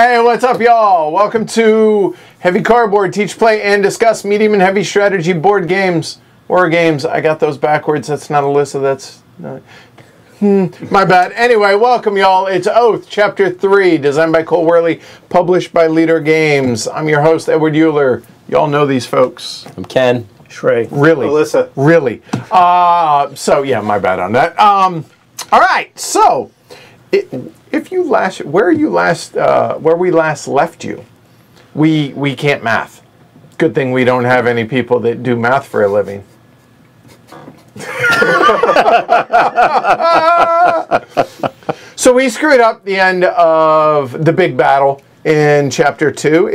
Hey, what's up, y'all? Welcome to Heavy Cardboard, teach, play, and discuss medium and heavy strategy board games or games. I got those backwards. That's not Alyssa. That's not... my bad. Anyway, welcome, y'all. It's Oath, Chapter 3, designed by Cole Wehrle, published by Leader Games. I'm your host, Edward Euler. Y'all know these folks. I'm Ken. Shrey. Really? Alyssa. Really. So, yeah, my bad on that. All right, so... where we last left you, we can't math. Good thing we don't have any people that do math for a living. So we screwed up the end of the big battle in Chapter 2.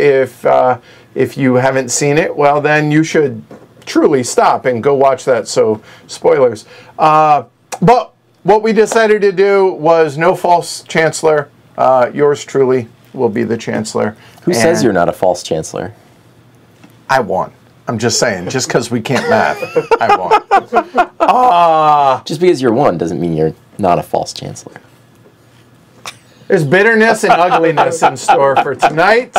If you haven't seen it, well then you should truly stop and go watch that. So spoilers, but. What we decided to do was no false chancellor. Yours truly will be the chancellor. Who says you're not a false chancellor? I won. I'm just saying, just because we can't math, I won. Just because you're one doesn't mean you're not a false chancellor. There's bitterness and ugliness in store for tonight.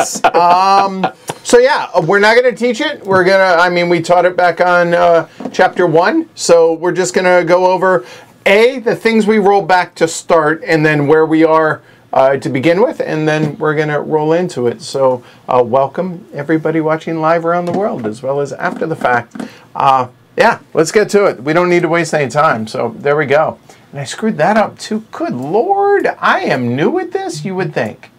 So yeah, we're not going to teach it. We're going to, I mean, we taught it back on Chapter 1. So we're just going to go over... A, the things we roll back to start, and then where we are to begin with, and then we're going to roll into it. So welcome, everybody watching live around the world, as well as after the fact. Yeah, let's get to it. We don't need to waste any time, so there we go. And I screwed that up, too. Good Lord, I am new at this, you would think.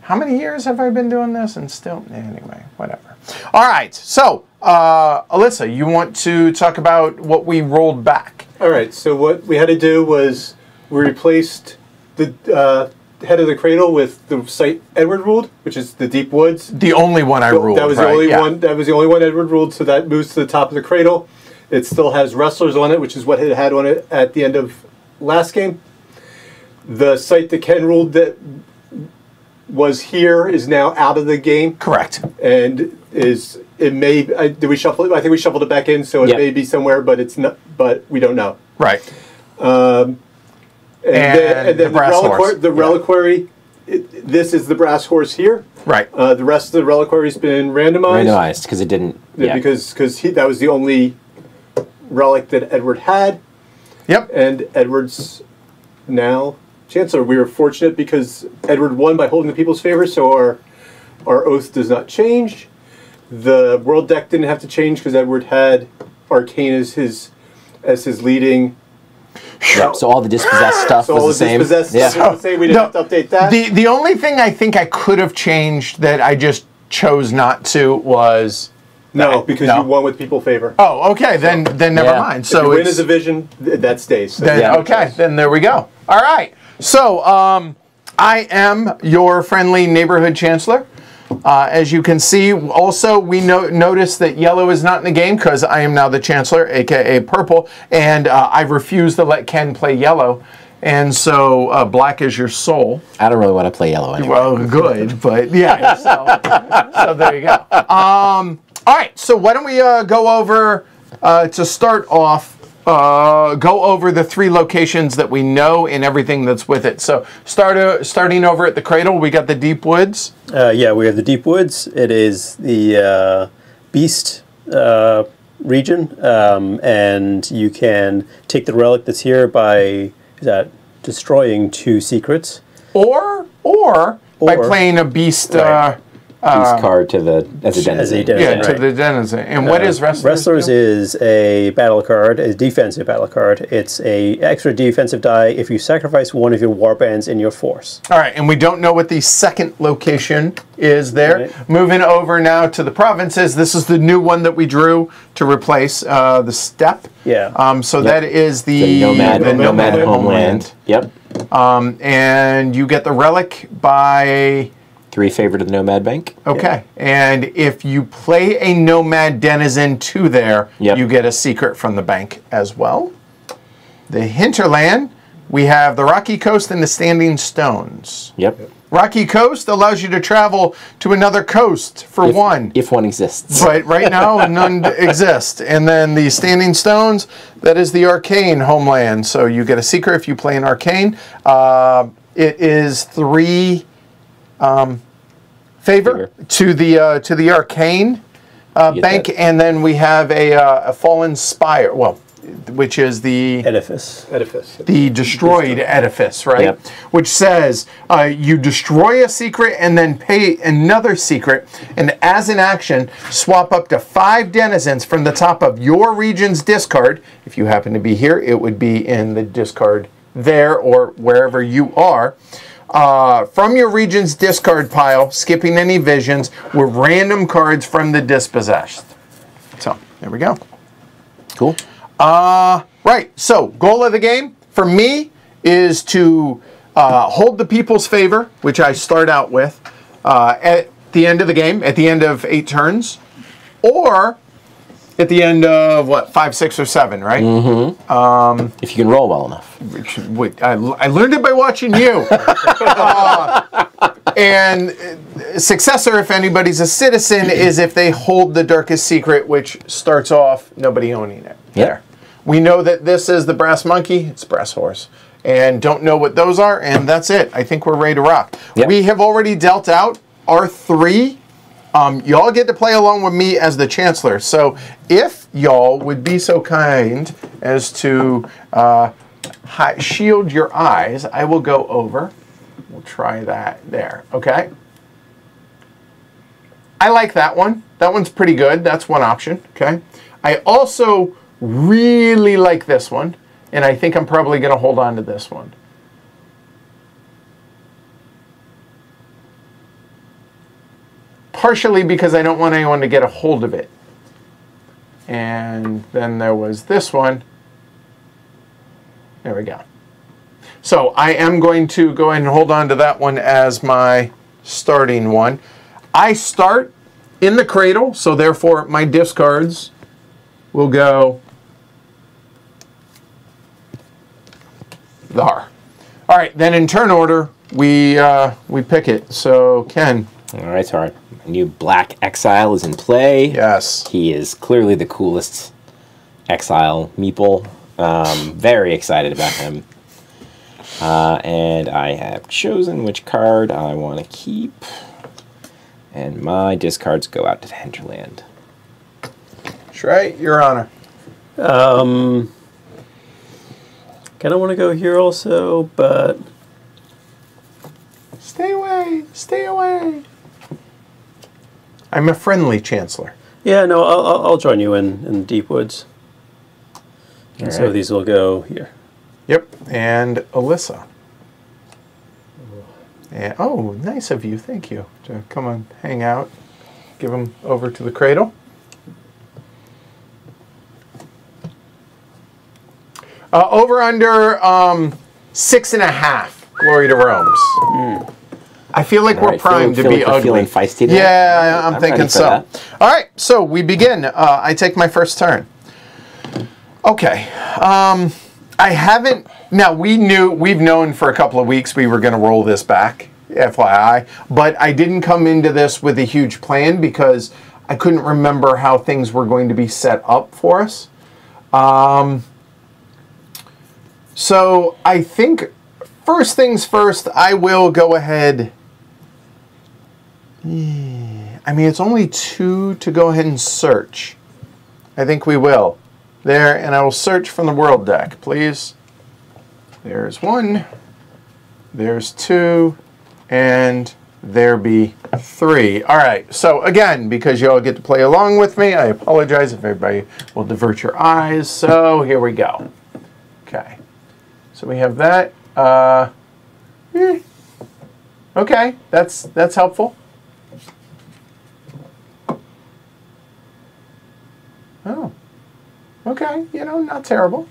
How many years have I been doing this? And still, anyway, whatever. All right, so Alyssa, you want to talk about what we rolled back? All right, so what we had to do was we replaced the head of the cradle with the site Edward ruled, which is the deep woods. The only one I ruled. That was the only one. That was the only one Edward ruled. So that moves to the top of the cradle. It still has wrestlers on it, which is what it had on it at the end of last game. The site that Ken ruled that was here is now out of the game. Correct. And is. It may. Did we shuffle it? I think we shuffled it back in, so it may be somewhere, but it's not. But we don't know. Right. And then the brass horse. The reliquary. This is the brass horse here. Right. The rest of the reliquary's been randomized. Randomized because it didn't. Yeah. Because that was the only relic that Edward had. Yep. And Edward's now chancellor. We were fortunate because Edward won by holding the people's favor, so our oath does not change. The world deck didn't have to change because Edward had Arcane as his leading. Yep, so all the dispossessed stuff so was the same. Yeah. So we didn't have to update that. The only thing I think I could have changed that I just chose not to was because you won with people favor. Oh, okay, so, then never mind. So if you win a division, that stays. So okay, then there we go. All right. So I am your friendly neighborhood chancellor. As you can see, also, we notice that yellow is not in the game because I am now the chancellor, a.k.a. purple, and I refuse to let Ken play yellow, and so black is your soul. I don't really want to play yellow anyway. Well, good, but yeah, so there you go. All right, so why don't we go over, to start off, go over the three locations that we know and everything that's with it. So starting over at the cradle, we got the Deep Woods. Yeah, we have the Deep Woods. It is the Beast region, and you can take the relic that's here by destroying two secrets, or by playing a Beast. Right. Beast card to the as a denizen. Yeah, to the denizen. And what is Wrestlers? Wrestlers is a battle card, a defensive battle card. It's an extra defensive die if you sacrifice one of your warbands in your force. All right, and we don't know what the second location is there. Right. Moving over now to the provinces. This is the new one that we drew to replace the steppe. Yeah. So that is the nomad homeland. Yep. And you get the relic by... 3 favor to the Nomad Bank. Okay, and if you play a Nomad Denizen 2 there, you get a secret from the bank as well. The Hinterland, we have the Rocky Coast and the Standing Stones. Yep. Rocky Coast allows you to travel to another coast for one. If one exists. Right now, none exist. And then the Standing Stones, that is the Arcane Homeland. So you get a secret if you play an Arcane. It is 3... Favor to the Arcane Bank, that. And then we have a Fallen Spire, well, which is the... Edifice. Edifice. The Destroyed Edifice, right? Yep. Which says, you destroy a secret and then pay another secret, and as an action, swap up to 5 denizens from the top of your region's discard. If you happen to be here, it would be in the discard there or wherever you are. From your region's discard pile, skipping any visions, with random cards from the dispossessed. So, there we go. Cool. Right, so goal of the game for me is to hold the people's favor, which I start out with, at the end of the game, at the end of 8 turns, or at the end of, what, 5, 6, or 7, right? Mm-hmm. If you can roll well enough. Wait, I learned it by watching you. And successor, if anybody's a citizen, is if they hold the darkest secret, which starts off nobody owning it. Yep. There. We know that this is the brass monkey, it's brass horse, and don't know what those are, and that's it. I think we're ready to rock. Yep. We have already dealt out our 3. Y'all get to play along with me as the Chancellor. So if y'all would be so kind as to shield your eyes, I will go over. We'll try that there, okay? I like that one. That one's pretty good. That's one option, okay? I also really like this one, and I think I'm probably going to hold on to this one. Partially because I don't want anyone to get a hold of it. And then there was this one. There we go. So I am going to go ahead and hold on to that one as my starting one. I start in the cradle, so therefore my discards will go there. All right, then in turn order, we pick it. So Ken. All right, so our new black exile is in play. Yes. He is clearly the coolest exile meeple. Very excited about him. And I have chosen which card I want to keep. And my discards go out to the hinterland. That's right, Your Honor. Kind of want to go here also, but... Stay away, stay away. I'm a friendly Chancellor. Yeah, no, I'll join you in Deep Woods. And right. So these will go here. Yep, and Alyssa. And, oh, nice of you, thank you, to come and hang out. Give them over to the cradle. Over under 6.5, Glory to Rome's. Mm. I feel like we're primed to be ugly. Feeling feisty today. Yeah, I'm thinking so. All right, so we begin. I take my first turn. Okay. I haven't... Now, we've known for a couple of weeks we were going to roll this back, FYI, but I didn't come into this with a huge plan because I couldn't remember how things were going to be set up for us. So I think first things first, I will go ahead... I mean, it's only 2 to go ahead and search. I think we will. There, and I will search from the world deck, please. There's 1, there's 2, and there be 3. All right, so again, because you all get to play along with me, I apologize if everybody will divert your eyes. So here we go. Okay, so we have that. Okay, that's helpful. Oh, okay, you know, not terrible.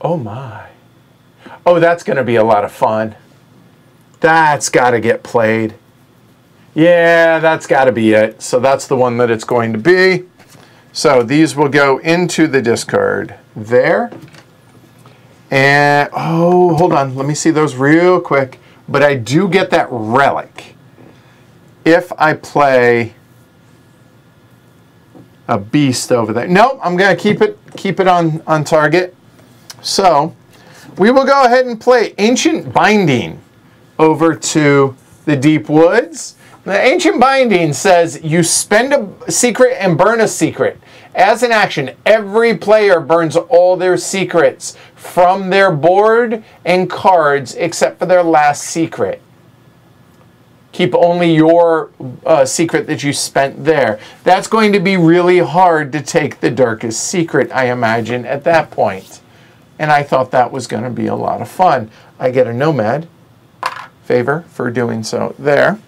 Oh my. Oh, that's going to be a lot of fun. That's got to get played. Yeah, that's got to be it. So that's the one that it's going to be. So these will go into the discard there. And, oh, hold on. Let me see those real quick. But I do get that relic if I play a beast over there. Nope, I'm going to keep it on target. So we will go ahead and play Ancient Binding over to the Deep Woods. The Ancient Binding says you spend a secret and burn a secret. As an action, every player burns all their secrets from their board and cards except for their last secret. Keep only your secret that you spent there. That's going to be really hard to take the darkest secret, I imagine, at that point. And I thought that was going to be a lot of fun. I get a nomad favor for doing so there.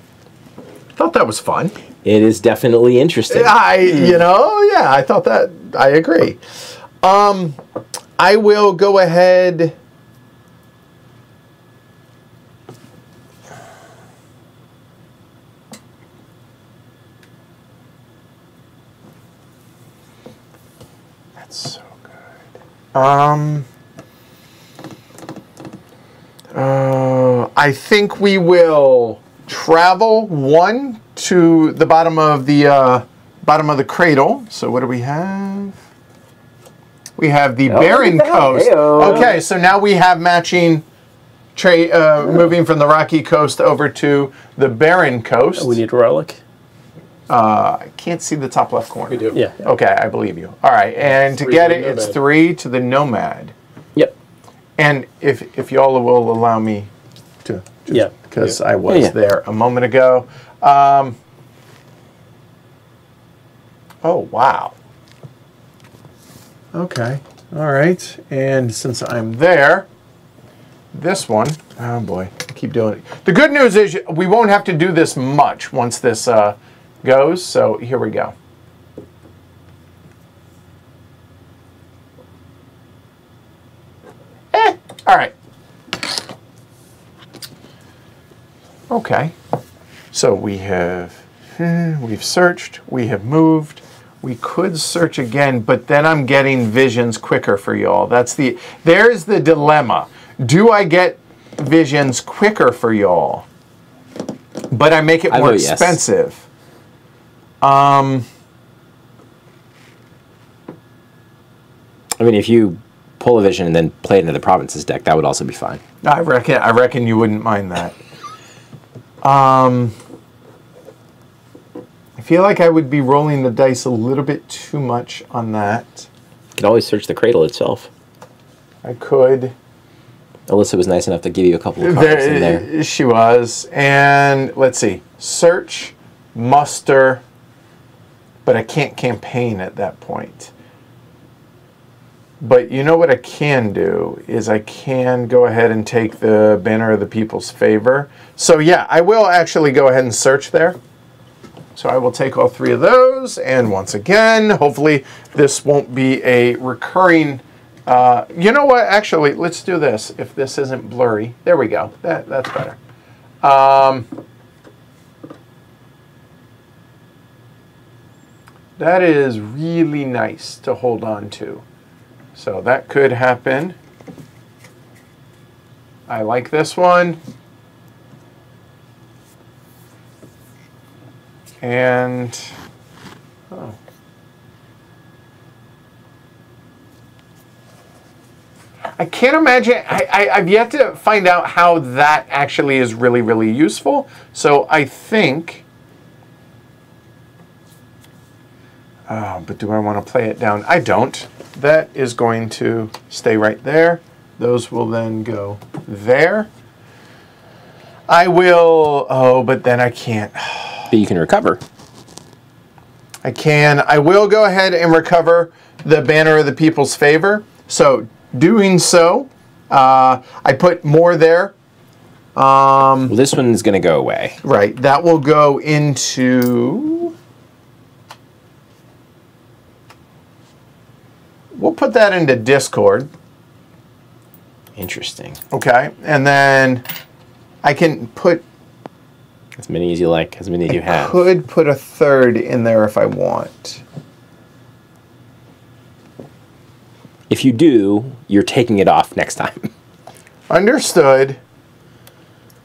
Thought that was fun. It is definitely interesting. I thought that, I agree. I will go ahead. That's so good. I think we will travel one to the bottom of the cradle. So what do we have? We have the Barren Coast. Hey-oh. Okay, so now we have matching moving from the Rocky Coast over to the Barren Coast. We need a relic. I can't see the top left corner. We do. Yeah. Okay, I believe you. All right, and to get it, it's 3 to the Nomad. Yep. And if y'all will allow me to, because I was there a moment ago. Oh, wow. Okay, all right. And since I'm there, this one, oh boy, keep doing it. The good news is we won't have to do this much once this goes, so here we go. All right. Okay. So we have, we've searched, we have moved. We could search again, but then I'm getting visions quicker for y'all. That's the, there's the dilemma. Do I get visions quicker for y'all, but I make it more expensive? Yes. I mean, if you pull a vision and then play it into the provinces deck, that would also be fine. I reckon you wouldn't mind that. I feel like I would be rolling the dice a little bit too much on that. You could always search the cradle itself. I could. Alyssa was nice enough to give you a couple of cards in there. She was. And let's see. Search, muster, but I can't campaign at that point. But you know what I can do is I can go ahead and take the Banner of the People's Favor. So yeah, I will actually go ahead and search there. So I will take all 3 of those, and once again, hopefully this won't be a recurring, you know what, actually, let's do this, if this isn't blurry. There we go, that's better. That is really nice to hold on to. So that could happen. I like this one. And, oh. I can't imagine, I've yet to find out how that actually is really, really useful. So I think, but do I want to play it down? I don't. That is going to stay right there. Those will then go there. I will, oh, but then I can't. But you can recover. I can. I will go ahead and recover the Banner of the People's Favor. So doing so, I put more there. Well, this one's going to go away. Right. That will go into... We'll put that into Discord. Interesting. Okay. And then I can put... As many as you like, as many as you have. I could put a third in there if I want. If you do, you're taking it off next time. Understood.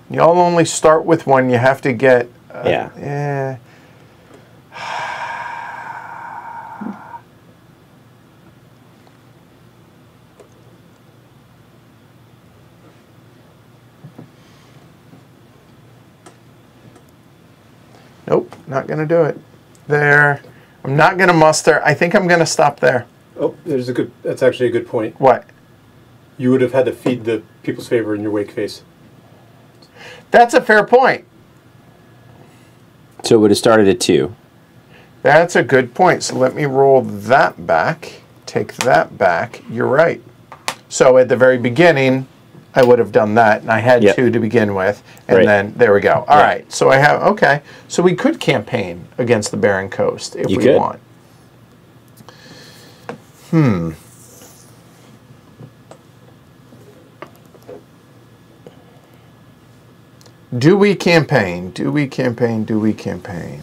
Y'all only start with one. You have to get... yeah. Nope, not going to do it. There. I'm not going to muster. I think I'm going to stop there. Oh, there's a good. That's actually a good point. What? You would have had to feed the people's favor in your wake face. That's a fair point. So it would have started at 2. That's a good point. So let me roll that back. Take that back. You're right. So at the very beginning, I would have done that, and I had 2 to begin with, and then there we go. All right. So I have okay. So we could campaign against the Barren Coast if we want. Hmm. Do we campaign? Do we campaign? Do we campaign?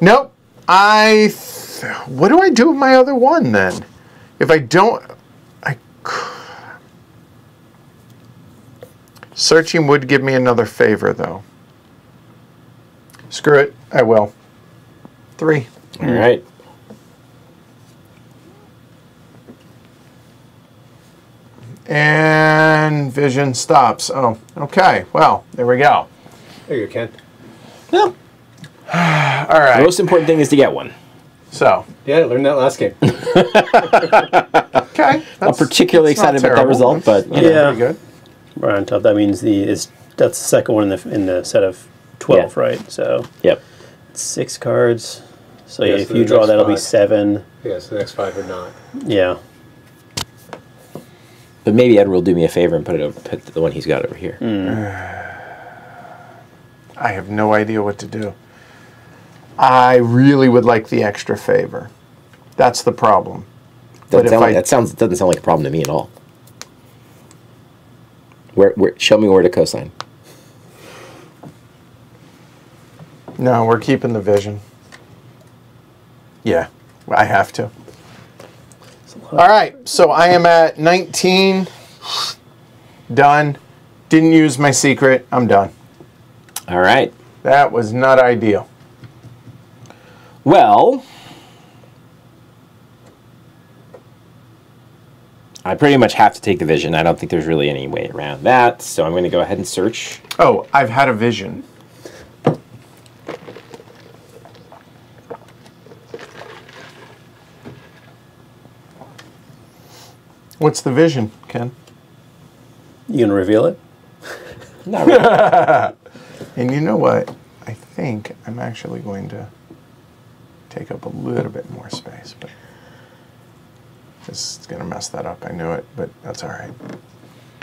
Nope. What do I do with my other one then? If I don't, searching would give me another favor though. Screw it. I will. 3. All right. And vision stops. Oh, okay. Well, there we go. There you go, Ken. No. Yeah. All right. The most important thing is to get one. So. Yeah, I learned that last game. Okay. I'm particularly excited about that result, but yeah, good. Right on top. That means that's the second one in the set of 12, right? So. Yep. 6 cards. So yeah, if you draw, that'll be 7. Yeah, so the next 5 are not. Yeah. But maybe Edward will do me a favor and put it over, put the one he's got over here. Mm. I have no idea what to do. I really would like the extra favor. That's the problem. That doesn't sound like a problem to me at all. Show me where to cosign. No, we're keeping the vision. Yeah, I have to. All right, so I am at 19. Done. Didn't use my secret. I'm done. All right. That was not ideal. Well, I pretty much have to take the vision. I don't think there's really any way around that, so I'm going to go ahead and search. Oh, I've had a vision. What's the vision, Ken? You gonna reveal it? Not really. And you know what? I think I'm actually going to take up a little bit more space, but this is gonna mess that up. I knew it, but that's all right.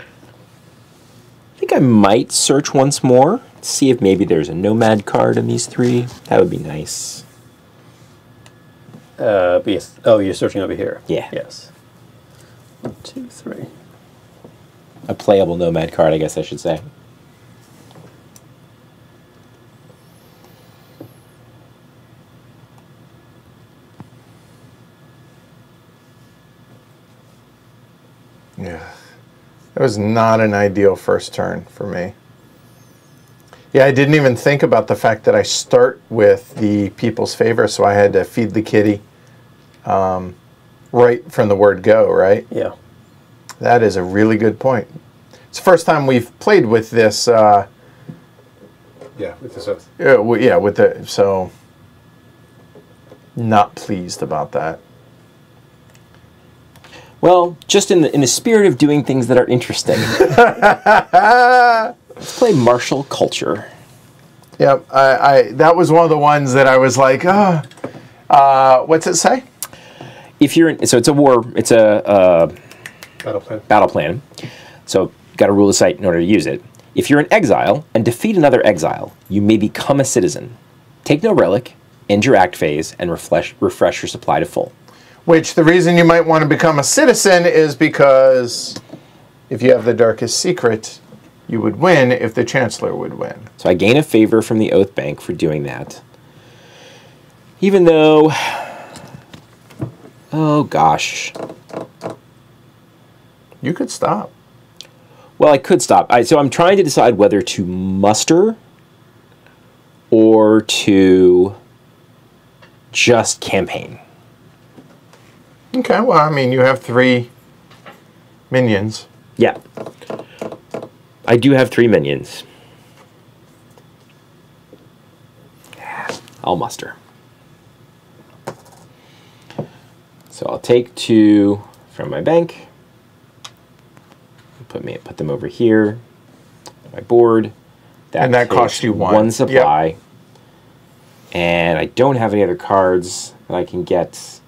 I think I might search once more, see if maybe there's a nomad card in these 3. That would be nice. But yes. Oh, you're searching over here. Yeah. Yes. 1, 2, 3. A playable nomad card, I guess I should say. Yeah. That was not an ideal first turn for me. Yeah, I didn't even think about the fact that I start with the people's favor, so I had to feed the kitty. Right from the word go, right? Yeah. That is a really good point. It's the first time we've played with this. Yeah, with this oath. Yeah, with the, so not pleased about that. Well, just in the spirit of doing things that are interesting. Let's play martial culture. Yep, that was one of the ones that I was like, what's it say? If you're in, so it's a war, it's a battle plan. So got to rule the site in order to use it. If you're in exile and defeat another exile, you may become a citizen. Take no relic, end your act phase, and refresh your supply to full. Which the reason you might want to become a citizen is because if you have the darkest secret, you would win if the chancellor would win. So I gain a favor from the Oath Bank for doing that. Even though. Oh, gosh. You could stop. Well, I could stop. So I'm trying to decide whether to muster or to just campaign. Okay, well, I mean, you have 3 minions. Yeah. I do have 3 minions. I'll muster. So I'll take 2 from my bank. Put them over here. My board. That costs you 1 supply. Yep. And I don't have any other cards that I can get.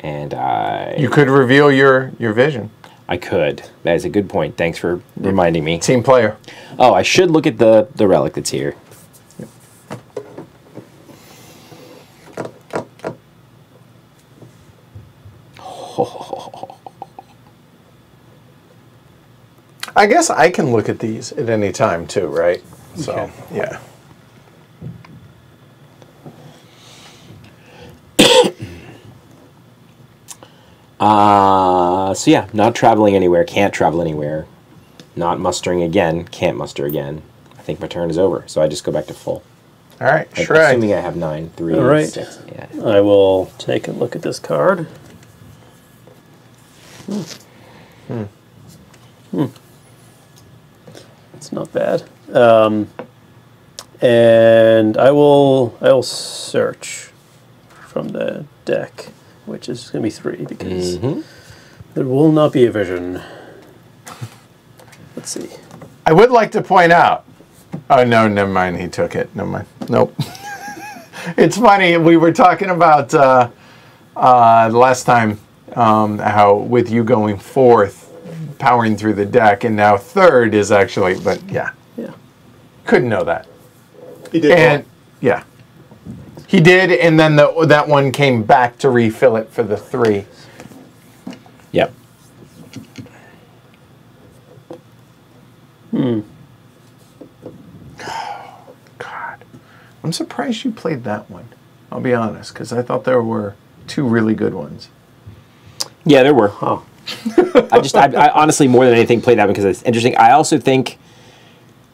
And I... You could reveal your vision. I could. That is a good point. Thanks for reminding me. Team player. Oh, I should look at the relic that's here. Yep. Oh. I guess I can look at these at any time too, right? So, okay. Yeah. So yeah, not traveling anywhere, can't travel anywhere, not mustering again, can't muster again. I think my turn is over, so I just go back to full. All right, sure. Assuming I have 9, 3, all right. 6. Yeah. I will take a look at this card. Hmm. Hmm. It's not bad. And I will search from the deck. Which is going to be 3 because there will not be a vision. Let's see. I would like to point out. Oh, no, never mind. He took it. Never mind. Nope. It's funny. We were talking about last time how with you going 4th, powering through the deck, and now 3rd is actually, but yeah. Yeah. Couldn't know that. He did. And, yeah. He did, and then that one came back to refill it for the 3. Yep. Hmm. Oh, God. I'm surprised you played that one. I'll be honest, because I thought there were 2 really good ones. Yeah, there were. Huh. I honestly, more than anything, played that one because it's interesting. I also think...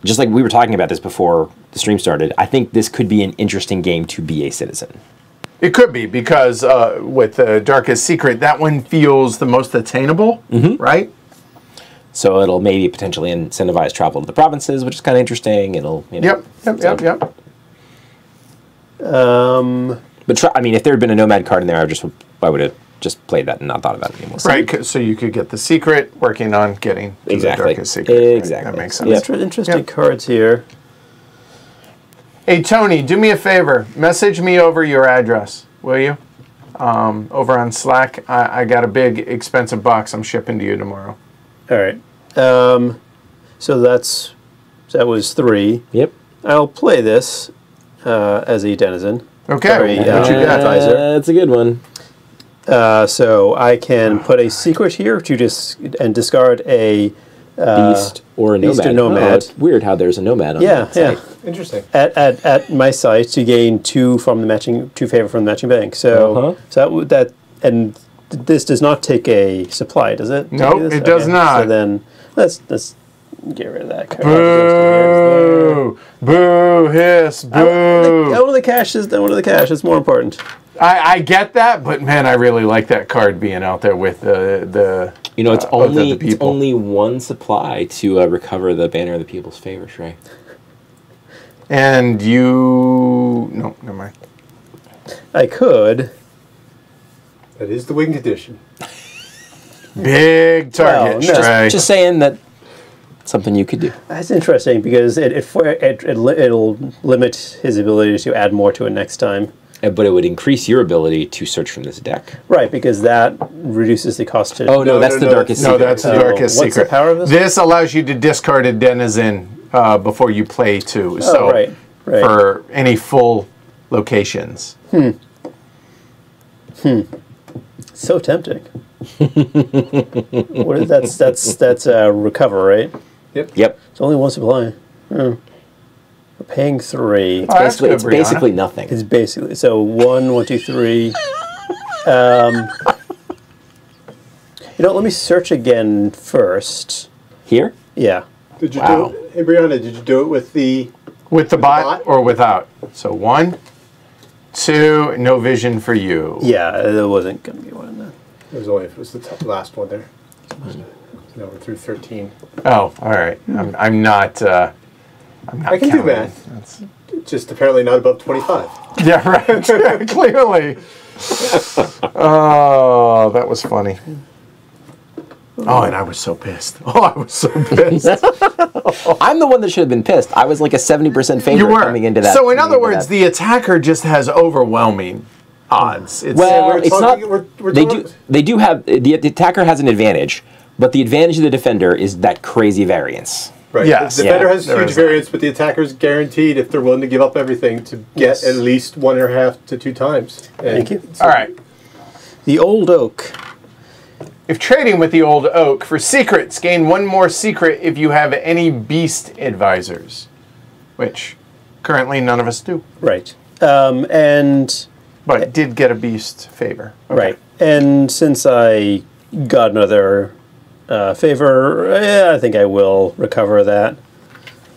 Just like we were talking about this before the stream started, I think this could be an interesting game to be a citizen. It could be, because with the Darkest Secret, that one feels the most attainable, right? So it'll maybe potentially incentivize travel to the provinces, which is kind of interesting. It'll, you know, yep. But I mean, if there had been a nomad card in there, I would have just played that and not thought about it anymore. Right, so you could get the secret, working on getting the Darkest Secret. Exactly. That makes sense. Yep. Interesting cards here. Hey, Tony, do me a favor. Message me over your address, will you? Over on Slack. I got a big, expensive box I'm shipping to you tomorrow. All right. So that was 3. Yep. I'll play this as a denizen. Okay. Sorry, what you got? That's a good one. So I can put a secret here to discard a beast or a nomad. Oh, it's weird how there's a nomad on that site. Yeah, interesting. At my site to gain 2 from the matching, 2 favor from the matching bank. So and this does not take a supply, does it? No, nope, it does not. So then let's get rid of that card. Boo! Boo! Hiss! Boo! I want the cash. It's more important. I get that, but man, I really like that card being out there with the you know, it's only 1 supply to recover the Banner of the People's Favor, Shrey. And you... No, never mind. I could. That is the wing condition. Big target, well, no, just saying that something you could do. That's interesting, because it'll limit his ability to add more to it next time. But it would increase your ability to search from this deck. Right, because that reduces the cost to... Oh, no, that's the Darkest Secret. No, that's the Darkest Secret. What's the power of this? This allows you to discard a denizen before you play, too. So right. For any full locations. Hmm. Hmm. So tempting. What is, that's recover, right? Yep. Yep. It's only 1 supply. Hmm. We're paying 3. It's basically, it's basically nothing. It's basically, so 1, 1, 2, 3. You know, let me search again first. Here? Yeah. Did you do it, hey Brianna, did you do it with the bot or without? So 1, 2, no vision for you. Yeah, there wasn't going to be one in there. It was only if it was the last one there. No, we're through 13. Oh, all right. Mm. I'm not. I'm not. I can counting. Do math. That's just apparently not above 25. Yeah, right. Clearly. Oh, that was funny. Oh, and I was so pissed. Oh, I was so pissed. I'm the one that should have been pissed. I was like a 70% favorite coming into that. So in other words, the attacker just has overwhelming odds. It's, well, they do have, the attacker has an advantage, but the advantage of the defender is that crazy variance. Right. Yes. The defender has huge variance, but the attacker's guaranteed, if they're willing to give up everything, to get at least 1.5 to 2 times. And thank you. So all right. The Old Oak. If trading with the Old Oak for secrets, gain one more secret if you have any beast advisors, which currently none of us do. Right. But did get a beast favor. Okay. Right. And since I got another favor, yeah, I think I will recover that.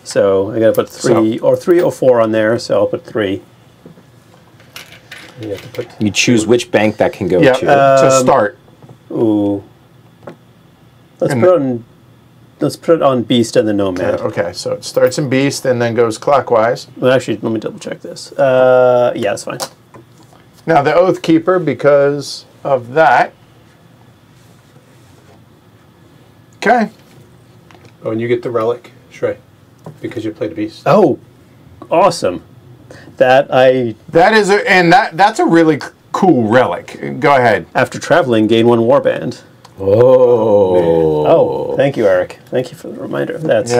So I got to put three or four on there, so I'll put 3. You have to put you choose which bank that can go to. To start. Ooh. Let's put it on Beast and the Nomad. Okay, so it starts in Beast and then goes clockwise. Well, actually, let me double check this. Yeah, that's fine. Now the Oath Keeper, because of that. Okay. Oh, and you get the Relic, Shrey, because you played Beast. Oh, awesome! That's a really cool relic. Go ahead. After traveling, gain 1 warband. Oh. Oh, thank you, Eric. Thank you for the reminder. That's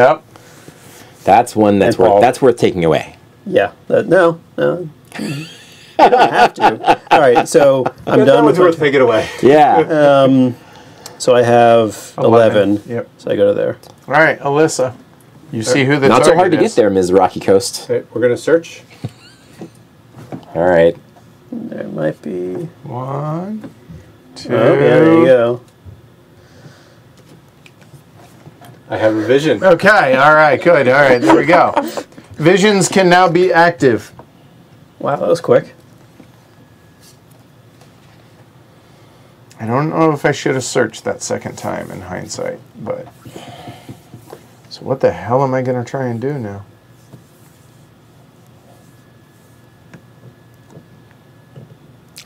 that's one that's worth taking away. Yeah. No. You don't have to. All right. So I'm done. That one's worth taking away. Yeah. So I have 11. Yep. So I go to there. All right, Alyssa. You see who the target is. Not so hard to get there, Ms. Rocky Coast. Okay, we're gonna search. All right. There might be 1, 2. Oh, yeah, there you go. I have a vision. Okay, all right, good. All right, there we go. Visions can now be active. Wow, that was quick. I don't know if I should have searched that second time in hindsight, but. So what the hell am I going to try and do now?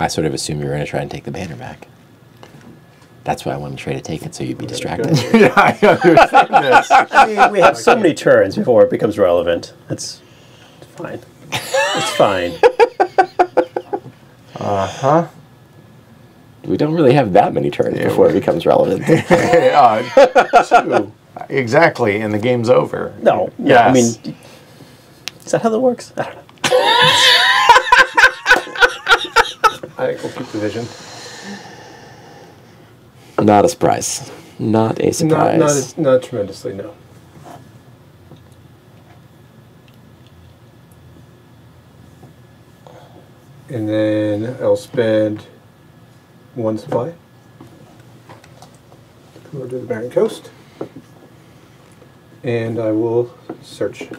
I sort of assume you were going to try and take the banner back. That's why I wanted to try to take it, so you'd be distracted. Yeah, I understand this. We have so many turns before it becomes relevant. That's fine. It's fine. Uh-huh. We don't really have that many turns before it becomes relevant. Exactly, and the game's over. No. Yeah. I mean, is that how that works? I don't know. I think we'll keep the vision. Not a surprise. Not a surprise. Not tremendously, no. And then I'll spend 1 supply. Go to the Barren Coast. And I will search.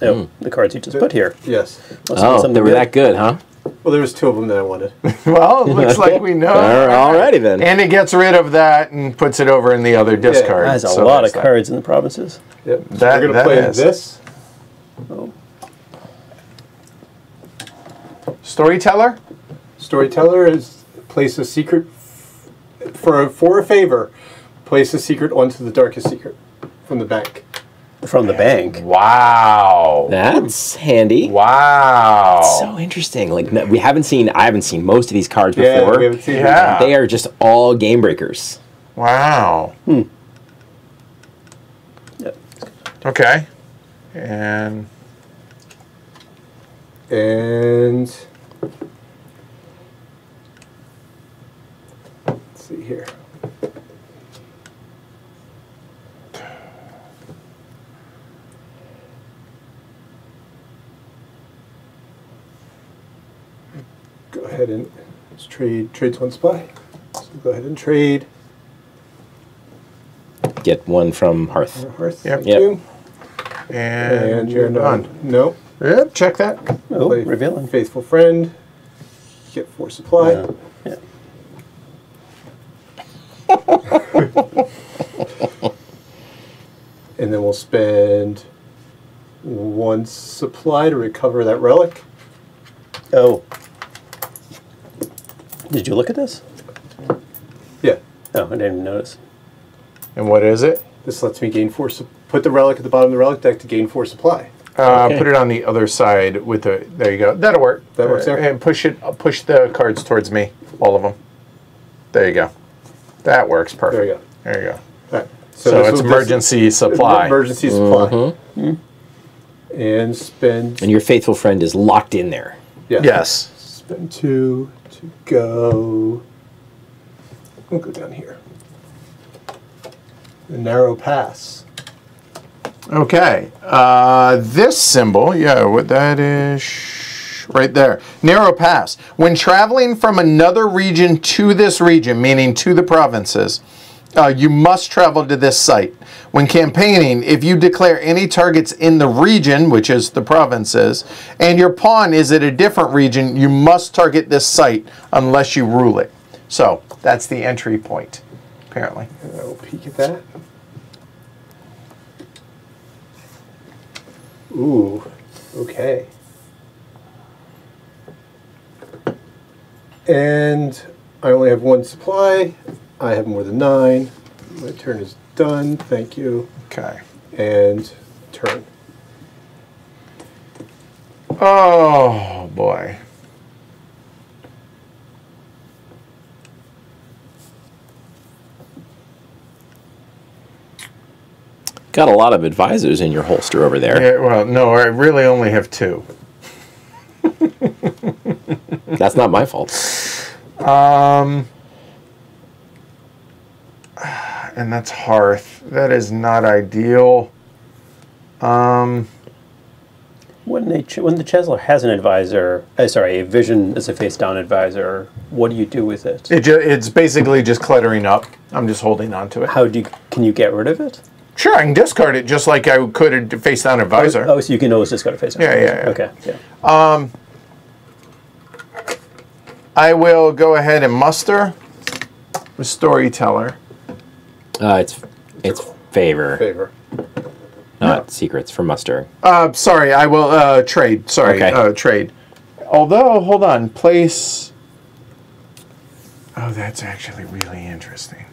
Oh, the cards you just put here. Yes. Oh, they were that good, huh? Well, there was 2 of them that I wanted. Well, it looks like we know. Alrighty then. And it gets rid of that and puts it over in the other discard. That's a lot of cards in the provinces. Yep. So that, we're going to play this. Oh. Storyteller? Storyteller is place a secret for a favor. Place a secret onto the darkest secret from the bank. From the bank. Wow, that's handy. Wow, that's so interesting. Like we haven't seen. I haven't seen most of these cards before. Yeah, we haven't seen them. They are just all game breakers. Wow. Hmm. Yep. Okay. And let's see here. Go ahead and let's trade. Trades 1 supply. So go ahead and trade. Get 1 from Hearth. Thank you. And you're done. No. Yep. Check that. Oh, revealing. Faithful friend. Get 4 supply. Yeah. we'll spend one supply to recover that relic. Oh. Did you look at this? Yeah. Oh, I didn't even notice. And what is it? This lets me gain 4. Put the relic at the bottom of the relic deck to gain 4 supply. Okay. Put it on the other side with the. There you go. That'll work. That works. There. And push it. Push the cards towards me. All of them. There you go. That works perfect. There you go. There you go. All right. So it's emergency supply. Emergency supply. Mm-hmm. Mm-hmm. And spend. And your faithful friend is locked in there. Yeah. Yes. Spend 2 to go. We'll go down here. The narrow pass. Okay. This symbol, yeah, what that is, right there. Narrow pass. When traveling from another region to this region, meaning to the provinces, you must travel to this site. When campaigning, if you declare any targets in the region, which is the provinces, and your pawn is at a different region, you must target this site unless you rule it. So that's the entry point, apparently. I will peek at that. Ooh, okay. And I only have 1 supply. I have more than 9. My turn is done. Thank you. Okay. And turn. Oh, boy. Got a lot of advisors in your holster over there. Yeah, well, no, I really only have 2. That's not my fault. And that's hearth. That is not ideal. When the Chancellor has an advisor, sorry, a vision as a face-down advisor, what do you do with it? It's basically just cluttering up. I'm just holding on to it. Can you get rid of it? Sure, I can discard it just like I could a face-down advisor. Oh, so you can always discard a face-down advisor. Yeah, yeah, yeah. Okay, yeah. I will go ahead and muster the storyteller. It's favor. Favor. Not secrets for muster. Sorry, I will trade. Sorry, okay. Trade. Although, hold on, place... Oh, that's actually really interesting.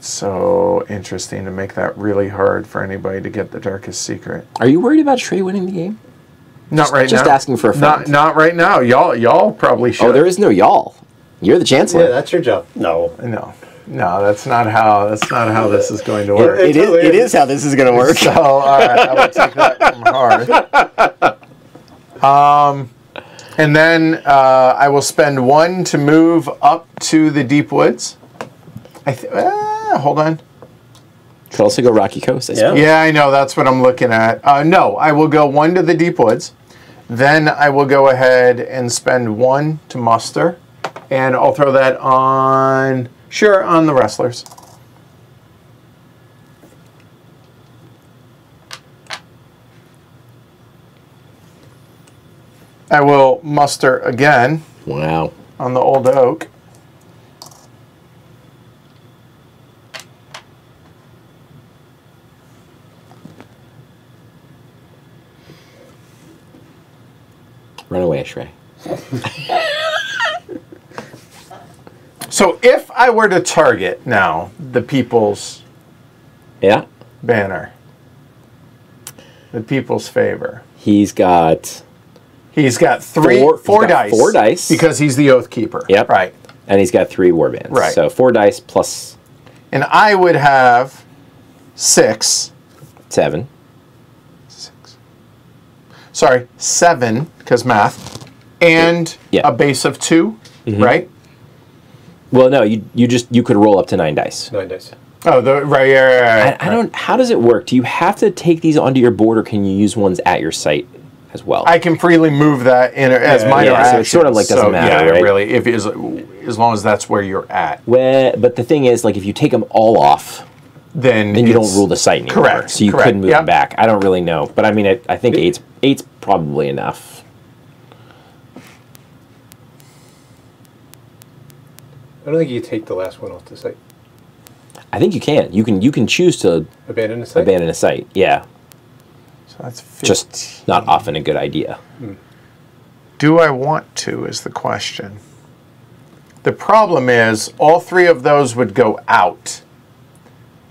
So interesting to make that really hard for anybody to get the darkest secret. Are you worried about Trey winning the game? Not right now. Just asking for a friend. Not right now. Y'all probably should. Oh, there is no y'all. You're the Chancellor. Yeah, that's your job. No. That's not how this is going to work. It is how this is going to work. So all right, I will take that from hard. And then I will spend 1 to move up to the deep woods. Hold on. Could also go Rocky Coast. Yeah, I know. That's what I'm looking at. No, I will go 1 to the Deep Woods. Then I will go ahead and spend 1 to muster. And I'll throw that on... Sure, on the Wrestlers. I will muster again. Wow. On the Old Oak. Run away, Shrey. So if I were to target now the people's banner, the people's favor, he's got four dice because he's the Oath Keeper. Yep. Right. And he's got 3 warbands. Right. So 4 dice plus. And I would have 7. 7, because math, and a base of 2, right? Well, no, you could roll up to 9 dice. 9 dice. Oh, right. How does it work? Do you have to take these onto your board, or can you use ones at your site as well? I can freely move that in as minor action. So it sort of like doesn't matter, right? Really, as long as that's where you're at. Well, but the thing is, like, if you take them all off, then you don't rule the site anymore. Correct. So you couldn't move them back. I don't really know, but I mean, I think 8's probably enough. I don't think you take the last one off the site. I think you can. You can choose to abandon a site. Abandon a site, yeah. So that's 15. Just not often a good idea. Hmm. Do I want to is the question. The problem is all three of those would go out,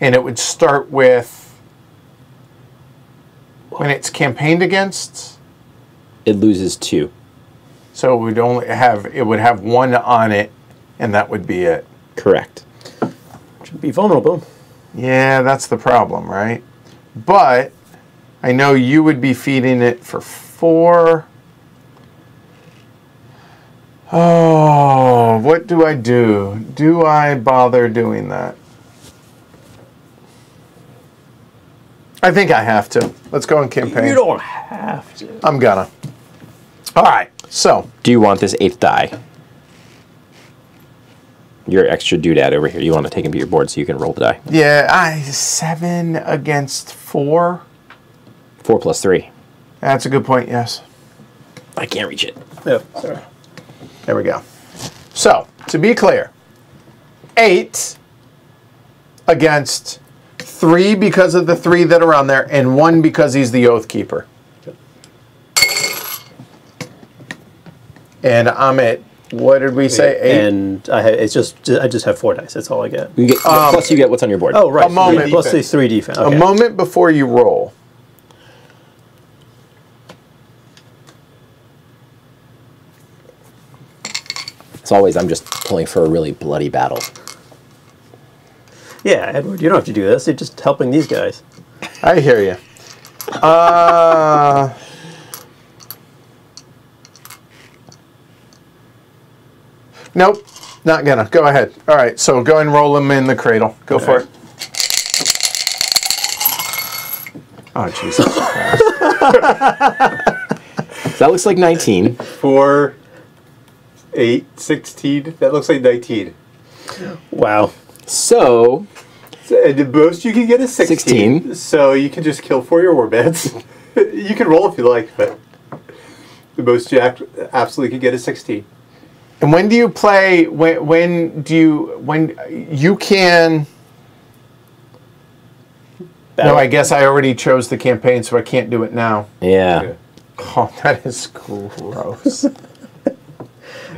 and it would start with when it's campaigned against. It loses 2. So it would only have, it would have 1 on it, and that would be it. Correct. Should be vulnerable. Yeah, that's the problem, right? But I know you would be feeding it for 4. Oh, what do I do? Do I bother doing that? I think I have to. Let's go and campaign. You don't have to. I'm gonna. All right, so. Do you want this 8th die? Your extra doodad over here. You want to take him to your board so you can roll the die. Yeah, 7 against 4. 4 plus 3. That's a good point, yes. I can't reach it. No, sorry. There we go. So, to be clear, 8 against 3 because of the 3 that are on there, and 1 because he's the Oath Keeper. Yep. And I'm at, what did we say? 8? And I just have 4 dice. That's all I get. You get plus you get what's on your board. Oh, right. A moment. Plus the 3 defense. Okay. A moment before you roll. As always, I'm just pulling for a really bloody battle. Yeah, Edward, you don't have to do this. You're just helping these guys. I hear you. Nope, not gonna. Go ahead. All right, so go and roll them in the cradle. Go for it. Oh, Jesus Christ. That looks like 19. 4, 8, 16. That looks like 19. Wow. So, and the most you can get is 16. 16. So you can just kill 4 of your warbands. You can roll if you like, but the most you absolutely can get is 16. And when do you play? When you can? Battle. No, I guess I already chose the campaign, so I can't do it now. Yeah. Okay. Oh, that is gross.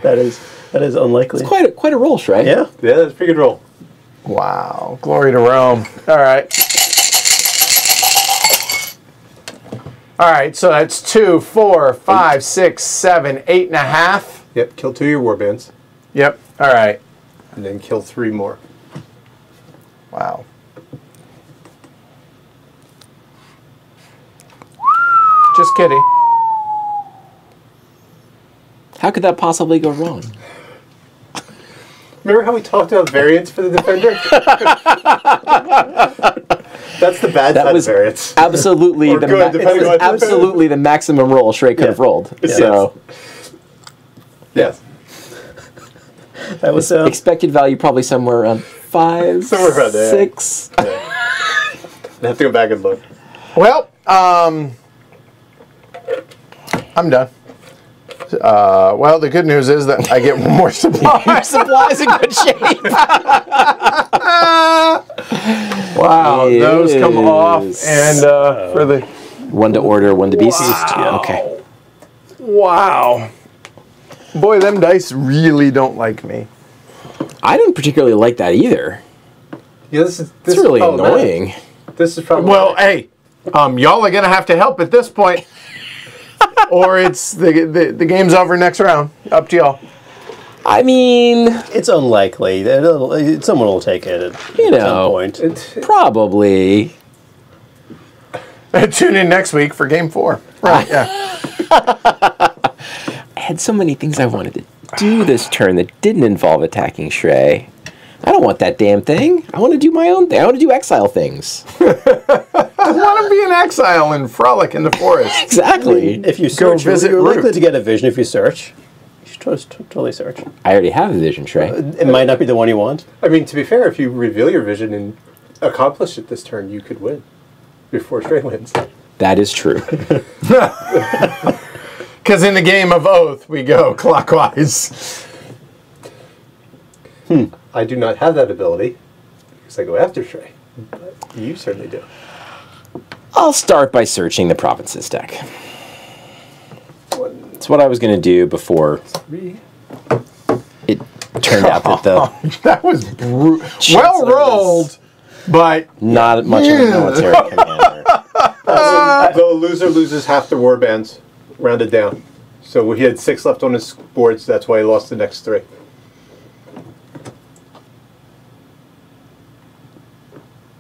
That is unlikely. It's quite a roll, right? Yeah. Yeah, that's a pretty good roll. Wow. Glory to Rome. All right. All right, so that's 2, 4, 5, 6, 7, 8 and a half. Yep, kill 2 of your warbands. Yep, all right. And then kill 3 more. Wow. Just kidding. How could that possibly go wrong? Remember how we talked about variance for the defender? That's the bad side of variance. Absolutely, absolutely the maximum roll Shrey could have rolled. Yeah. So, yes. That was expected value probably somewhere around 5, somewhere around 6. Yeah. I have to go back and look. Well, I'm done. Well, the good news is that I get 1 more supply. Your supply's in good shape. Wow, it those is. Come off, and for the 1 to order, 1 to beast. Wow. Okay. Wow. Boy, them dice really don't like me. I don't particularly like that either. Yeah, this is really annoying. This is probably well. Hey, y'all are gonna have to help at this point. Or it's the game's over next round. Up to y'all. I mean, it's unlikely that someone will take it. At some point, probably. Tune in next week for game 4. Right? Yeah. I had so many things I wanted to do this turn that didn't involve attacking Shrey. I don't want that damn thing. I want to do my own thing. I want to do exile things. I want to be an exile and frolic in the forest. Exactly. I mean, if you search, you're likely to get a vision if you search. You should totally search. I already have a vision, Shrey. It might not be the one you want. I mean, to be fair, if you reveal your vision and accomplish it this turn, you could win before Shrey wins. That is true. Because in the game of Oath, we go clockwise. I do not have that ability because I go after Shrey. But you certainly do. I'll start by searching the provinces deck. It's what I was going to do before it turned out that the... That was well rolled, but... Not much of a military commander. The loser loses half the warbands, rounded down. So he had 6 left on his board, so that's why he lost the next 3.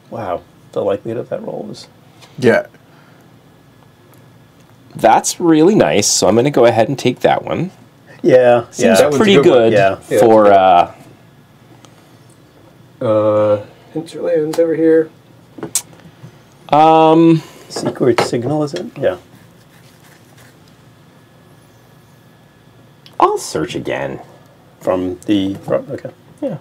Wow, the likelihood of that roll is... Yeah. That's really nice, so I'm going to go ahead and take that one. Yeah. Seems pretty good, for... Hinterlands over here. Secret Signal, is it? Yeah. I'll search again. From the... Okay. Yeah.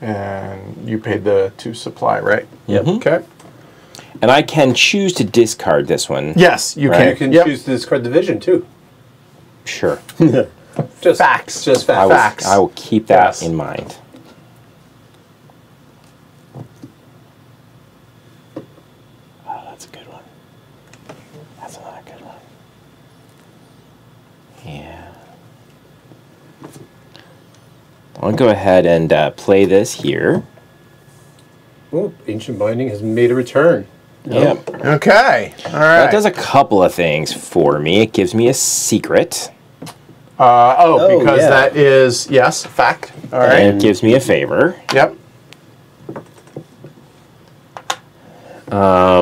And you paid the 2 supply, right? Yep. Okay. And I can choose to discard this one. Yes, you can. You can choose to discard the Vision, too. Sure. Just facts. Just facts. I will keep that in mind. Oh, that's a good one. That's another good one. Yeah. I'll go ahead and play this here. Oh, Ancient Binding has made a return. Yep. Okay. All right. That does a couple of things for me. It gives me a secret. Because that is, yes, fact. All right. And it gives me a favor. Yep. So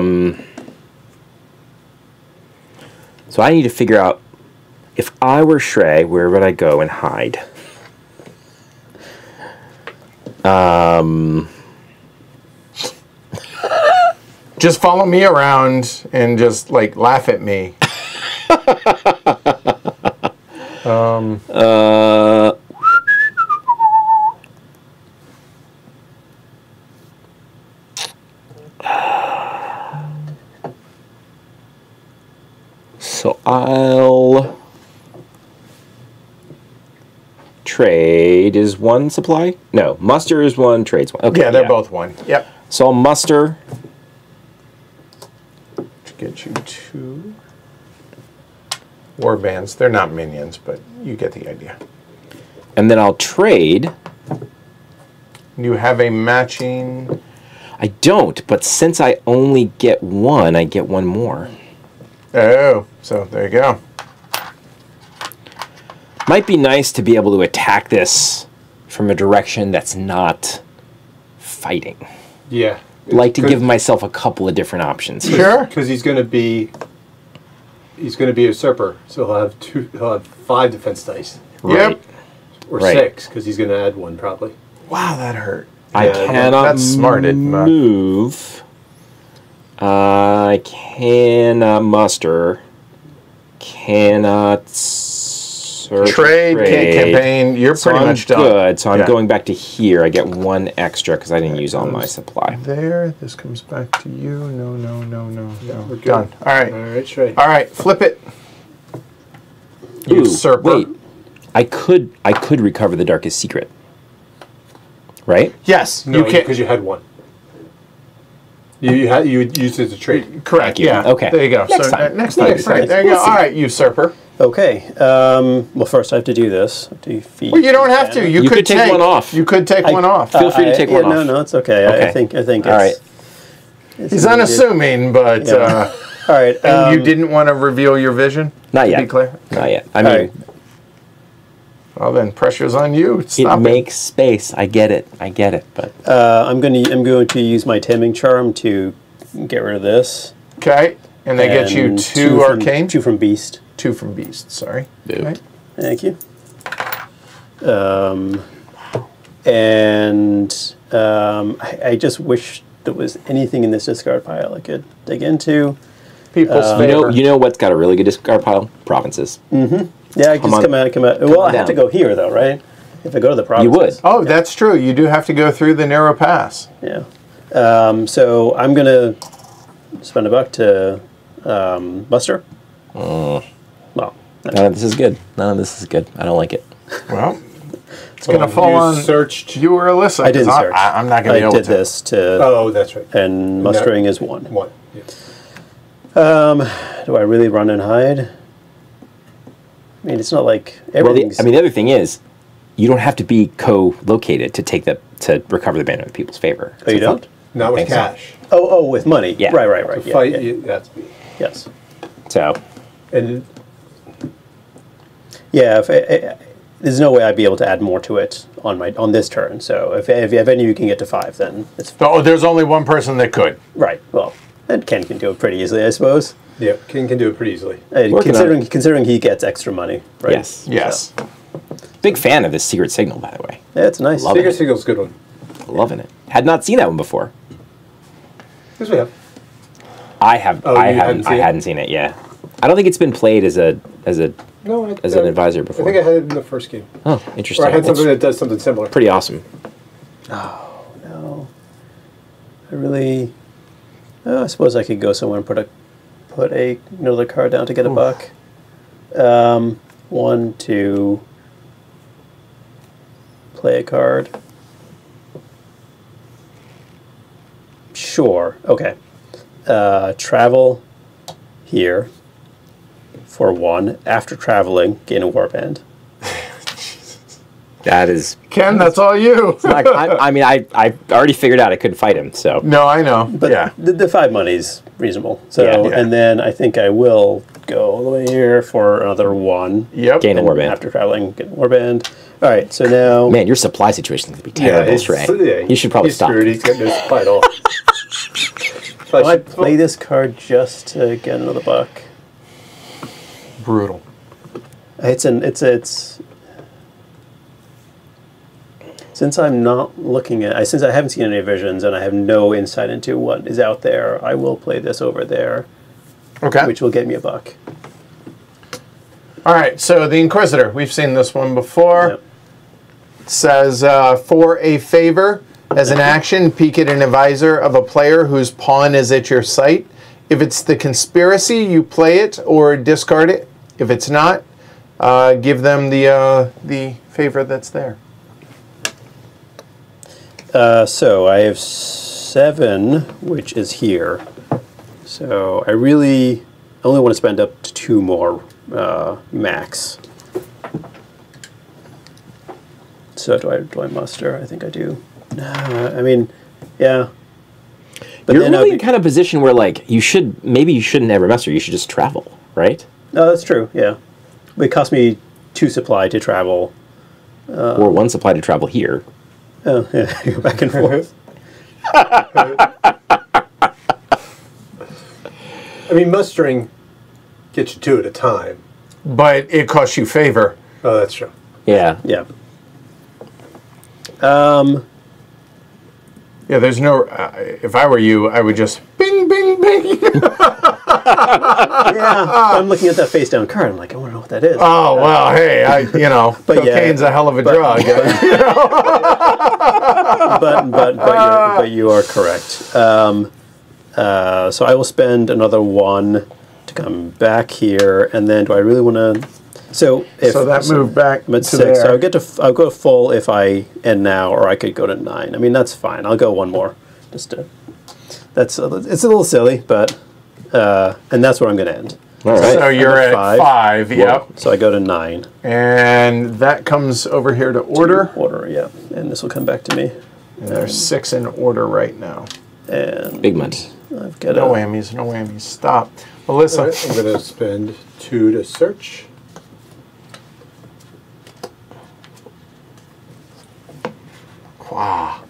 I need to figure out, if I were Shrey, where would I go and hide? Just follow me around and just, like, laugh at me. So I'll trade is 1 supply? No, muster is 1, trade's 1. Okay, yeah, they're both 1. Yep. So I'll muster... Get you 2 warbands. They're not minions, but you get the idea. And then I'll trade. You have a matching. I don't, but since I only get 1, I get 1 more. Oh, so there you go. Might be nice to be able to attack this from a direction that's not fighting. Yeah. Like to give myself a couple of different options. Sure, because he's going to be a usurper, so he'll have 5 defense dice. Right. Yep. Or 6, because he's going to add 1 probably. Wow, that hurt. I cannot move. I cannot muster. Cannot search. Trade. Campaign. You're pretty much done. Good. So I'm going back to here. I get 1 extra because I didn't use all my supply. There. This comes back to you. No. We're done. All right. All right. Flip it. Usurper. Wait. I could recover the Darkest Secret. Right? Yes. No, you can't because you had 1. You used it to trade. Correct. Yeah. Okay. There you go. Next time. Next time. There you go. All right. Usurper. Okay. Well, first I have to do this. Defeat. Well, you don't have to. You could take one off. You could take one off. Feel free to take one off. No, it's okay. I think. All right. He's unassuming, but. Yeah. All right. And you didn't want to reveal your vision. Not yet. To be clear. Not yet. I mean. Right. Well, then pressure's on you. Stop it. Makes space. I get it. But I'm going to use my Taming Charm to get rid of this. Okay. And they get you 2 arcane. 2 from Beast. 2 from Beast, sorry. Yep. Right. Thank you. I just wish there was anything in this discard pile I could dig into. People's favor. You know what's got a really good discard pile? Provinces. Mm-hmm. Yeah, I just come out. Well, I have to go here, though, right? If I go to the provinces. You would. Oh, that's true. You do have to go through the narrow pass. Yeah. So I'm going to spend a buck to muster. Well, none of this is good. I don't like it. Well, It's going to fall on searched. You or Alyssa. I didn't search. I'm not going to be able to. I did this to... Oh, that's right. And mustering is one. One, yes. Do I really run and hide? I mean, it's not like everything's... Well, I mean, the other thing is, you don't have to be co-located to take the recover the ban in the people's favor. Oh, so you don't? Not with cash. So. Oh, with money. Yeah. Right. Yeah, fight, yeah. That's me. Yes. So... And... Yeah, if there's no way I'd be able to add more to it on my this turn. So if any of you can get to 5, then it's fine. Oh, there's only one person that could. Right. Well, and Ken can do it pretty easily, I suppose. Yeah, Ken can do it pretty easily. Considering he gets extra money, right? Yes. Yes. So. Big fan of this secret signal, by the way. Yeah, it's nice. Secret signal's a good one. Loving it. Had not seen that one before. Yes, we have. I have. Oh, I hadn't seen it. Yeah. I don't think it's been played as an advisor before. I think I had it in the first game. Oh, interesting. Or I had something that does something similar. Pretty awesome. Oh, no. I really... Oh, I suppose I could go somewhere and put another card down to get a buck. 1, 2... Play a card. Sure. Okay. Travel here. For 1, after traveling, gain a warband. That is Ken. That's all you. Not, I mean, I already figured out I couldn't fight him. So no, I know. But yeah, the 5 money's reasonable. So and then I think I will go all the way here for another 1. Yep. Gain a warband after traveling. Get a warband. All right. So now, man, your supply situation could be terrible, Shrey. Yeah, you should probably stop. He's got no supply at all. So I play this card just to get another buck. Brutal. It's since I'm not looking at since I haven't seen any visions and I have no insight into what is out there, I will play this over there. Okay. Which will get me a buck. All right, so the Inquisitor, we've seen this one before. Yep. It says for a favor as an action, peek at an advisor of a player whose pawn is at your sight. If it's the conspiracy, you play it or discard it. If it's not, give them the favor that's there. So I have 7, which is here. So I really only want to spend up to 2 more max. So do I muster? I think I do. I mean, yeah. But you're really in kind of position where, like, you shouldn't ever muster. You should just travel, right? No, that's true. Yeah, it cost me 2 supply to travel, or 1 supply to travel here. Oh, yeah, go back and forth. I mean, mustering gets you 2 at a time, but it costs you favor. Oh, that's true. Yeah, yeah. Yeah, there's no. If I were you, I would just bing, bing, bing. Yeah, I'm looking at that face down card. I'm like, I want to know what that is. Oh well, hey, you know, but cocaine's a hell of a drug. But you are correct. So I will spend another 1 to come back here, and then do I really want to? So that moved back to 6. So I'll go full if I end now, or I could go to 9. I mean, that's fine. I'll go 1 more. Just to, it's a little silly, but and that's where I'm going to end. All right. So you're at 5. Yep. So I go to 9. And that comes over here to order. To order. Yep. And this will come back to me. And there's 6 in order right now. And big money. I've got no whammies. No whammies. Stop, Melissa. Right, I'm going to spend 2 to search. Wow.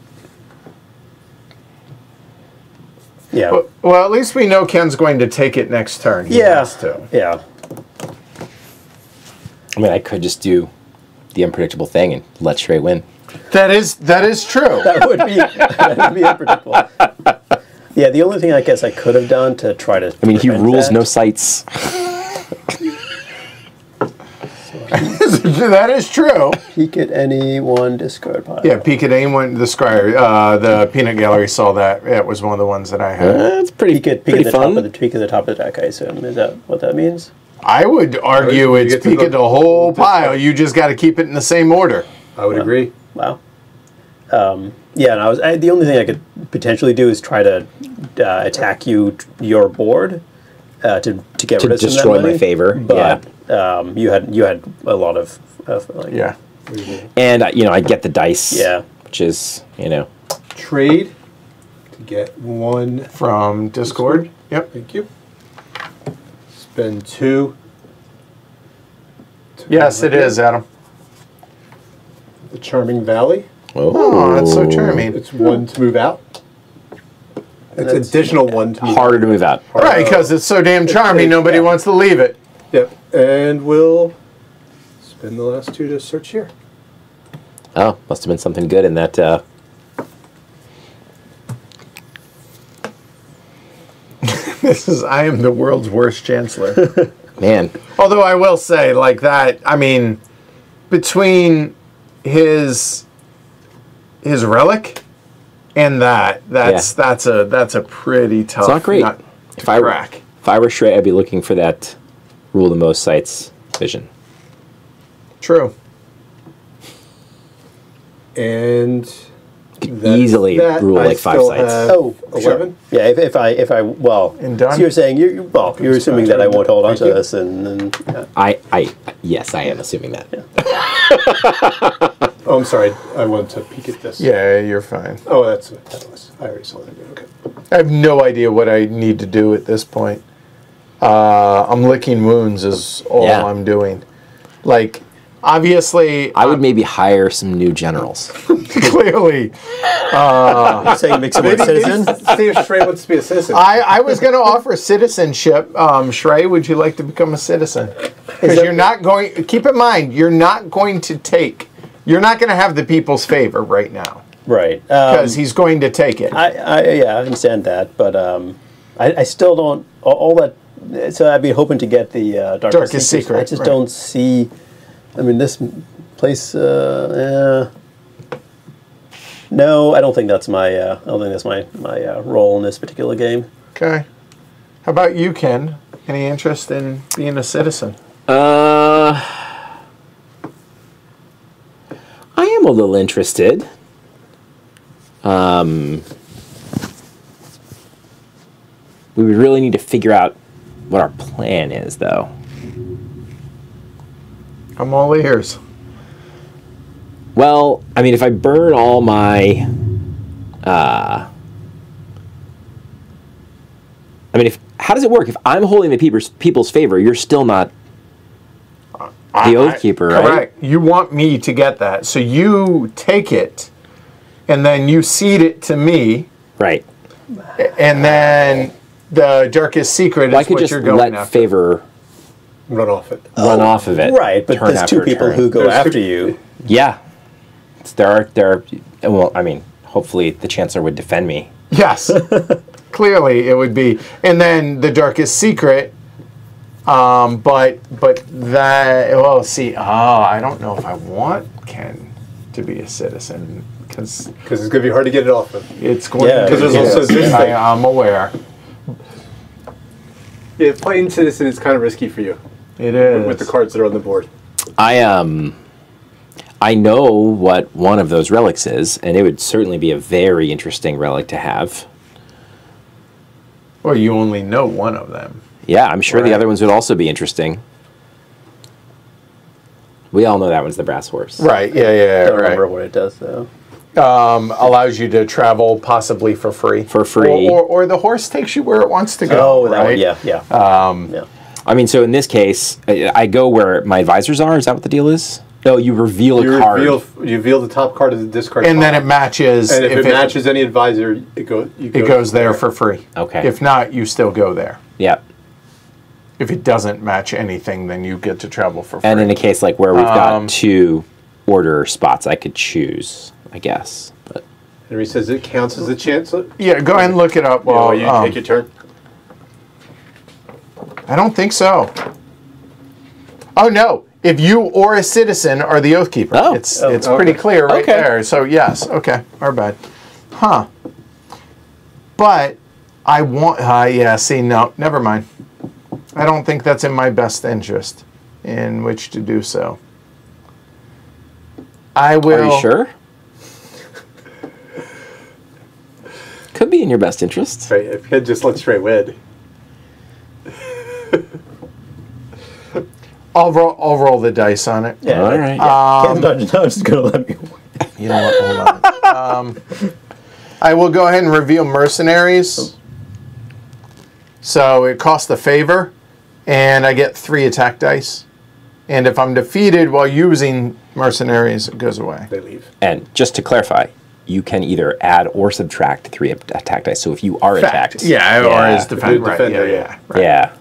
Yeah. Well, at least we know Ken's going to take it next turn. Yeah. I mean, I could just do the unpredictable thing and let Shrey win. That is true. that would be unpredictable. Yeah. The only thing I guess I could have done to try to. I mean, he rules no sights. That is true. Peek at any one discard pile. Yeah, peek at any one discard. The peanut gallery saw that. It was one of the ones that I had. That's pretty good. Peek at the top of the deck, I assume. Is that what that means? I would argue it's peek at the whole pile. You just got to keep it in the same order. I would agree. Wow. Yeah, and the only thing I could potentially do is try to attack your board to get rid of some of that money. To destroy my favor. But you had a lot of like, and you know, I get the dice. Yeah, which is trade to get one from Discord. Yep, thank you. Spend two. Yes, it is, Adam. The Charming Valley. Oh, that's so charming. It's one to move out. It's additional one to move harder out. To move out. Harder. Right, because it's so damn charming, nobody wants to leave it. Yep, and we'll spend the last two to search here. Oh, must have been something good in that. This is, I am the world's worst chancellor. Man. Although I will say, like that, I mean, between his relic and that's that's a pretty tough. It's not great. If I were Shrey, I'd be looking for that rule the most sites vision. True. And easily rule like 5 sites. Oh, 11? Sure. Yeah, if I well, so you're saying you're assuming that I won't hold on to this, and then yes, I am assuming that. Yeah. Oh, I'm sorry, I wanted to peek at this. Yeah, you're fine. Oh, that's I already saw that. Okay. I have no idea what I need to do at this point. I'm licking wounds is all I'm doing. Like, obviously, I would maybe hire some new generals. Clearly, you're saying make somebody a citizen. See if Shrey wants to be a citizen. I was going to offer citizenship. Shrey, would you like to become a citizen? Because you're not going. Keep in mind, you're not going to take. You're not going to have the people's favor right now. Right, because he's going to take it. I understand that, but I still don't all that. So I'd be hoping to get the darkest secret. I just don't see. I mean, this place. No, I don't think that's my. I don't think that's my role in this particular game. Okay. How about you, Ken? Any interest in being a citizen? I am a little interested. We would really need to figure out what our plan is, though. I'm all ears. Well, I mean, if I burn all my, I mean, how does it work? If I'm holding the people's favor, you're still not the Oath Keeper, right? Correct. You want me to get that, so you take it, and then you cede it to me, right? And then the darkest secret is what you're going after. I could just let favor. Run off it. Run off of it. Right, but there's two people who go after you. Yeah. There are, well, I mean, hopefully the Chancellor would defend me. Yes. Clearly it would be. And then the darkest secret, but that, well, see, I don't know if I want Ken to be a citizen. Because it's going to be hard to get it off of. It's going to be. Because there's also this thing. I'm aware. Yeah, playing citizen is kind of risky for you. It is. With the cards that are on the board. I know what one of those relics is, and it would certainly be a very interesting relic to have. Well, you only know one of them. Yeah, I'm sure the other ones would also be interesting. We all know that one's the brass horse. Right, yeah, I don't remember what it does, though. Allows you to travel possibly for free. For free. Or the horse takes you where it wants to go. Oh, that one, yeah. I mean, so in this case, I go where my advisors are. Is that what the deal is? No, you reveal a card. You reveal the top card of the discard pile. And then it matches. And if it matches any advisor, it goes there for free. Okay. If not, you still go there. Yeah. If it doesn't match anything, then you get to travel for free. And in a case like where we've got two order spots, I could choose, I guess. But Henry says it counts as a chancellor. Yeah, go ahead and look it up while you take your turn. I don't think so. Oh, no. If you or a citizen are the Oath Keeper. Oh. It's pretty clear right there. So, yes. Okay. Our bad. Huh. But I want... yeah, see, no. Never mind. I don't think that's in my best interest in which to do so. I will. Are you sure? Could be in your best interest. Right, if he'd just let straight win. I'll roll the dice on it. Yeah, all right. Yeah. I'm just gonna let me win. You know what? Hold on. I will go ahead and reveal mercenaries. Oh. So it costs the favor, and I get 3 attack dice. And if I'm defeated while using mercenaries, it goes away. They leave. And just to clarify, you can either add or subtract 3 attack dice. So if you are attacked, yeah, or as defender, right.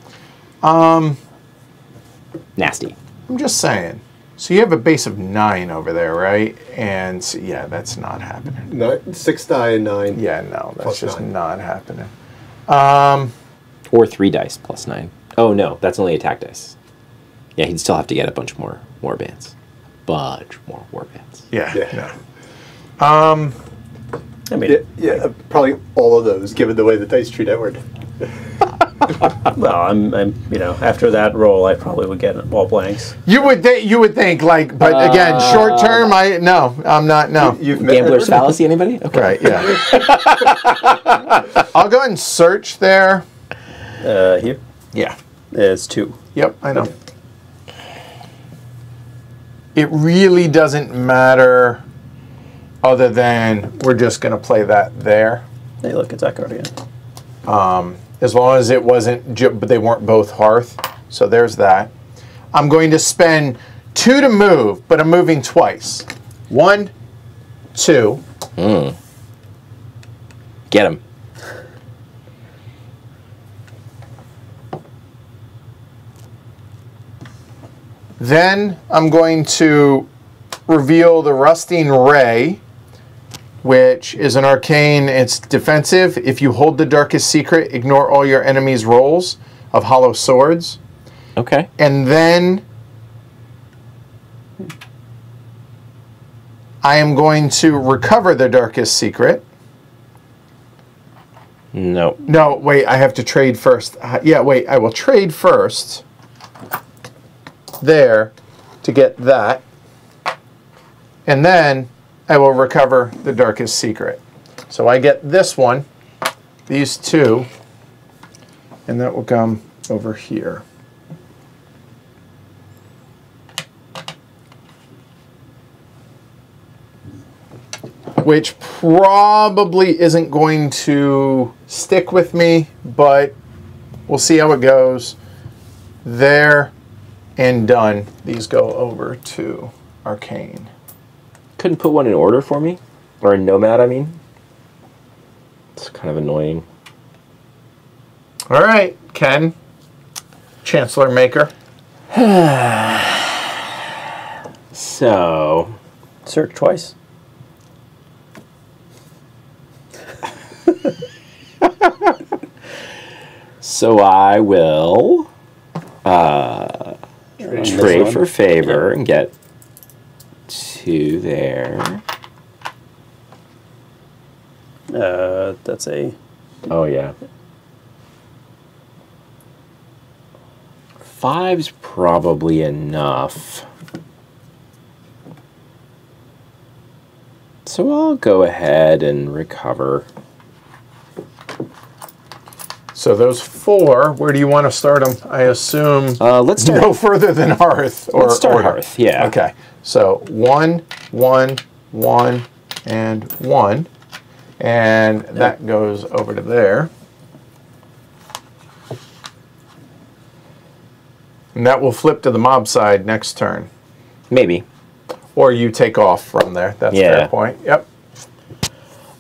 Nasty. I'm just saying. So you have a base of 9 over there, right? And so, yeah, that's not happening. No, 6 die and 9. Yeah, no, that's just not happening. Or 3 dice plus 9. Oh no, that's only attack dice. Yeah, he'd still have to get a bunch more warbands. Bunch more warbands. Yeah. Yeah. No. I mean, yeah, probably all of those, given the way the dice treat Edward. Well, I'm, you know, after that roll, I probably would get all blanks. You would think, like, but again, short term, no, I'm not. You've Gambler's fallacy, anybody? Okay. Right, yeah. I'll go ahead and search there. Here? Yeah. It's 2. Yep, I know. Okay. It really doesn't matter other than we're just going to play that there. Hey, look, it's that card again. As long as it wasn't, but they weren't both hearth. So there's that. I'm going to spend 2 to move, but I'm moving twice. 1, 2. Mm. Get him. Then I'm going to reveal the Rusting Ray, which is an arcane. It's defensive. If you hold the Darkest Secret, ignore all your enemies' rolls of hollow swords. Okay. And then I am going to recover the Darkest Secret. No. No, wait, I have to trade first. Yeah, wait, I will trade first there to get that. And then I will recover the Darkest Secret. So I get this one, these 2, and that will come over here. Which probably isn't going to stick with me, but we'll see how it goes. There and done. These go over to Arcane. Couldn't put one in order for me, or in Nomad, I mean. It's kind of annoying. All right, Ken, Chancellor Maker. So, search twice. So I will trade for favor and get 2 there. That's a... Oh, yeah. 5's probably enough. So I'll go ahead and recover. So those 4, where do you want to start them? I assume let's start no further than Hearth. Or, let's start Hearth, yeah. Okay. So 1, 1, 1, and 1. And that goes over to there. And that will flip to the mob side next turn. Maybe. Or you take off from there. That's a fair point. Yep.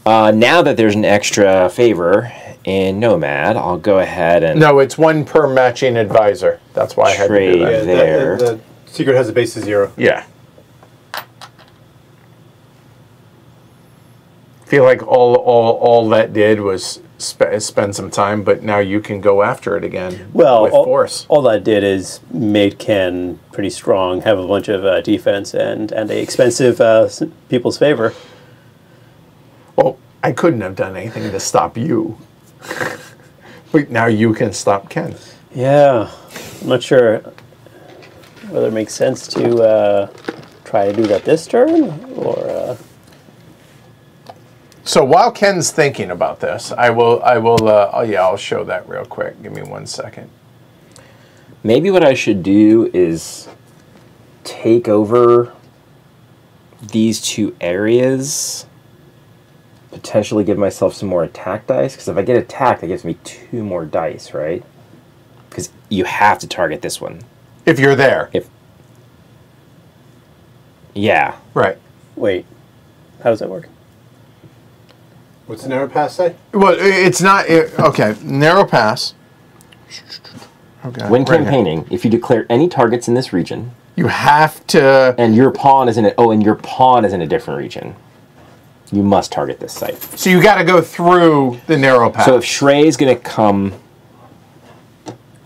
Now that there's an extra favor in Nomad, I'll go ahead and... No, it's 1 per matching advisor. That's why I had to do that. There. The secret has a base of 0. Yeah. I feel like all that did was spend some time, but now you can go after it again with force. All that did is made Ken pretty strong, have a bunch of defense and a expensive people's favor. Well, I couldn't have done anything to stop you. But now you can stop Ken. Yeah, I'm not sure whether it makes sense to try to do that this turn, or? So while Ken's thinking about this, I'll show that real quick. Give me 1 second. Maybe what I should do is take over these two areas, potentially give myself some more attack dice, because if I get attacked, that gives me 2 more dice, right? Because you have to target this one. If you're there. Yeah. Right. Wait, how does that work? What's the narrow pass say? Well, it's not... okay, narrow pass. Okay. When campaigning, if you declare any targets in this region... You have to... And your pawn is in a... Oh, and your pawn is in a different region. You must target this site. So you got to go through the narrow path. So if Shrey's going to come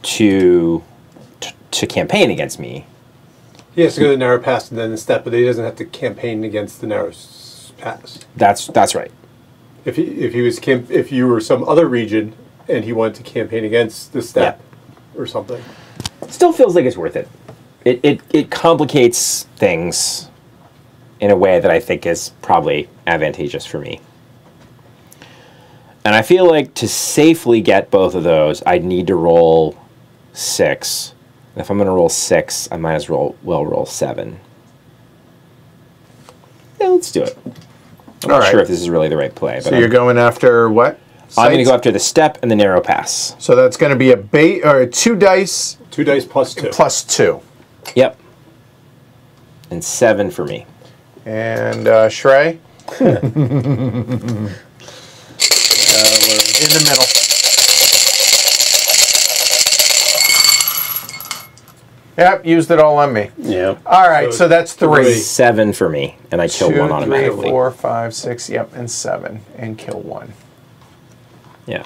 to campaign against me... He has to go to the narrow pass and then the step, but he doesn't have to campaign against the narrow pass. That's right. If you were some other region and he wanted to campaign against the step or something. Still feels like it's worth it. It complicates things in a way that I think is probably advantageous for me. And I feel like to safely get both of those, I'd need to roll 6. And if I'm going to roll 6, I might as well roll 7. Yeah, let's do it. I'm not sure if this is really the right play. But so you're going after what? Sites? I'm going to go after the step and the narrow pass. So that's going to be a bait or 2 dice. 2 dice plus 2. Plus 2. Yep. And 7 for me. And Shrey? In the middle. Yep, used it all on me. Yep. All right, so that's 3. 7 for me, and I kill 1 automatically. 3, 4, 5, 6, yep, and 7, and kill 1. Yeah.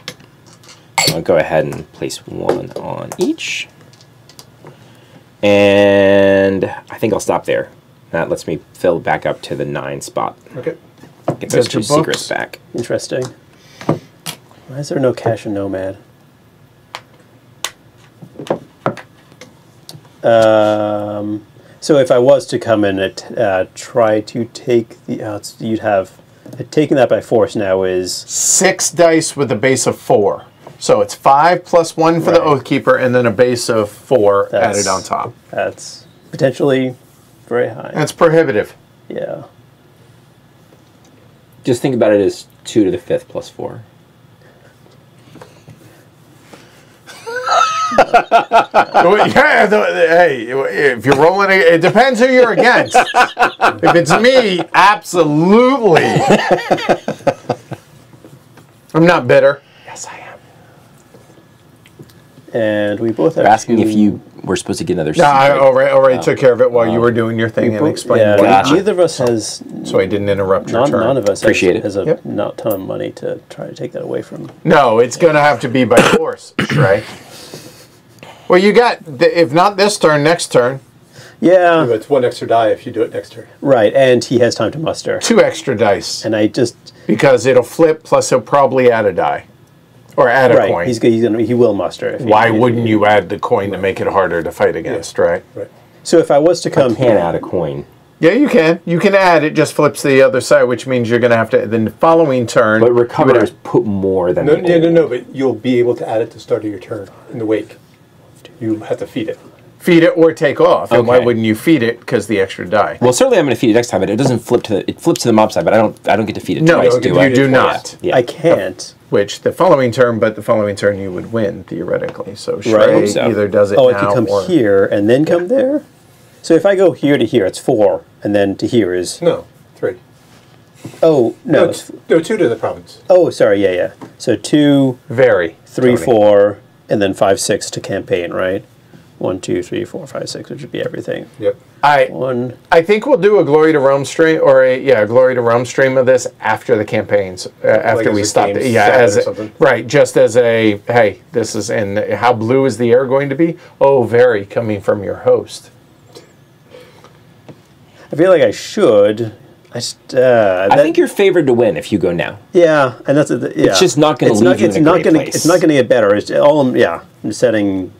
I'll go ahead and place 1 on each. And I think I'll stop there. That lets me fill back up to the 9 spot. Okay. Get those 2 secrets back. Interesting. Why is there no cash in Nomad? So if I was to come in and try to take the outs, you'd have taking that by force now is 6 dice with a base of 4. So it's 5 plus 1 for the Oathkeeper and then a base of 4 added on top. That's potentially very high. That's prohibitive. Yeah. Just think about it as 2 to the 5th plus 4. Hey, if you're rolling, it depends who you're against. If it's me, absolutely. I'm not bitter. Yes, I am. And we both are asking if you were supposed to get another. No, I already took care of it while you were doing your thing and explained. Yeah, neither of us has. So I didn't interrupt your turn. None of us has a ton of money to try to take that away from. No, it's going to have to be by force, right? Well, you got, if not this turn, next turn. Yeah. It's 1 extra die if you do it next turn. Right, and he has time to muster. 2 extra dice. And I just... Because it'll flip, plus he'll probably add a die. Or add a coin. He will muster. If Why wouldn't you add the coin to make it harder to fight against, right? So if I was to come... I can't add a coin. Yeah, you can. You can add, it just flips the other side, which means you're going to have to, the following turn... But recoverers put more than... No, but you'll be able to add it to start of your turn in the wake. You have to feed it. Feed it or take off. Okay. And why wouldn't you feed it? Because the extra die. Well, certainly I'm going to feed it next time, but it doesn't flip to the... It flips to the mob side, but I don't get to feed it twice, do I? No, you do not. Yeah. I can't. Which, the following turn, but the following turn you would win, theoretically. So Shrey either does it now or... Oh, it could come here and then come there? So if I go here to here, it's 4, and then to here is... No, 3. Oh, no. No, 2 to the province. Oh, sorry, yeah. So 2... Very. 3, 4... And then 5, 6 to campaign, right? 1, 2, 3, 4, 5, 6, which would be everything. Yep. I think we'll do a Glory to Rome stream or a Glory to Rome stream of this after the campaigns, after we stop. Just as a hey, this is and how blue is the air going to be? Oh, very coming from your host. I feel like I should. I think you're favored to win if you go now. Yeah, and that's it's just not going to leave you in a great place. It's not going to get better. It's all I'm setting.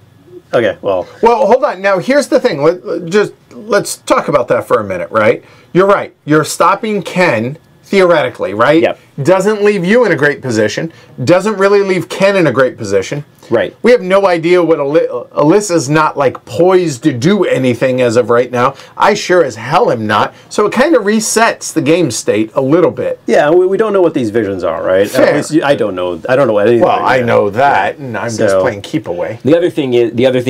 Okay, well. Well, hold on. Now here's the thing. Let, just let's talk about that for a minute, right? You're right. You're stopping Ken, theoretically, right? Yep. Doesn't leave you in a great position. Doesn't really leave Ken in a great position. Right. We have no idea what Alyssa's not, like, poised to do anything as of right now. I sure as hell am not. So it kind of resets the game state a little bit. Yeah, we don't know what these visions are, right? Fair. At least you, I don't know. I don't know anything. Well, I know that, and I'm just playing keep away. The other thing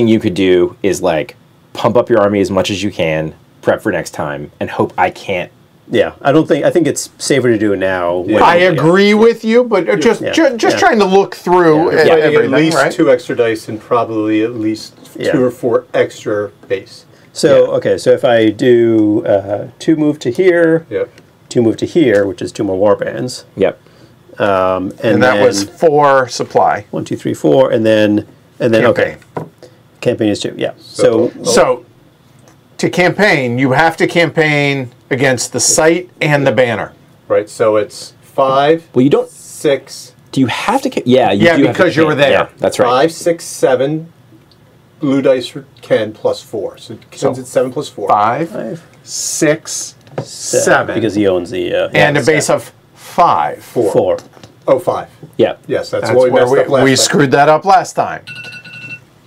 you could do is, like, pump up your army as much as you can, prep for next time, and hope I can't. Yeah, I think it's safer to do it now. Yeah. I agree with you, but just trying to look through everything, at least right? 2 extra dice and probably at least 2 or 4 extra base. So okay, so if I do 2 move to here, 2 move to here, which is 2 more warbands. Yep. And that was 4 supply. 1, 2, 3, 4, and then campaign. Okay. Campaign is 2. Yeah. So to campaign, you have to campaign against the site and the banner. Right, so it's 5. Well, you don't 6. Do you have to? Yeah, you do because you were there. Yeah, that's right. 5, 6, 7. Blue dice for Ken plus 4. So Ken's it's 7 plus 4. 5, 6, 7. Because he owns the and a base of 5, 4. 5. Yeah. Yes, that's what we screwed that up last time.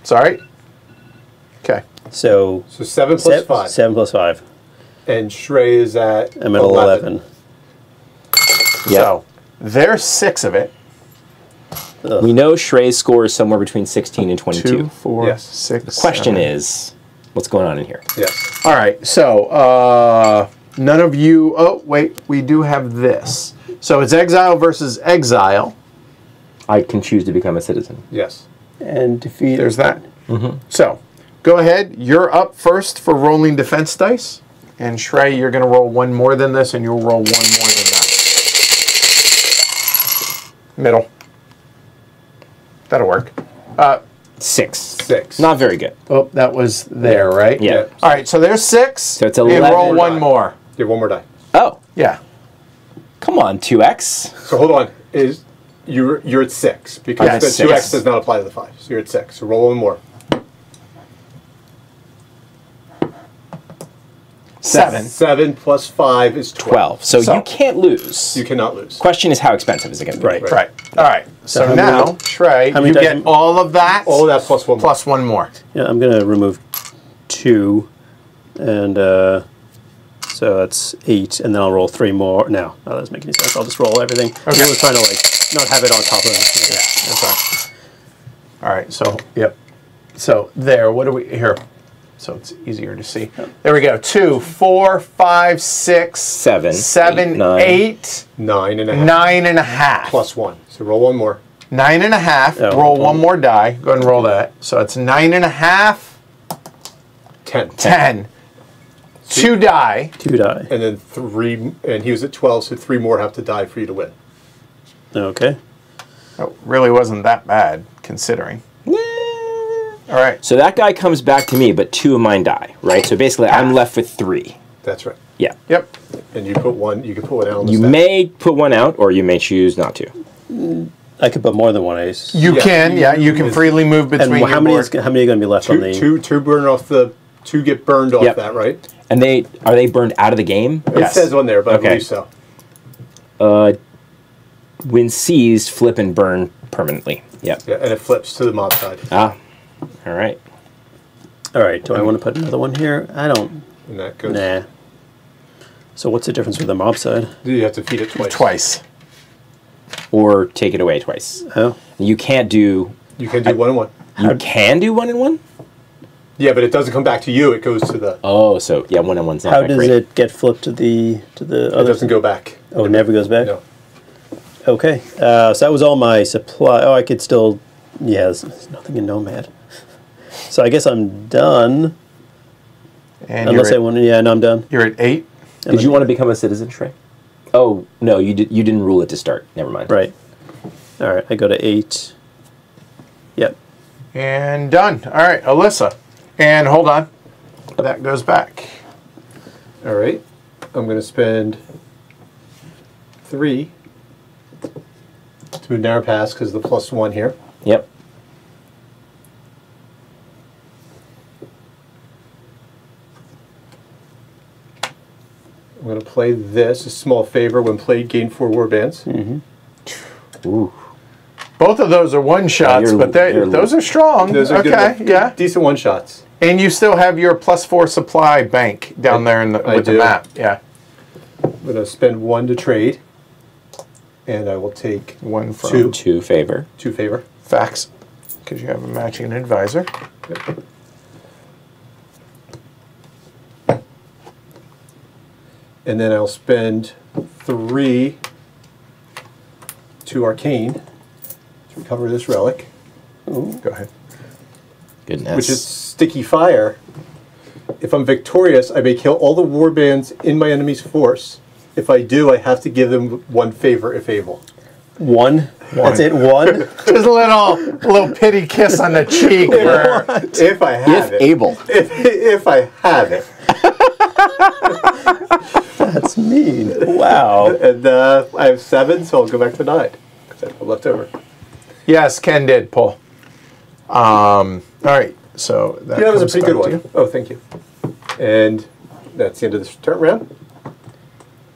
Sorry. Okay. So 7 plus 5. 7 plus 5. And Shrey is at 11. Yeah. So there's 6 of it. Ugh. We know Shrey's score is somewhere between 16 and 22. 2, 4, 6. The question is, what's going on in here? Yes. All right. So none of you. Oh wait, we do have this. So it's exile versus exile. I can choose to become a citizen. Yes. And defeat. There's that. Mm-hmm. So go ahead. You're up first for rolling defense dice. And Shrey, you're going to roll 1 more than this, and you'll roll 1 more than that. Middle. That'll work. 6. 6. Not very good. Oh, that was there, right? Yeah. All right, so there's 6. So it's 11. And roll 1 more. You have 1 more die. Oh. Yeah. Come on, 2x. So hold on. You're at 6, because the 2x does not apply to the 5. So you're at 6. So roll 1 more. 7. 7 plus 5 is 12. So you can't lose. You cannot lose. Question is, how expensive is it going to be? Right. All right. So now, Shrey, you get all of that. All of that plus 1 more. Plus 1 more. Yeah, I'm going to remove 2, and so that's 8, and then I'll roll 3 more. No, that doesn't make any sense. I'll just roll everything. Okay. I was trying to not have it on top of it. Yeah, that's all right. All right. So So there. What do we here? So it's easier to see. There we go. 2, 4, 5, 6, 7, 8, 9 and a half. Plus 1. So roll 1 more. 9 and a half. Roll 1 more die. Go ahead and roll that. So it's 9 and a half. 10. 2 die. And then 3. And he was at 12, so 3 more have to die for you to win. Okay. That really wasn't that bad, considering. All right. So that guy comes back to me, but 2 of mine die, right? So basically, I'm left with 3. That's right. Yeah. Yep. And you put 1. You can put 1 out. You may put 1 out, or you may choose not to. I could put more than 1 ace. You can. Yeah. You can freely move between. And how many are going to be left on the? 2 burn off the. 2 get burned off that, right? And are they burned out of the game? It says on there, but I believe so. When seized, flip and burn permanently. Yep. Yeah. And it flips to the mob side. Ah. All right. All right. Do I want to put another 1 here? I don't. And that goes. Nah. So what's the difference with the mob side? You have to feed it twice. Or take it away twice. Oh. You can't do. You can do 1 and 1. You can do 1 and 1? Yeah, but it doesn't come back to you. It goes to the. Oh, so yeah, 1 and 1's not. How does it get flipped to the other? It doesn't go back. Oh, it never goes back. No. Okay. So that was all my supply. Oh, I could still. Yeah, there's nothing in Nomad. So I guess I'm done. And unless I want to, no, I'm done. You're at 8. Did you want to become a citizen, Shrey? Oh, no, you didn't rule it to start. Never mind. Right. All right, I go to 8. Yep. And done. All right, Alyssa. And hold on. That goes back. All right. I'm going to spend 3 to narrow pass because of the plus 1 here. Yep. I'm going to play this, a small favor. When played, gain 4 warbands. Mm-hmm. Ooh. Both of those are one-shots, but those are strong. Those are good, yeah. Decent one-shots. And you still have your +4 supply bank down there in the, with the map. Yeah. I'm going to spend 1 to trade, and I will take 1 from two favor. 2 favor. Facts, because you have a matching advisor. Yep. And then I'll spend 3 to arcane to recover this relic. Ooh. Go ahead. Goodness. Which is sticky fire. If I'm victorious, I may kill all the warbands in my enemy's force. If I do, I have to give them 1 favor if able. One? That's it? One? Just a little pity kiss on the cheek. If I have it. If able. If I have it. That's mean. Wow. And I have 7, so I'll go back to 9. Because I have left over. Yes, Ken did, Paul. All right, so that was a pretty good one. Oh, thank you. And that's the end of this turn round.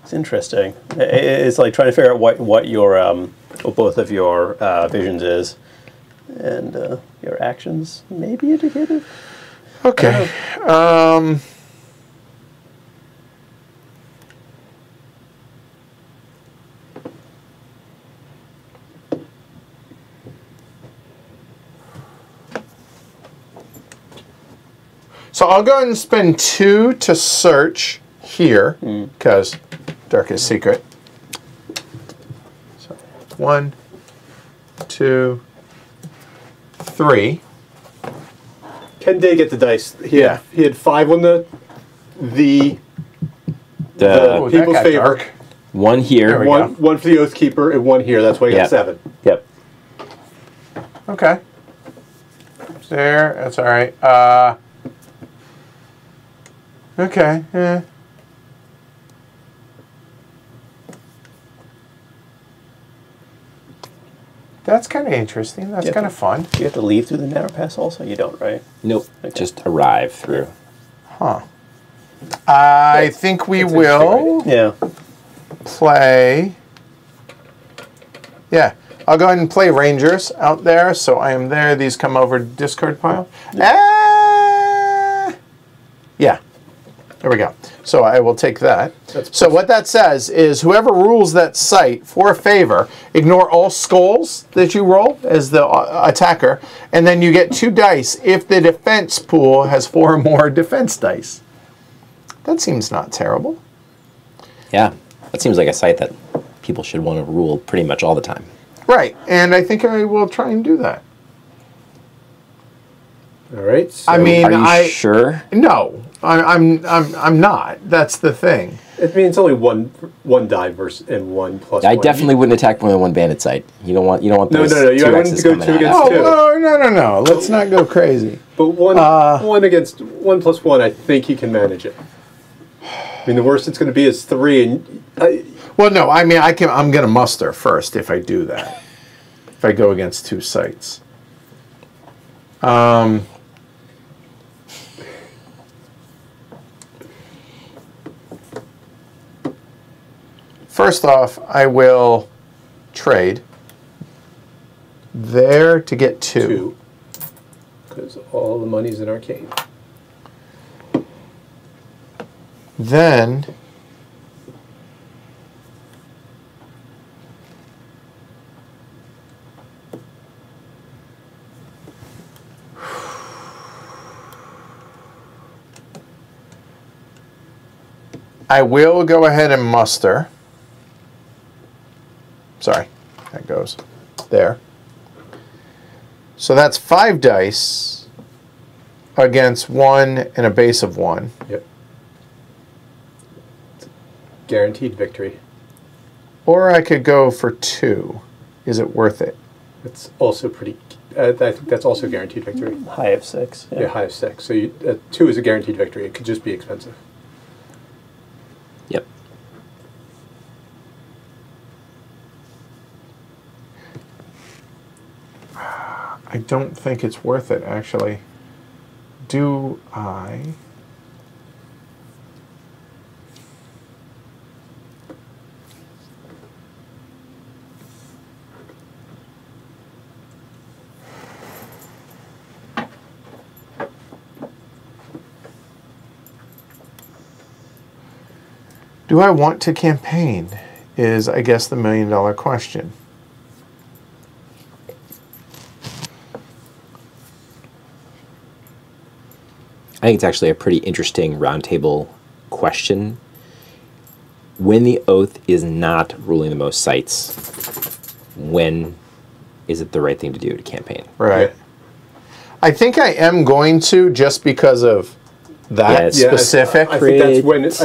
It's interesting. It's like trying to figure out what your what both of your visions is, and your actions may be indicative. Okay. So I'll go ahead and spend 2 to search here, because Darkest Secret. So 1, 2, 3. Ken did get the dice. He had 5 on the people's favor. Dark. 1 here. One for the Oathkeeper and 1 here. That's why he got 7. Yep. Okay. There. That's all right. Okay, yeah. That's kind of interesting. That's kind of fun. Do you have to leave through the narrow pass also? You don't, right? Nope. Okay. Just arrive through. Huh. I think we will play... Yeah. I'll go ahead and play Rangers out there. So I am there. These come over to Discord pile. Yeah. Yeah. There we go. So I will take that. So what that says is whoever rules that site for a favor, ignore all skulls that you roll as the attacker, and then you get 2 dice if the defense pool has 4 or more defense dice. That seems not terrible. Yeah. That seems like a site that people should want to rule pretty much all the time. Right. And I think I will try and do that. All right. So I mean, are you sure? No, I'm not. That's the thing. I mean, it's only one die versus and 1 plus. I definitely wouldn't attack more than 1 bandit site. You don't want. No. You wouldn't go 2 against 2. Oh no. Let's not go crazy. But one plus one, I think you can manage it. I mean, the worst it's going to be is 3. And well, no, I mean, I'm going to muster first if I do that. If I go against 2 sites. First off, I will trade there to get 2. 'Cause all the money's in arcane. Then I will go ahead and muster. Sorry, that goes there. So that's 5 dice against 1 and a base of 1. Yep. Guaranteed victory. Or I could go for 2. Is it worth it? It's also pretty. I think that's also guaranteed victory. High of 6. Yeah, high of 6. So 2 is a guaranteed victory. It could just be expensive. Yep. I don't think it's worth it, actually. Do I? Do I want to campaign? Is, I guess, the million-dollar question. I think it's actually a pretty interesting roundtable question. When the Oath is not ruling the most sites, when is it the right thing to do to campaign? Right. I think I am going to, just because of that specific. I think that's when it's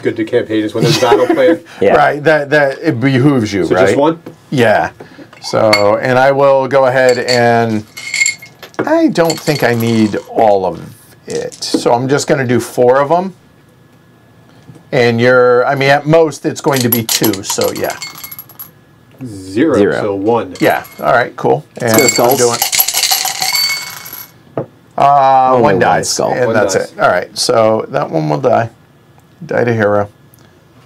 good to campaign, is when there's battle plan. Yeah. Right. That it behooves you. So right? Just one. Yeah. So, and I will go ahead and I don't think I need all of it, so I'm just going to do 4 of them. And you're, I mean, at most it's going to be 2, so yeah. 0, so 1. Yeah. All right. Cool. And I'm doing. One dies, and that's it. All right, so that one will die. Die to hero.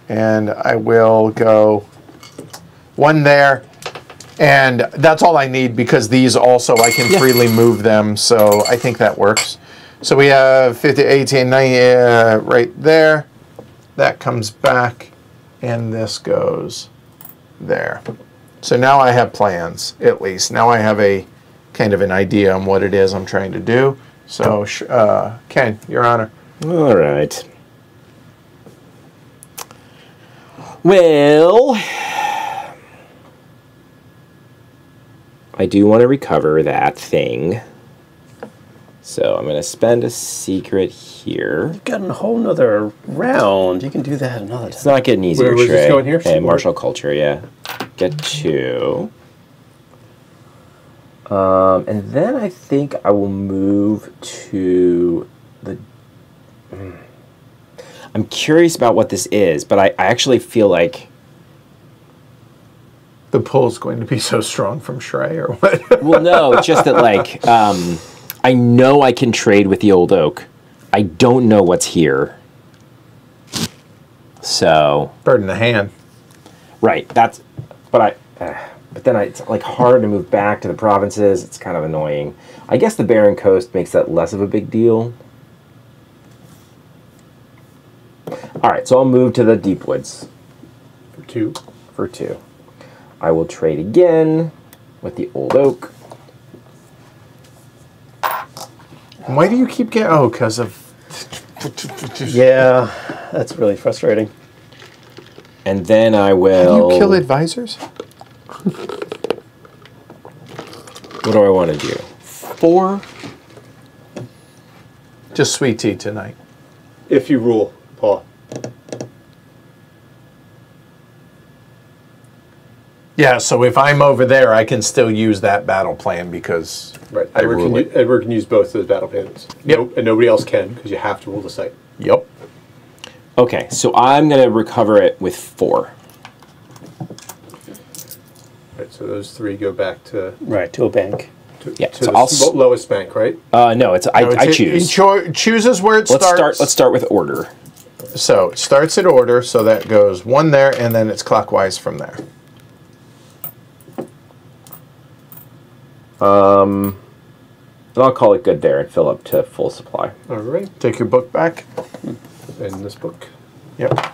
And I will go 1 there. And that's all I need, because these also, I can freely move them, so I think that works. So we have 50, 18, 90 right there. That comes back, and this goes there. So now I have plans, at least. Now I have a kind of an idea on what it is I'm trying to do. So, Ken, Your Honor. All right. Well, I do want to recover that thing. So I'm going to spend a secret here. You've got a whole nother round. You can do that another time. It's not getting easier, Trey. Where was this going here? And martial culture, yeah. Get 2. And then I think I will move to the... I'm curious about what this is, but I actually feel like... The pull's going to be so strong from Shrey or what? Well, no, it's just that, like, I know I can trade with the old oak. I don't know what's here. So... Bird in the hand. Right, that's... But I... But then it's like hard to move back to the provinces. It's kind of annoying. I guess the Barren Coast makes that less of a big deal. All right, so I'll move to the Deep Woods. For 2. For 2. I will trade again with the Old Oak. Why do you keep getting... Oh, because of... Yeah, that's really frustrating. And then I will... How do you kill advisors? What do I want to do? 4. Just sweet tea tonight. If you rule, Paul. Yeah, so if I'm over there, I can still use that battle plan because right. Edward can use both of those battle plans. Yep. Nope, and nobody else can because you have to rule the site. Yep. Okay, so I'm going to recover it with 4. Right, so those 3 go back to... Right, to a bank. To so the lowest bank, right? No, it's I choose. It chooses where it starts. Let's start with order. So it starts at order, so that goes 1 there, and then it's clockwise from there. And I'll call it good there and fill up to full supply. All right. Take your book back. And this book. Yep.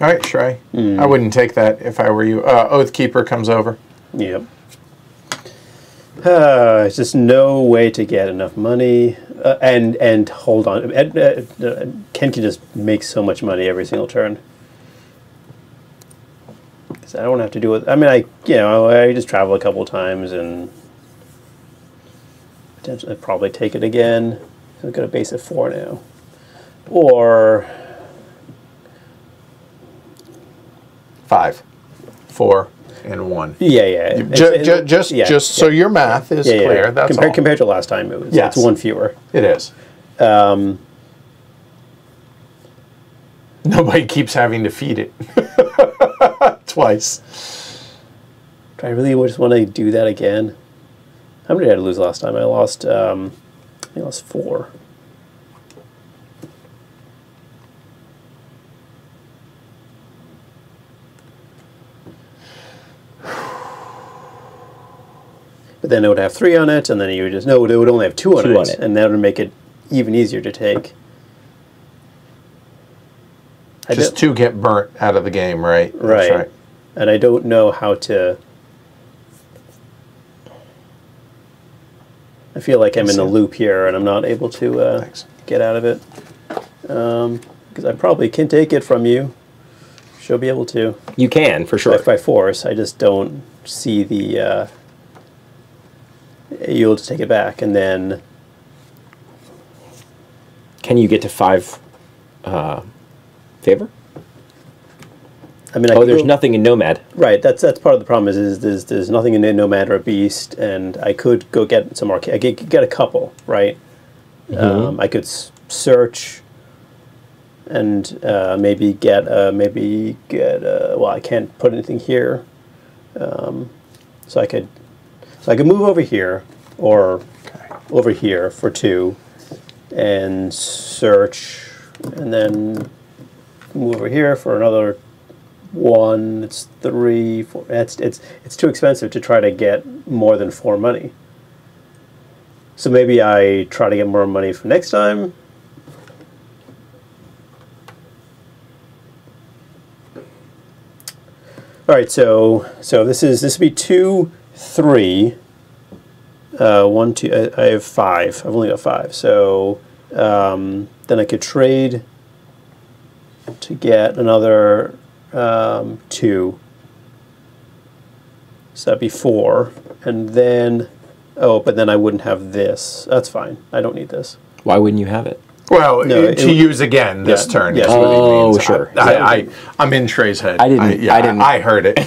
All right, Shrey. I wouldn't take that if I were you. Oathkeeper comes over. Yep. It's just no way to get enough money. And hold on. Ken can just make so much money every single turn. Because I don't have to do it. I mean, I just travel a couple of times and potentially probably take it again. So I've got a base of 4 now. Or... 5, 4, and 1. Yeah, yeah. So your math is clear. That's compared to last time, it was it's 1 fewer. It is. Nobody keeps having to feed it twice. Do I really just want to do that again? How many did I lose last time? I lost. I lost 4. But then it would have 3 on it, and then you would just... No, it would only have 2 on it, and that would make it even easier to take. Just to get burnt out of the game, right? Right. That's right. And I don't know how to... I feel like I'm in a loop here, and I'm not able to get out of it. Because I probably can take it from you. She'll be able to. You can, for sure. By force. I just don't see the... You'll just take it back, and then... Can you get to 5 favor? I mean, there's nothing in Nomad. Right, that's part of the problem. Is there's nothing in Nomad or a Beast, and I could go get some arcane. I could get a couple, right? Mm-hmm. I could search, and maybe get well, I can't put anything here, so I could move over here or over here for 2, and search, and then move over here for another. 1, it's 3, 4. It's too expensive to try to get more than 4 money. So maybe I try to get more money for next time. All right, so this would be 2, 3, 1, 2. I have 5. I've only got 5. So then I could trade to get another. 2, so that'd be 4, and then, oh, but then I wouldn't have this. That's fine. I don't need this. Why wouldn't you have it? Well, no, to use again this turn. Yes, oh, means. Sure. I'm in Trey's head. I didn't. I heard it.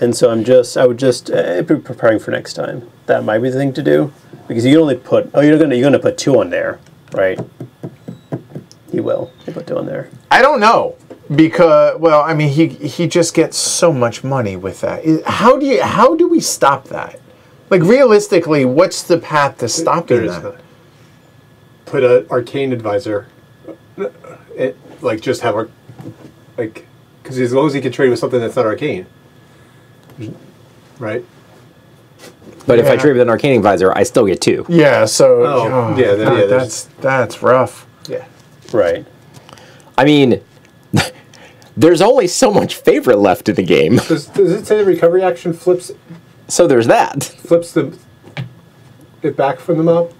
And so I would just be preparing for next time. That might be the thing to do, because you only put. Oh, you're gonna put 2 on there. Right. He will. He'll put 2 on there. I don't know. Because, well, I mean, he just gets so much money with that. How do we stop that? Like, realistically, what's the path to stopping that? Put an arcane advisor. Like, just have our... Like, because as long as he can trade with something that's not arcane. Right? But if I trade with an arcane advisor, I still get 2. Yeah, so that's rough. Yeah, right. I mean, there's only so much favor left in the game. Does it say the recovery action flips? So there's that. Flips it back from the mob?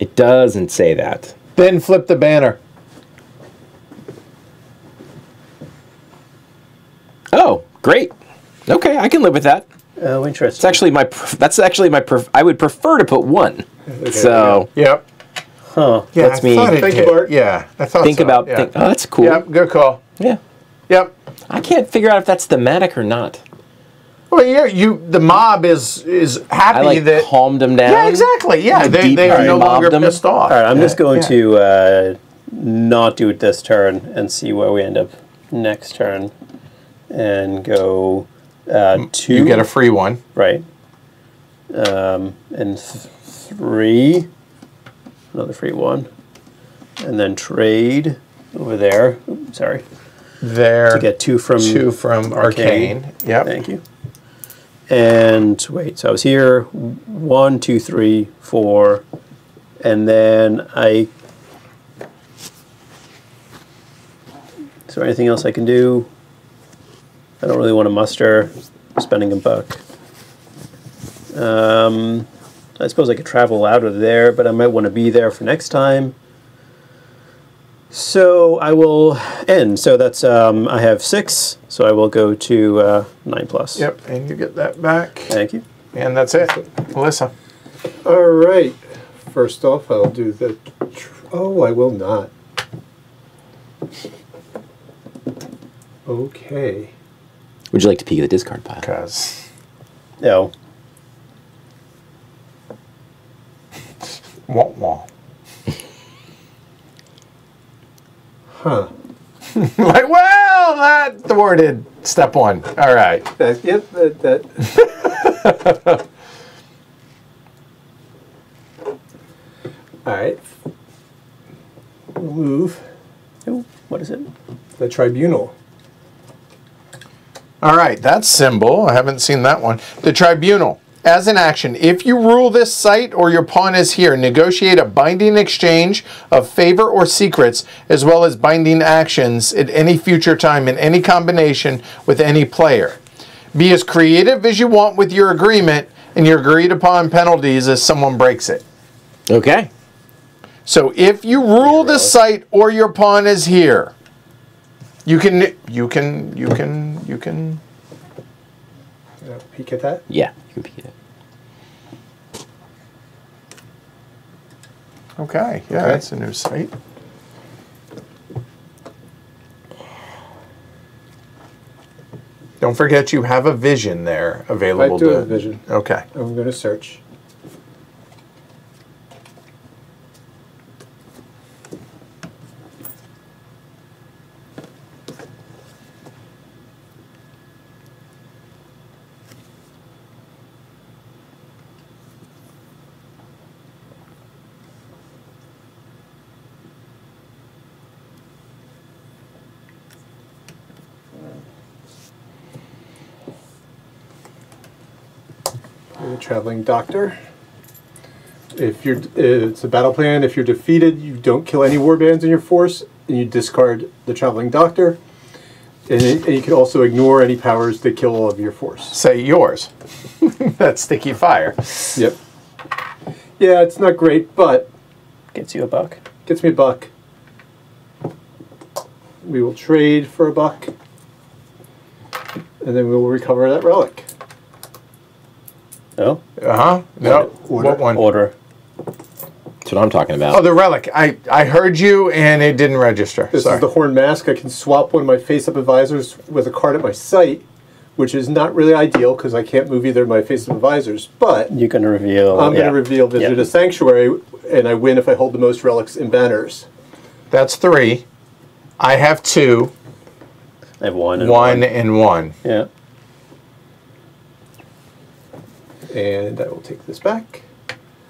It doesn't say that. Then flip the banner. Oh, great. Okay, I can live with that. Oh, interesting. It's actually my. I would prefer to put 1. Okay, so. Yeah. Yep. Huh. Yeah. That's me. Thank you, Bart. Yeah. I thought. Think so. About. Yeah. Think, oh, that's cool. Yep. Good call. Yeah. Yep. I can't figure out if that's thematic or not. Well, yeah. The mob is happy that calmed them down. Yeah. Exactly. Yeah. They are no longer pissed off. All right. I'm just going to not do it this turn and see where we end up next turn, and go. 2. You get a free 1. Right. And 3. Another free 1. And then trade over there. Oops, sorry. There. To get 2 from Arcane. Yep. Thank you. And wait, so I was here. 1, 2, 3, 4. And then I... Is there anything else I can do? I don't really want to muster spending a buck. I suppose I could travel out of there, but I might want to be there for next time. So I will end. So that's I have 6, so I will go to 9+. Yep, and you get that back. Thank you. And that's it, Melissa. All right. First off, I'll do the. Oh, I will not. Okay. Would you like to peek at the discard pile? Cause... No. Womp womp. Huh. Like, well, that thwarted step 1. All right. Yep, that. All right. We'll move. Ooh, what is it? The Tribunal. All right, that symbol. I haven't seen that one. The Tribunal. As an action, if you rule this site or your pawn is here, negotiate a binding exchange of favor or secrets, as well as binding actions at any future time in any combination with any player. Be as creative as you want with your agreement and your agreed upon penalties as someone breaks it. Okay. So if you rule the site or your pawn is here, you can peek at that? Yeah, you can peek at it. Okay, yeah, that's a new site. Don't forget you have a vision there available. I do have a vision. Okay. I'm going to search. Traveling Doctor. If you're, it's a battle plan. If you're defeated, you don't kill any warbands in your force, and you discard the Traveling Doctor. And you can also ignore any powers that kill all of your force. Say yours. That's sticky fire. Yep. Yeah, it's not great, but gets you a buck. Gets me a buck. We will trade for a buck, and then we will recover that relic. No? Uh-huh. No. Order. What one? Order. That's what I'm talking about. Oh, the relic. I heard you, and it didn't register. This is the Horn Mask. I can swap one of my face-up advisors with a card at my site, which is not really ideal because I can't move either of my face-up advisors, but... You can reveal... I'm going to reveal Visitor to Sanctuary, and I win if I hold the most relics and banners. That's three. I have two. I have one and one. And one. Yeah. And I will take this back.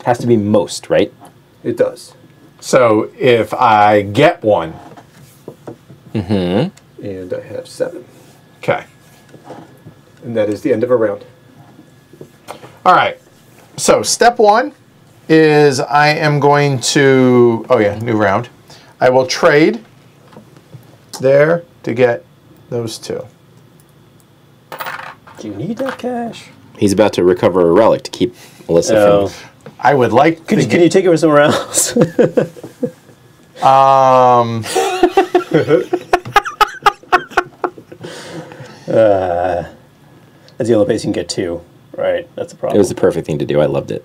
Has to be most, right? It does. So if I get one, and I have seven. Okay. And that is the end of a round. All right. So step one is I am going to, oh yeah, new round. I will trade there to get those two. Do you need that cash? He's about to recover a relic to keep Melissa from... I would like... Can you take it from somewhere else? That's the only place you can get two, right? That's the problem. It was the perfect thing to do. I loved it.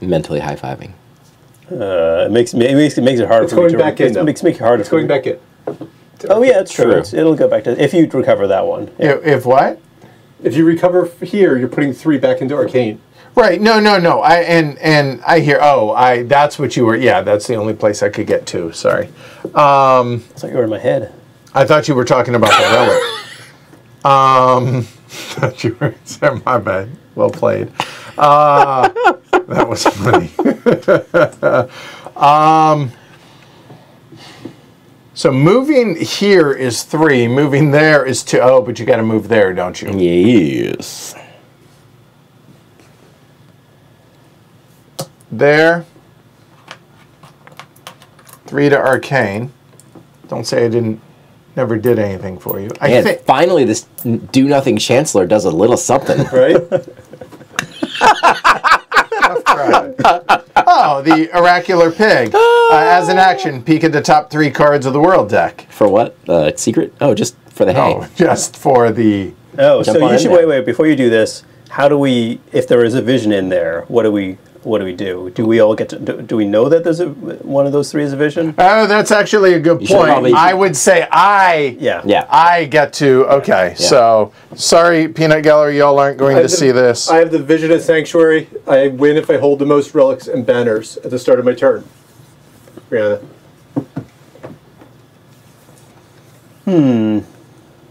Mentally high-fiving. It makes it hard for me to... It's going back in. Oh, yeah, it's true. It'll go back to... If you recover that one. Yeah. If what? If you recover here, you're putting three back into Arcane. Right. No, no, no. I hear, oh, that's what you were, yeah, that's the only place I could get to. Sorry. I thought you were in my head. I thought you were talking about the relic. Thought you were, sorry, my bad. Well played. That was funny. So moving here is three, moving there is two. Oh, but you got to move there, don't you? Yes. There. Three to Arcane. Don't say I didn't, never did anything for you. Man, finally this do-nothing Chancellor does a little something. Right? Oh, the oracular pig. As an action, peek at the top three cards of the world deck. For what? Secret? Oh, just for the hay. Oh, just for the... Oh, so you should... Wait, before you do this, how do we... If there is a vision in there, what do we do? Do we all get to... Do we know that there's one of those three is a vision? Oh, that's actually a good point. Probably, I would say I get to... Okay, so... Sorry, Peanut Gallery, y'all aren't going to see this. I have the vision of Sanctuary. I win if I hold the most relics and banners at the start of my turn. Brianna.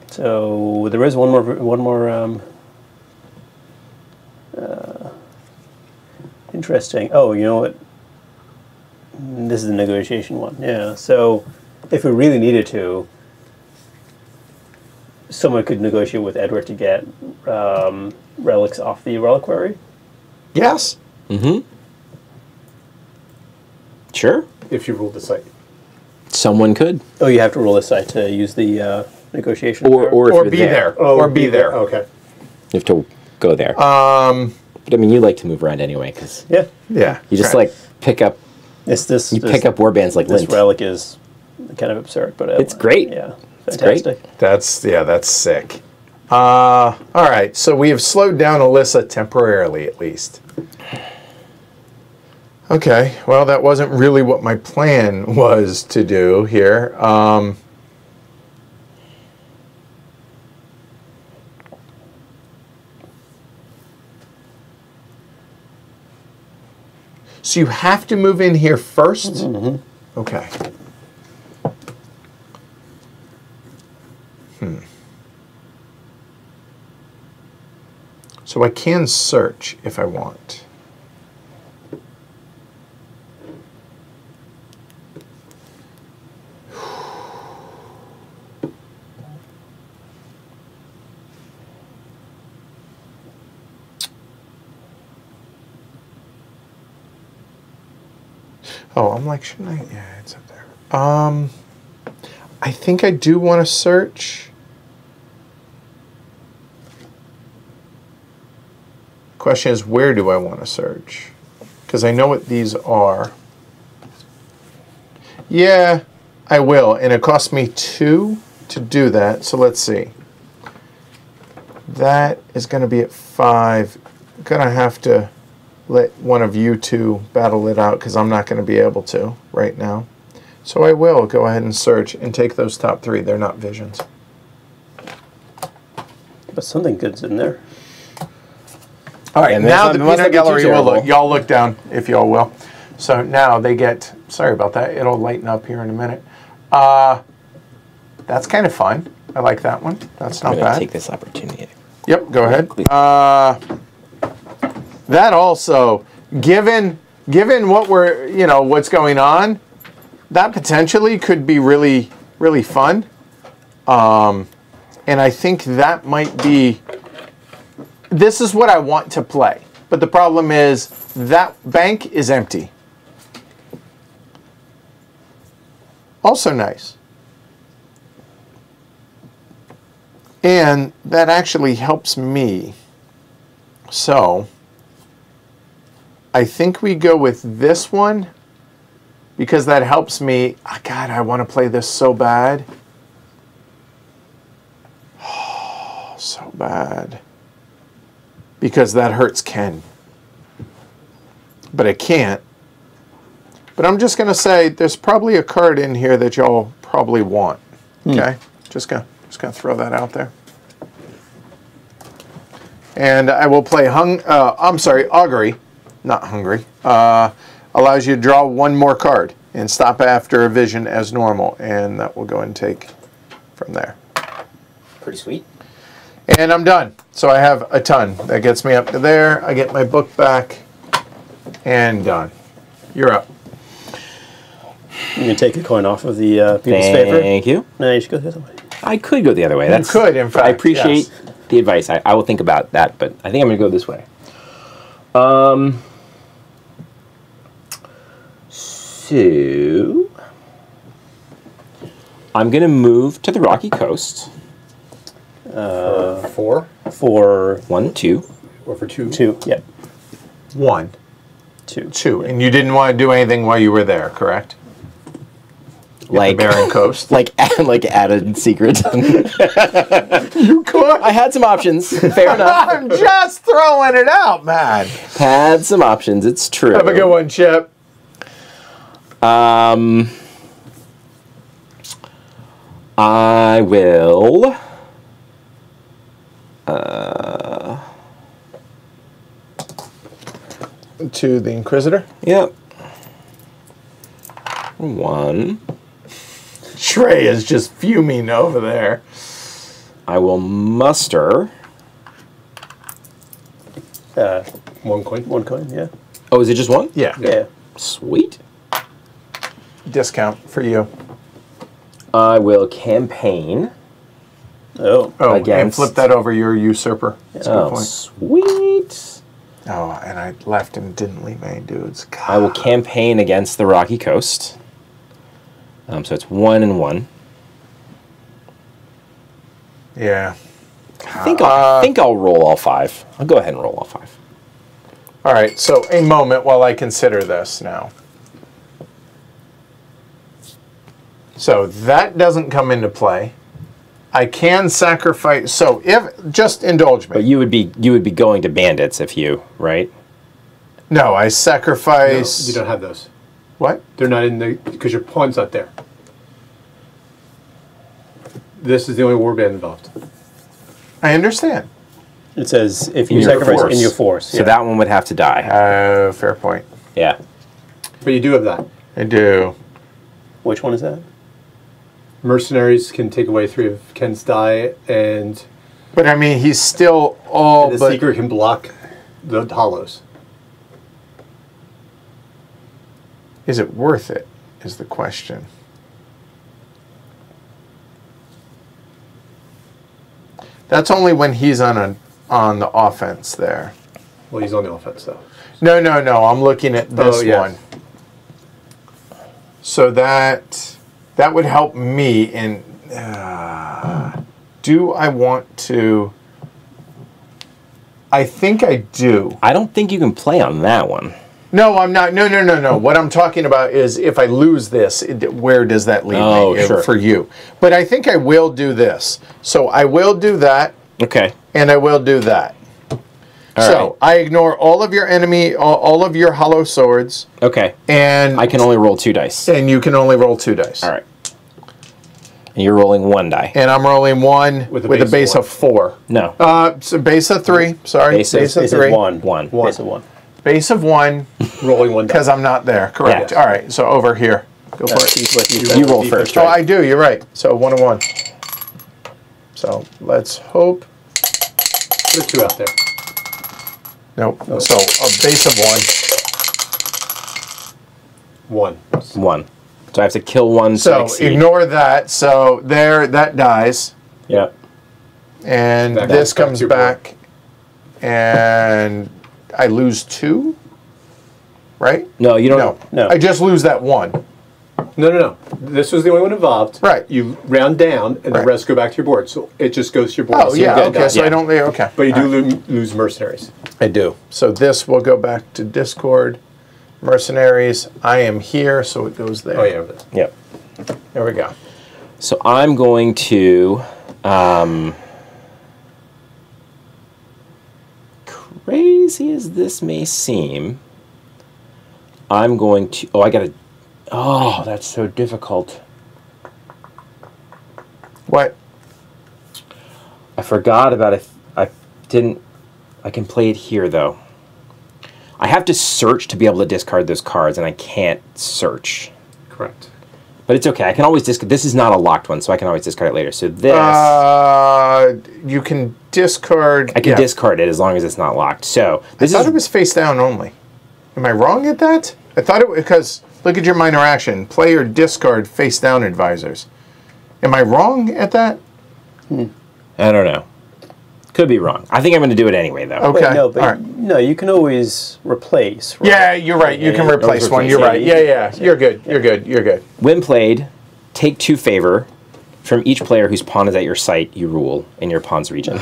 So there is one more. Interesting. Oh, you know what? This is the negotiation one. Yeah. So if we really needed to, someone could negotiate with Edward to get relics off the reliquary? Yes. Mm-hmm. Sure. If you rule the site. Someone could. Oh, you have to rule the site to use the negotiation? Or be there. Oh, or be there. Okay. You have to go there. But I mean, you like to move around anyway, because yeah, you just like pick up. You pick up warbands like this. Lint. Relic is kind of absurd, but it's great. Yeah, fantastic. It's great. That's sick. All right, so we have slowed down Alyssa temporarily, at least. Okay, well, that wasn't really what my plan was to do here. So you have to move in here first? Mm-hmm. Okay. So I can search if I want. Oh, I'm like, shouldn't I? Yeah, it's up there. I think I do want to search. Question is, where do I want to search? Because I know what these are. Yeah, I will. And it cost me 2 to do that. So let's see. That is going to be at 5. I'm going to have to let one of you two battle it out because I'm not going to be able to right now. So I will go ahead and search and take those top 3. They're not visions. But something good's in there. All right, now the peanut gallery will look. Y'all look down, if y'all will. So now they get, sorry about that, it'll lighten up here in a minute. That's kind of fun. I like that one. That's not bad. I'm going to take this opportunity. Yep, go ahead. That also, given what we're, you know, what's going on, that potentially could be really, really fun. And I think that might be, this is what I want to play. But the problem is that bank is empty. Also nice. And that actually helps me. So I think we go with this one because that helps me. Oh, God, I want to play this so bad. Oh, so bad. Because that hurts Ken. But I can't. But I'm just going to say there's probably a card in here that y'all probably want. Okay? Just gonna throw that out there. And I will play Augury. Not hungry, allows you to draw 1 more card and stop after a vision as normal, and that will go and take from there. Pretty sweet. And I'm done. So I have a ton. That gets me up to there. I get my book back, and done. You're up. You can take a coin off of the people's favor. Thank you. No, you should go the other way. I could go the other way. That's, you could, in fact. I appreciate the advice. I will think about that, but I think I'm going to go this way. So I'm going to move to the Rocky Coast. For 1, 2. Or for 2? 2, yeah. 1, 2. And you didn't want to do anything while you were there, correct? Like the Barren Coast? like added secret. You could. I had some options. Fair enough. I'm just throwing it out, man. Had some options. It's true. Have a good one, Chip. I will. To the Inquisitor? Yep. 1. Trey is just fuming over there. I will muster. 1 coin. 1 coin, yeah. Oh, is it just 1? Yeah. Yeah. Sweet. Discount for you. I will campaign. Oh, and flip that over. You're a usurper. That's a good point. Sweet. Oh, and I left and didn't leave any dudes. God. I will campaign against the Rocky Coast. So it's 1 and 1. Yeah. I think I'll roll all 5. I'll go ahead and roll all 5. All right. So a moment while I consider this now. So that doesn't come into play. I can sacrifice. So if just indulge me. But you would be going to bandits if you No, I sacrifice. No, you don't have those. What? They're not in the because your pawn's not there. This is the only warband involved. I understand. It says if you sacrifice in your force. So that one would have to die. Oh, fair point. Yeah. But you do have that. I do. Which one is that? Mercenaries can take away 3 of Ken's die, and... But, I mean, he's still all... The Seeker can block the hollows. Is it worth it, is the question. That's only when he's on the offense there. Well, he's on the offense, though. No, no, no. I'm looking at this one. So that would help me in... do I want to... I think I do. I don't think you can play on that one. No, I'm not. No, no, no, no. What I'm talking about is if I lose this, where does that lead me for you? But I think I will do this. So I will do that. Okay. And I will do that. So I ignore all of your enemy, all of your hollow swords. Okay. And I can only roll 2 dice. And you can only roll 2 dice. All right. And you're rolling 1 die. And I'm rolling 1 with a base of 4. No. So base of 3. Sorry. Base of 3. One. Base of 1. Base of 1. Rolling 1 die. Because I'm not there. Correct. Yeah. All right. So over here. Go for it. You roll first. Right? Oh, I do. You're right. So 1 and 1. So let's hope. There's 2 out there. Nope. Oh. So a base of 1. 1. So I have to kill 1. So ignore that. So there, that dies. Yep. And this comes back, and I lose 2. Right? No, you don't. No. I just lose that 1. No, no, no. This was the only one involved. Right. You round down, and the rest go back to your board. So it just goes to your board. Oh, yeah, okay. So I don't... Okay. But you do lose mercenaries. I do. So this will go back to Discord. Mercenaries. I am here, so it goes there. Oh, yeah. Yep. There we go. So I'm going to... crazy as this may seem, I'm going to... Oh, I got to... Oh, that's so difficult. What? I forgot about it. I didn't... I can play it here, though. I have to search to be able to discard those cards, and I can't search. Correct. But it's okay. I can always discard... This is not a locked one, so I can always discard it later. So this... you can discard... I can discard it as long as it's not locked. So this I thought it was face down only. Am I wrong at that? I thought it was... Because... Look at your minor action. Play or discard face down advisors. Am I wrong at that? I don't know. Could be wrong. I think I'm going to do it anyway, though. Okay. Wait, no, but no, you can always replace. Right? Yeah, you're right. You can replace one. You're right. Yeah, yeah. You're good. You're good. You're good. When played, take 2 favor from each player whose pawn is at your site. You rule in your pawn's region.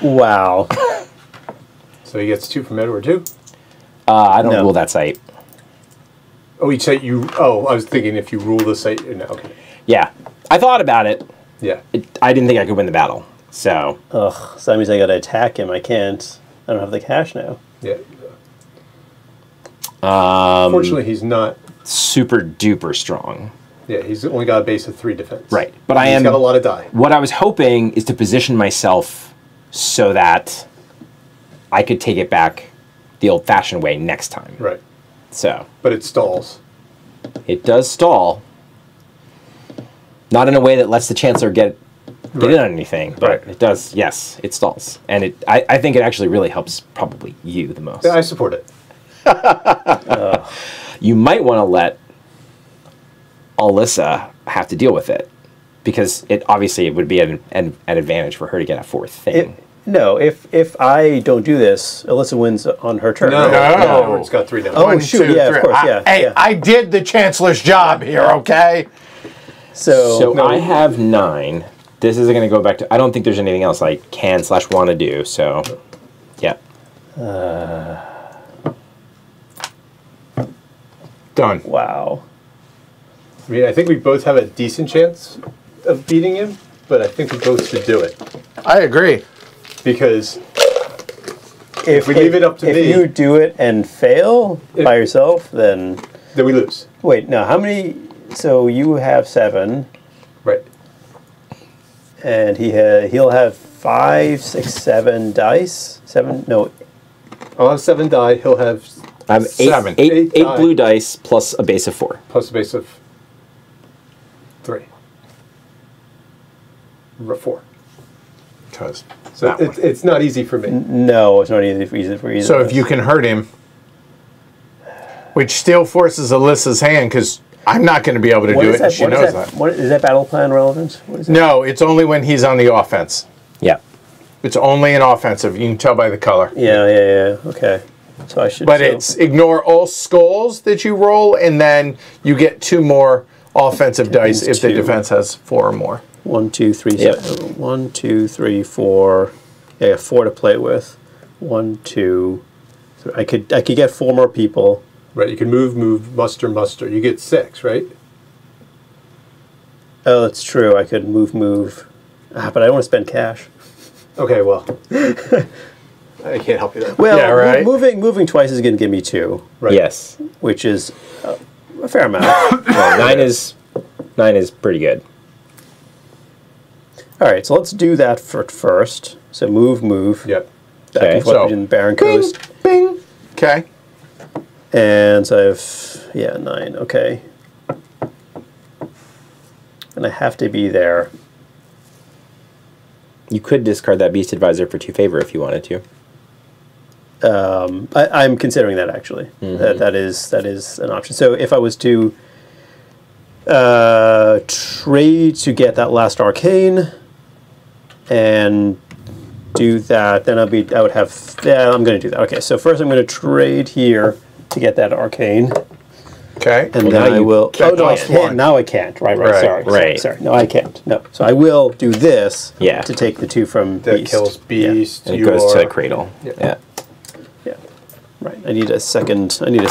Wow. So he gets 2 from Edward too. I don't rule that site. Oh, each site you... Oh, I was thinking if you rule the site... No, okay. Yeah. I thought about it. Yeah. I didn't think I could win the battle, so... Ugh, so that means I gotta attack him. I can't... I don't have the cash now. Yeah. Fortunately, he's not... Super duper strong. Yeah, he's only got a base of 3 defense. Right. But I am... He's got a lot of die. What I was hoping is to position myself so that I could take it back... the old-fashioned way next time. Right. So. But it stalls. It does stall. Not in a way that lets the Chancellor get in on anything, but it does, yes, it stalls. And it, I think it actually really helps probably you the most. Yeah, I support it. You might want to let Alyssa have to deal with it. because it obviously it would be an advantage for her to get a fourth thing. No, if I don't do this, Alyssa wins on her turn. No, no. It's got three now. Oh, One, two, three. Of course, yeah. I did the Chancellor's job here, okay? So I have 9. This isn't going to go back to... I don't think there's anything else I can / want to do, so... Yeah. Done. Wow. I mean, I think we both have a decent chance of beating him, but I think we both should do it. I agree. Because if we leave it up to me... If you do it and fail by yourself, then... Then we lose. Wait, no, how many... So you have 7. Right. And he'll have 5, 6, 7 dice. 7, no. I'll have 7 die. He'll have... I have 8. 8 blue dice plus a base of 4. Plus a base of 3. 4. Because... So it's not easy for me. No, it's not easy for either. So if you can hurt him, which still forces Alyssa's hand, because I'm not going to be able to do it, and she knows that. Is that battle plan relevant? No, it's only when he's on the offense. Yeah. It's only an offensive. You can tell by the color. Yeah. Okay. So I should... But it's ignore all skulls that you roll, and then you get 2 more offensive dice if the defense has 4 or more. 1, 2, 3. Yep. 1, 2, 3, 4. Yeah, 4 to play with. 1, 2, 3. I could get 4 more people. Right. You can move, muster. You get 6, right? Oh, that's true. I could move. But I don't want to spend cash. Okay. Well, I can't help you there. Well, yeah, right? moving twice is going to give me 2. Right. Yes. Which is a fair amount. Well, 9 is pretty good. All right, so let's do that first. So move. Yep. Back and forth in Barren Coast. Bing. Okay. And so I have 9. Okay. And I have to be there. You could discard that Beast Advisor for 2 favor if you wanted to. I'm considering that actually. Mm-hmm. That is an option. So if I was to trade to get that last arcane. And do that, then I'm going to do that. Okay, so first I'm going to trade here to get that arcane. Okay. And then I will... Oh, no, I can't. Now I can't. Right. Sorry. No, I can't. No. So I will do this to take the 2 from Beast. That kills Beast. Yeah. And it goes to Cradle. Yeah. Right. I need a second secret, really.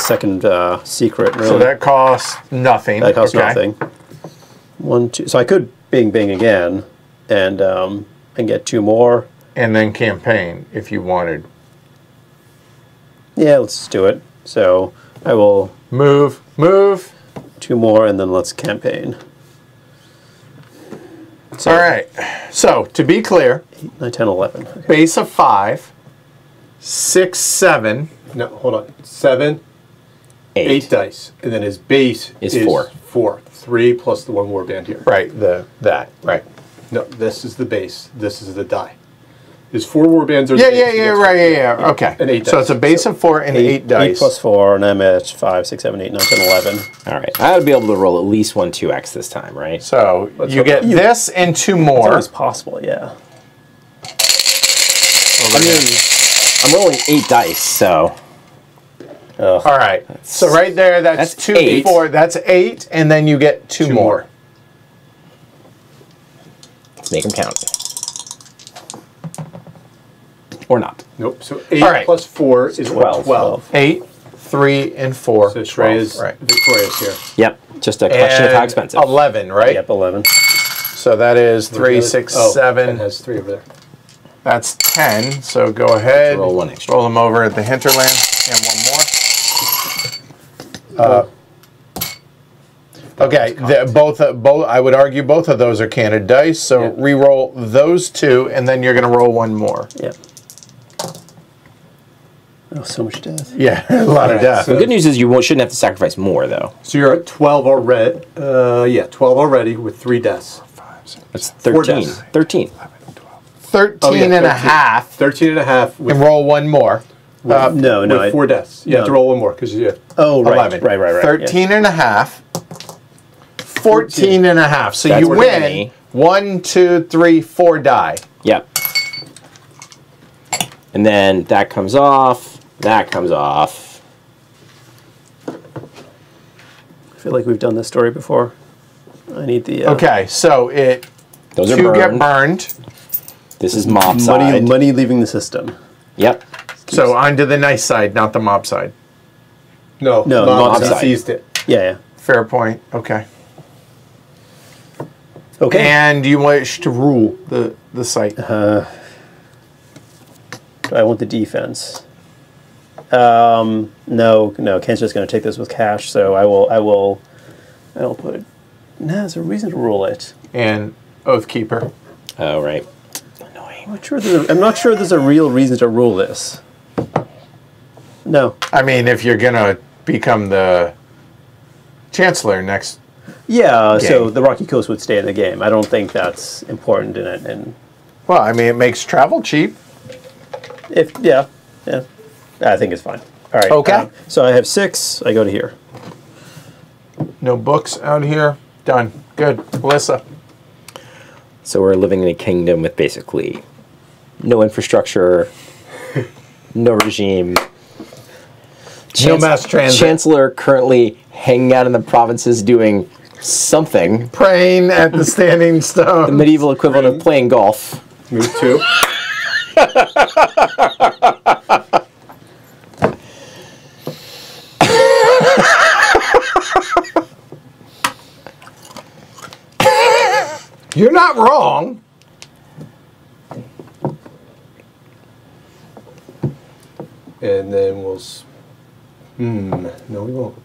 So that costs nothing. That costs nothing. 1, 2. So I could bing again and get 2 more. And then campaign if you wanted. Yeah, let's do it. So I will move 2 more and then let's campaign. So all right. So to be clear, 8, 9, 10, 11. Okay. Base of 5, 6, 7. No, hold on. 7. 8 dice, and then his base is 4. 3 plus the 1 warband here. Right. Right. No, this is the base. This is the die. His 4 warbands are. Yeah. Okay. And 8 dice. So it's a base of 4 and 8 dice. 8 plus 4, and I'm at 5, 6, 7, 8, 9, 10, 11. All right. I ought to be able to roll at least 1 2x this time, right? So you get this and 2 more. That's always possible. Yeah. I mean, I'm rolling 8 dice, so. Ugh. All right, so right there, that's 2, 4, that's 8, and then you get 2 more. Let's make them count. Or not. Nope, so 8 plus 4 is 12. 12. 8, 3, and 4. So Shrey is victorious here. Yep, just a question of how expensive. 11, right? Yep, 11. So that is 3, 6, 7. It has 3 over there. That's 10, so go ahead. Roll 1 extra. Roll them over at the hinterland, and 1 more. Okay, both. I would argue both of those are candid dice. So re-roll those 2, and then you're going to roll 1 more. Yeah. Oh, so much death. Yeah, a lot of death. So the good news is you shouldn't have to sacrifice more, though. So you're at 12 already. 12 already with 3 deaths. 5, 6. That's 13. 13. 11, 12. 13 and a half. 13 and a half. And roll 1 more. With 4 deaths. You have to roll 1 more because you have 11. Right. 13 and a half. 14 and a half. So that's you win 1, 2, 3, 4 die. Yep. And then that comes off. That comes off. I feel like we've done this story before. I need the... Okay, so it... Those are burned. Two get burned. This is mob side. Money leaving the system. Yep. So onto the nice side, not the mob side. No, no, mob side seized it. Yeah, yeah. Fair point. Okay. Okay. And you wish to rule the site. Do I want the defense? No, no. Ken's just going to take this with cash, so I will put it. No, there's a reason to rule it. And Oathkeeper. Oh, right. Annoying. I'm not sure there's a real reason to rule this. No. I mean, if you're going to become the chancellor next... Yeah, game. So the Rocky Coast would stay in the game. I don't think that's important in it. And well, I mean, it makes travel cheap. If yeah, yeah, I think it's fine. All right. Okay. So I have 6. I go to here. No books out here. Done. Good. Melissa. So we're living in a kingdom with basically no infrastructure, no regime, no mass transit. Chancellor currently hanging out in the provinces doing something. Praying at the standing stone. The medieval equivalent of playing golf. Move 2. You're not wrong. And then we'll... No, we won't.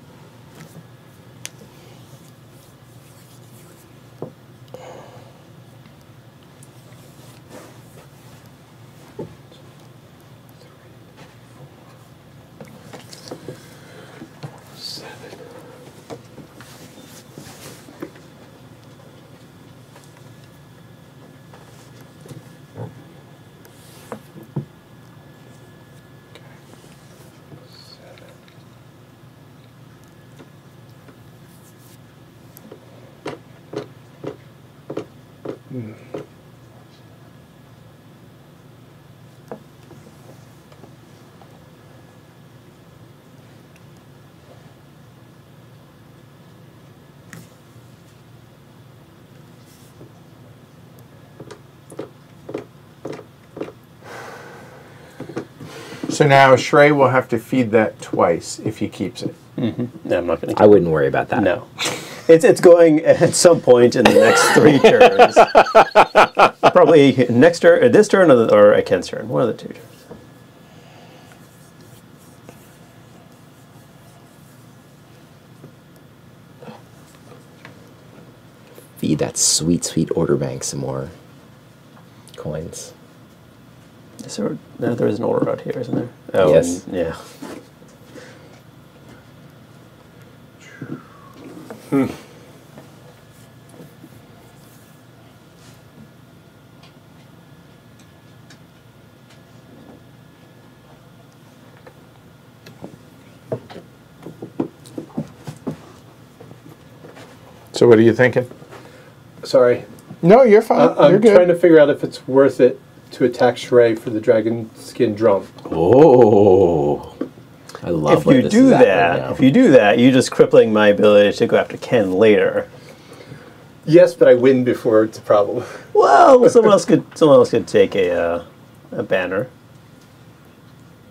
So now Shrey will have to feed that twice if he keeps it. Mm-hmm. No, I'm not going to. I wouldn't worry about that. No, it's going at some point in the next 3 turns. Probably next turn, or this turn, or a Ken's turn. One of the 2 turns. Feed that sweet, sweet order bank some more coins. So, no, there is an order out here, isn't there? Oh, yes. Yeah. Hmm. So, what are you thinking? Sorry. No, you're fine. I'm trying to figure out if it's worth it to attack Shrey for the dragon skin drum. Oh, I love if you do that. Right, if you do that, you're just crippling my ability to go after Ken later. Yes, but I win before it's a problem. Well, someone else could take a banner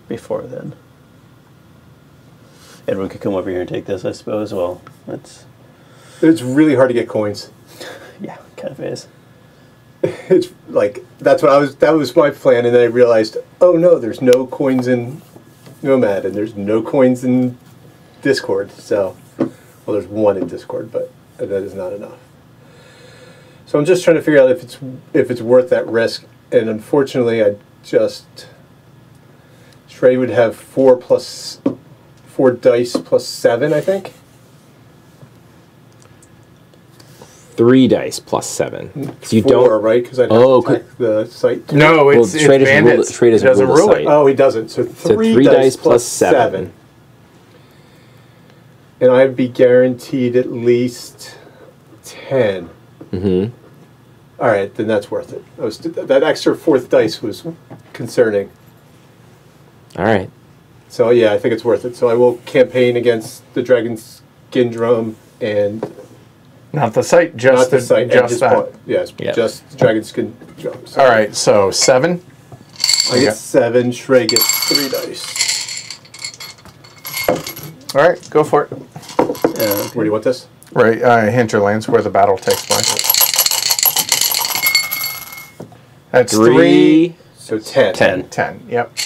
before then. Edward could come over here and take this, I suppose. Well, that's. It's really hard to get coins. Yeah, it kind of is. It's like that's what I was. That was my plan, and then I realized, oh no, there's no coins in Nomad, and there's no coins in Discord. So, well, there's one in Discord, but that is not enough. So I'm just trying to figure out if it's worth that risk. And unfortunately, Shrey would have 4 dice plus 7, I think. 3 dice plus 7. So you 4, don't, right? Because I don't attack the site. Too. No, it's bandits. Trey doesn't rule it. Oh, he doesn't. So 3 dice plus 7. And I'd be guaranteed at least 10. Mm-hmm. All right, then that's worth it. That extra fourth dice was concerning. All right. So yeah, I think it's worth it. So I will campaign against the Dragon's Syndrome and not the site, just the site, just that. Yes, yep. Just Dragon's Syndrome. So all right, so 7. I get 7. Shrey gets 3 dice. All right, go for it. Where do you want this? Right, hinterlands, where the battle takes place. That's 3. So 10. 10. Yep.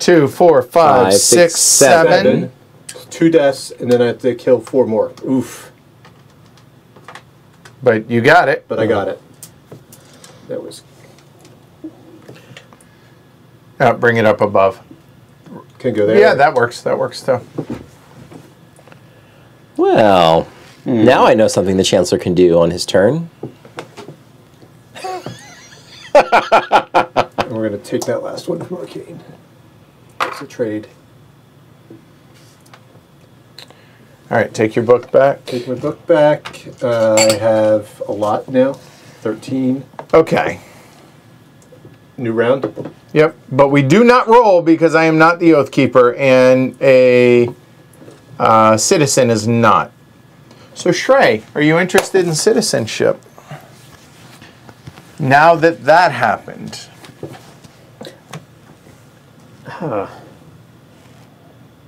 2, 4, 5, 6, 7. 2 deaths, and then I have to kill 4 more. Oof. But you got it. But I got it. That was... bring it up above. Can go there. Yeah, that works. That works, too. Well... Now I know something the Chancellor can do on his turn. And we're going to take that last one from Arcane. It's a trade. All right, take your book back. Take my book back. I have a lot now. 13. Okay. New round? Yep, but we do not roll because I am not the Oathkeeper, and a citizen is not. So Shrey, are you interested in citizenship? Now that that happened. Huh.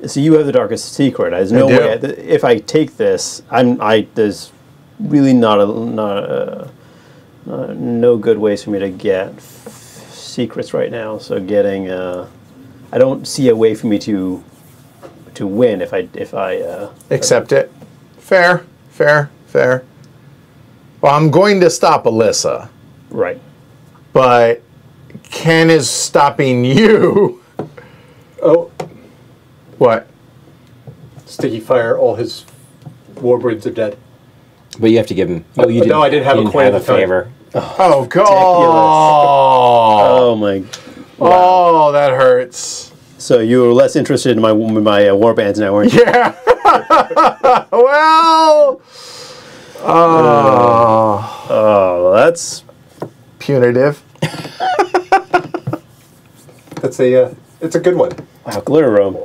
So you have the darkest secret. There's no way. If I take this, there's really no good ways for me to get secrets right now. So getting, I don't see a way for me to win if I accept it. Fair. Fair. Well, I'm going to stop Alyssa. Right. But Ken is stopping you. Oh. What? Sticky fire, all his warbirds are dead. But you have to give him. Oh, you didn't. No, I didn't have a coin of favor. Oh, God. Oh, my. Wow. Oh, that hurts. So you were less interested in my warbands now, weren't you? Yeah. Well, oh, that's punitive. That's it's a good one. Wow, Glory to Rome.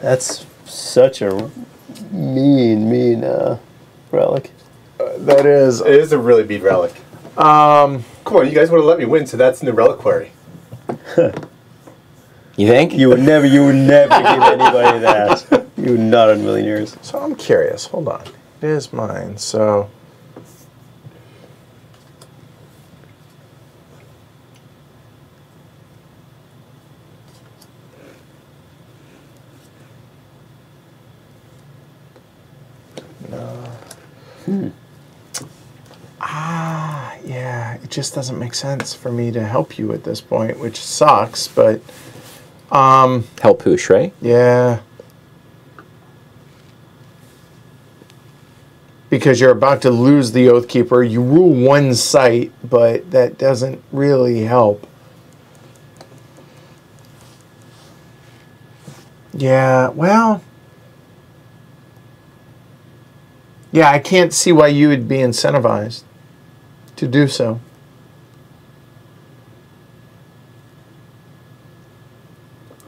That's such a mean relic. That is. It is a really beat relic. Come on, you guys would have let me win, so that's in the reliquary. You think? You would never give anybody that. You're not on millionaires. So I'm curious. Hold on. It is mine. So no. Ah, yeah. It just doesn't make sense for me to help you at this point, which sucks, but. Help who, Shrey? Yeah. Because you're about to lose the Oathkeeper. You rule one site, but that doesn't really help. Yeah, well... Yeah, I can't see why you would be incentivized to do so.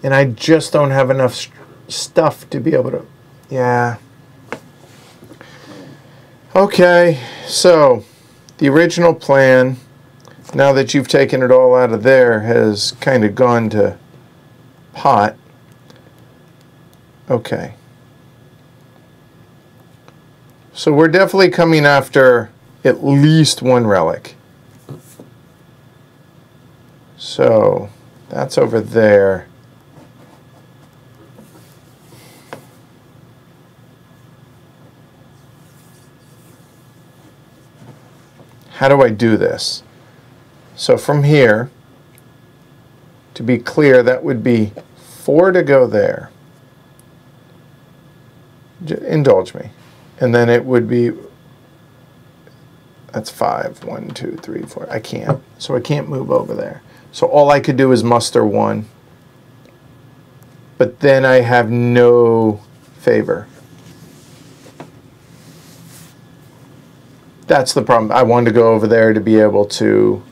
And I just don't have enough stuff to be able to... Yeah. Okay, so the original plan, now that you've taken it all out of there, has kind of gone to pot. Okay. So we're definitely coming after at least one relic. So that's over there. How do I do this? So from here, to be clear, that would be 4 to go there. Indulge me. And then it would be, that's 5, 1, 2, 3, 4. I can't. So I can't move over there. So all I could do is muster 1. But then I have no favor. That's the problem. I wanted to go over there to be able to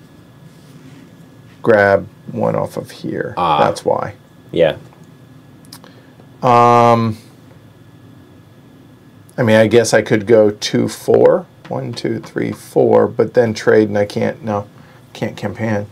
grab one off of here. That's why. Yeah. I mean, I guess I could go 2-4. 1, 2, 3, 4, but then trade and I can't, no, can't campaign. You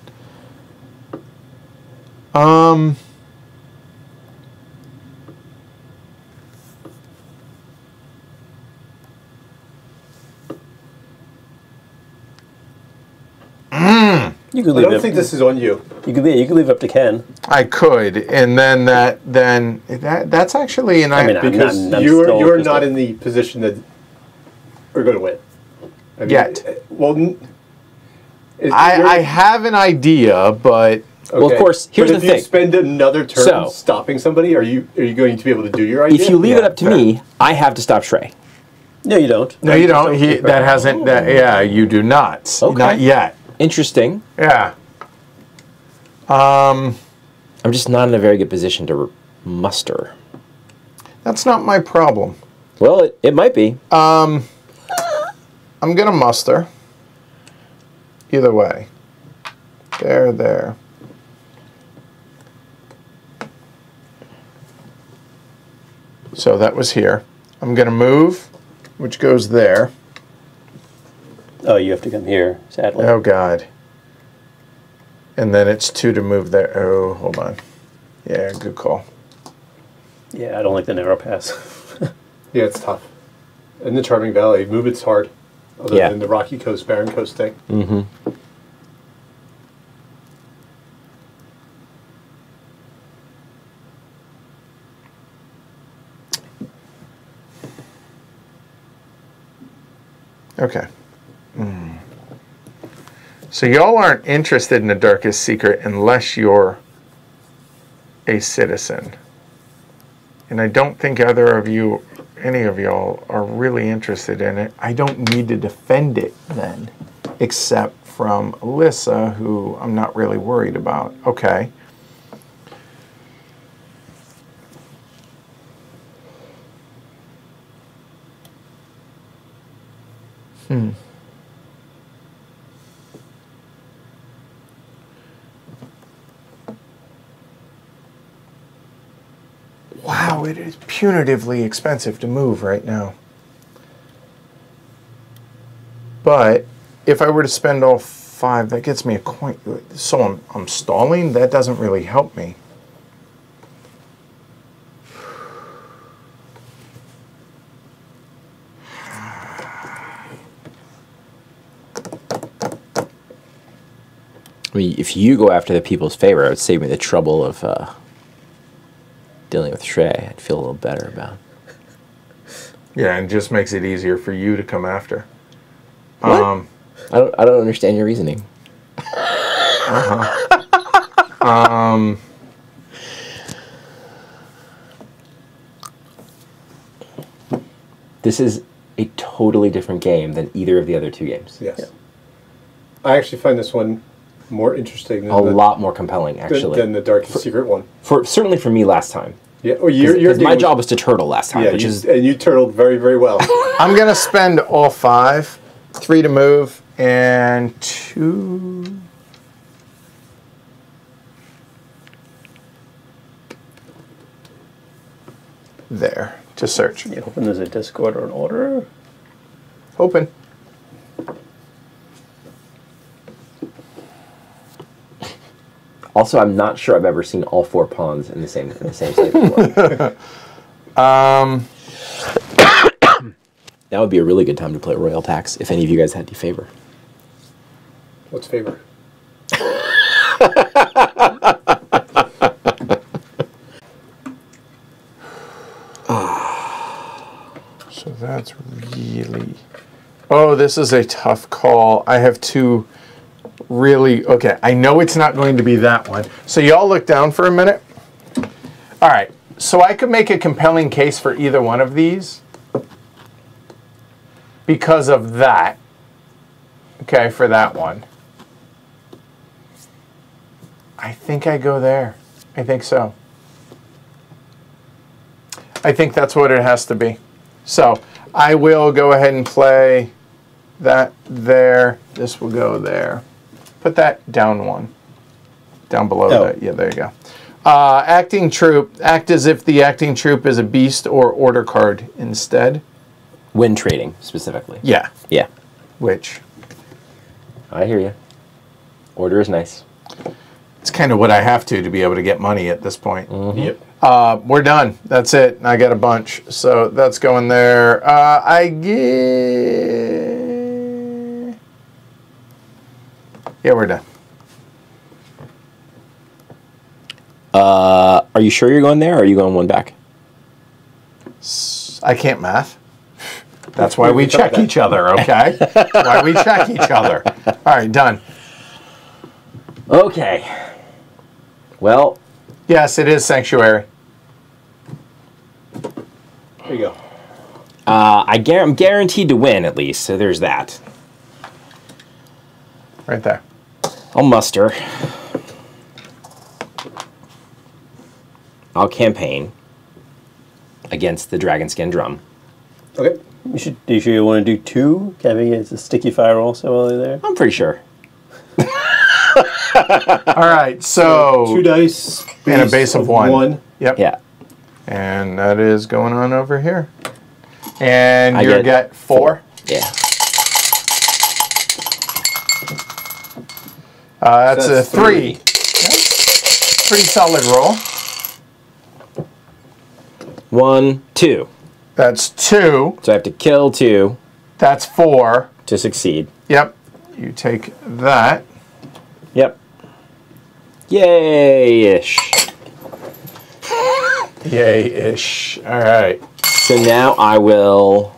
could leave. I don't think this is on you. You could leave up to Ken. I could, and then that's actually an idea. I mean, because you're not in the position that we're going to win. I mean, yet. Well, I have an idea, but okay. Well, of course, here's the thing. If you spend another turn stopping somebody, are you going to be able to do your idea? If you leave it up to me, I have to stop Shrey. No, you don't. No, you don't. You do not. Okay. Not yet. Interesting. Yeah. I'm just not in a very good position to muster. That's not my problem. Well, it might be. I'm going to muster. Either way. There, there. So that was here. I'm going to move, which goes there. Oh, you have to come here, sadly. Oh, God. And then it's 2 to move there. Oh, hold on. Yeah, good call. Yeah, I don't like the narrow pass. Yeah, it's tough. In the Charming Valley, move it's hard. Other than the Rocky Coast, Barren Coast thing. Mm-hmm. Okay. Mm. So y'all aren't interested in the darkest secret unless you're a citizen. And I don't think either of you, any of y'all, are really interested in it. I don't need to defend it then, except from Alyssa, who I'm not really worried about. Okay. Hmm. Wow, it is punitively expensive to move right now. But if I were to spend all 5, that gets me a coin. So I'm stalling? That doesn't really help me. I mean, if you go after the people's favor, it would save me the trouble of... dealing with Shrey, I'd feel a little better about. Yeah, and just makes it easier for you to come after. What? I don't understand your reasoning. Uh-huh. This is a totally different game than either of the other 2 games. Yes. Yeah. I actually find this one more interesting than a lot more compelling, actually, than the Darkest Secret one. Certainly for me last time. Yeah, well, my job was to turtle last time, and you turtled very, very well. I'm gonna spend all 5, 3 to move, and 2. There to search. You hoping there's a Discord or an order? Hoping. Also, I'm not sure I've ever seen all 4 pawns in the same state before. That would be a really good time to play Royal Tax if any of you guys had any favor. What's favor? So that's really... Oh, this is a tough call. I have 2... Really, okay, I know it's not going to be that one. So y'all look down for a minute. All right, so I could make a compelling case for either one of these because of that. Okay, for that one. I think I go there. I think so. I think that's what it has to be. So I will go ahead and play that there. This will go there. Put that down one. Down below that. Yeah, there you go. Acting Troop. Act as if the Acting Troop is a beast or order card instead. When trading, specifically. Yeah. Yeah. Which? I hear you. Order is nice. It's kind of what I have to be able to get money at this point. Mm-hmm. Yep. We're done. That's it. I got a bunch. So that's going there. I get... Yeah, we're done. Are you sure you're going there, or are you going one back? I can't math. That's why we check each other, okay? Why we check each other. All right, done. Okay. Well. Yes, it is Sanctuary. There you go. I'm guaranteed to win, at least, so there's that. Right there. I'll muster. I'll campaign against the dragon skin drum. Okay. You sure you want to do two? Campaign against the sticky fire also while they're there? I'm pretty sure. Alright, so two dice and a base of one. Yep. Yeah. And that is going on over here. And you get four. Yeah. That's a three. That's pretty solid roll. 1, 2. That's 2. So I have to kill 2. That's 4. To succeed. Yep. You take that. Yep. Yay-ish. Yay-ish. All right. So now I will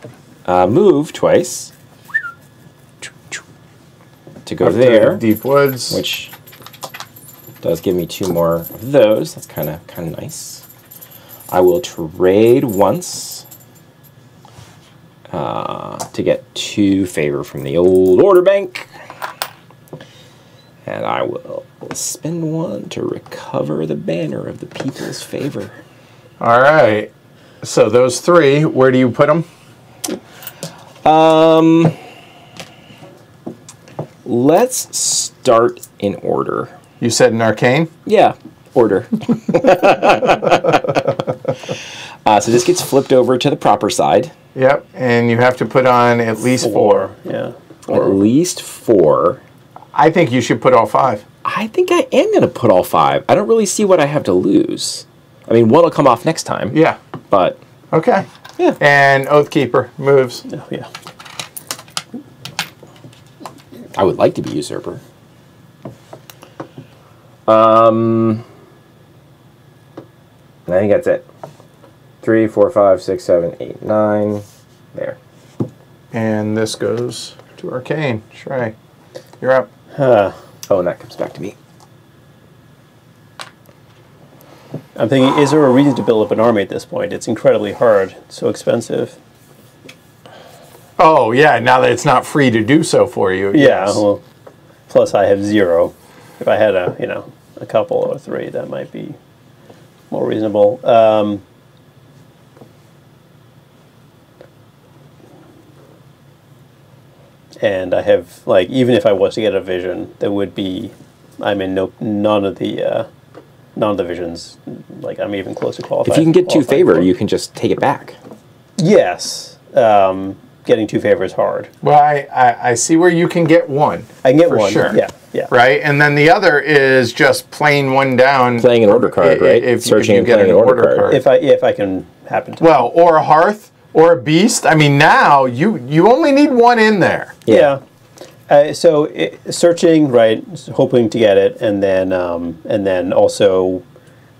move twice to go there. To deep woods. Which does give me 2 more of those. That's kind of nice. I will trade once to get 2 favor from the old order bank. And I will spend 1 to recover the banner of the people's favor. All right. So those 3, where do you put them? Let's start in order. You said in arcane? Yeah. Order. So this gets flipped over to the proper side. Yep, and you have to put on at least 4. Yeah. At least 4. I think you should put all 5. I think I am going to put all 5. I don't really see what I have to lose. I mean, 1 will come off next time. Yeah. But. Okay. Yeah. And Oathkeeper moves. Oh, yeah. I would like to be Usurper. I think that's it. 3, 4, 5, 6, 7, 8, 9. There. And this goes to Arcane. Shrey, you're up. Oh, and that comes back to me. I'm thinking, is there a reason to build up an army at this point? It's incredibly hard. It's so expensive. Oh, yeah, now that it's not free to do so for you. Yeah, well, plus I have 0. If I had a couple or 3, that might be more reasonable. And I have, like, even if I was to get a vision, there would be, I'm in none of the visions, like, I'm even close to qualified. If you can get 2 favor, you can just take it back. Yes. Getting 2 favor is hard. Well, I see where you can get 1. I can get 1, sure. Yeah. Yeah. Right, and then the other is just playing 1 down. Playing an order card, right? If you get an order card. If I can happen to. Well, or a hearth, or a beast. I mean, now you only need 1 in there. Yeah. So searching, right? Hoping to get it, and then also,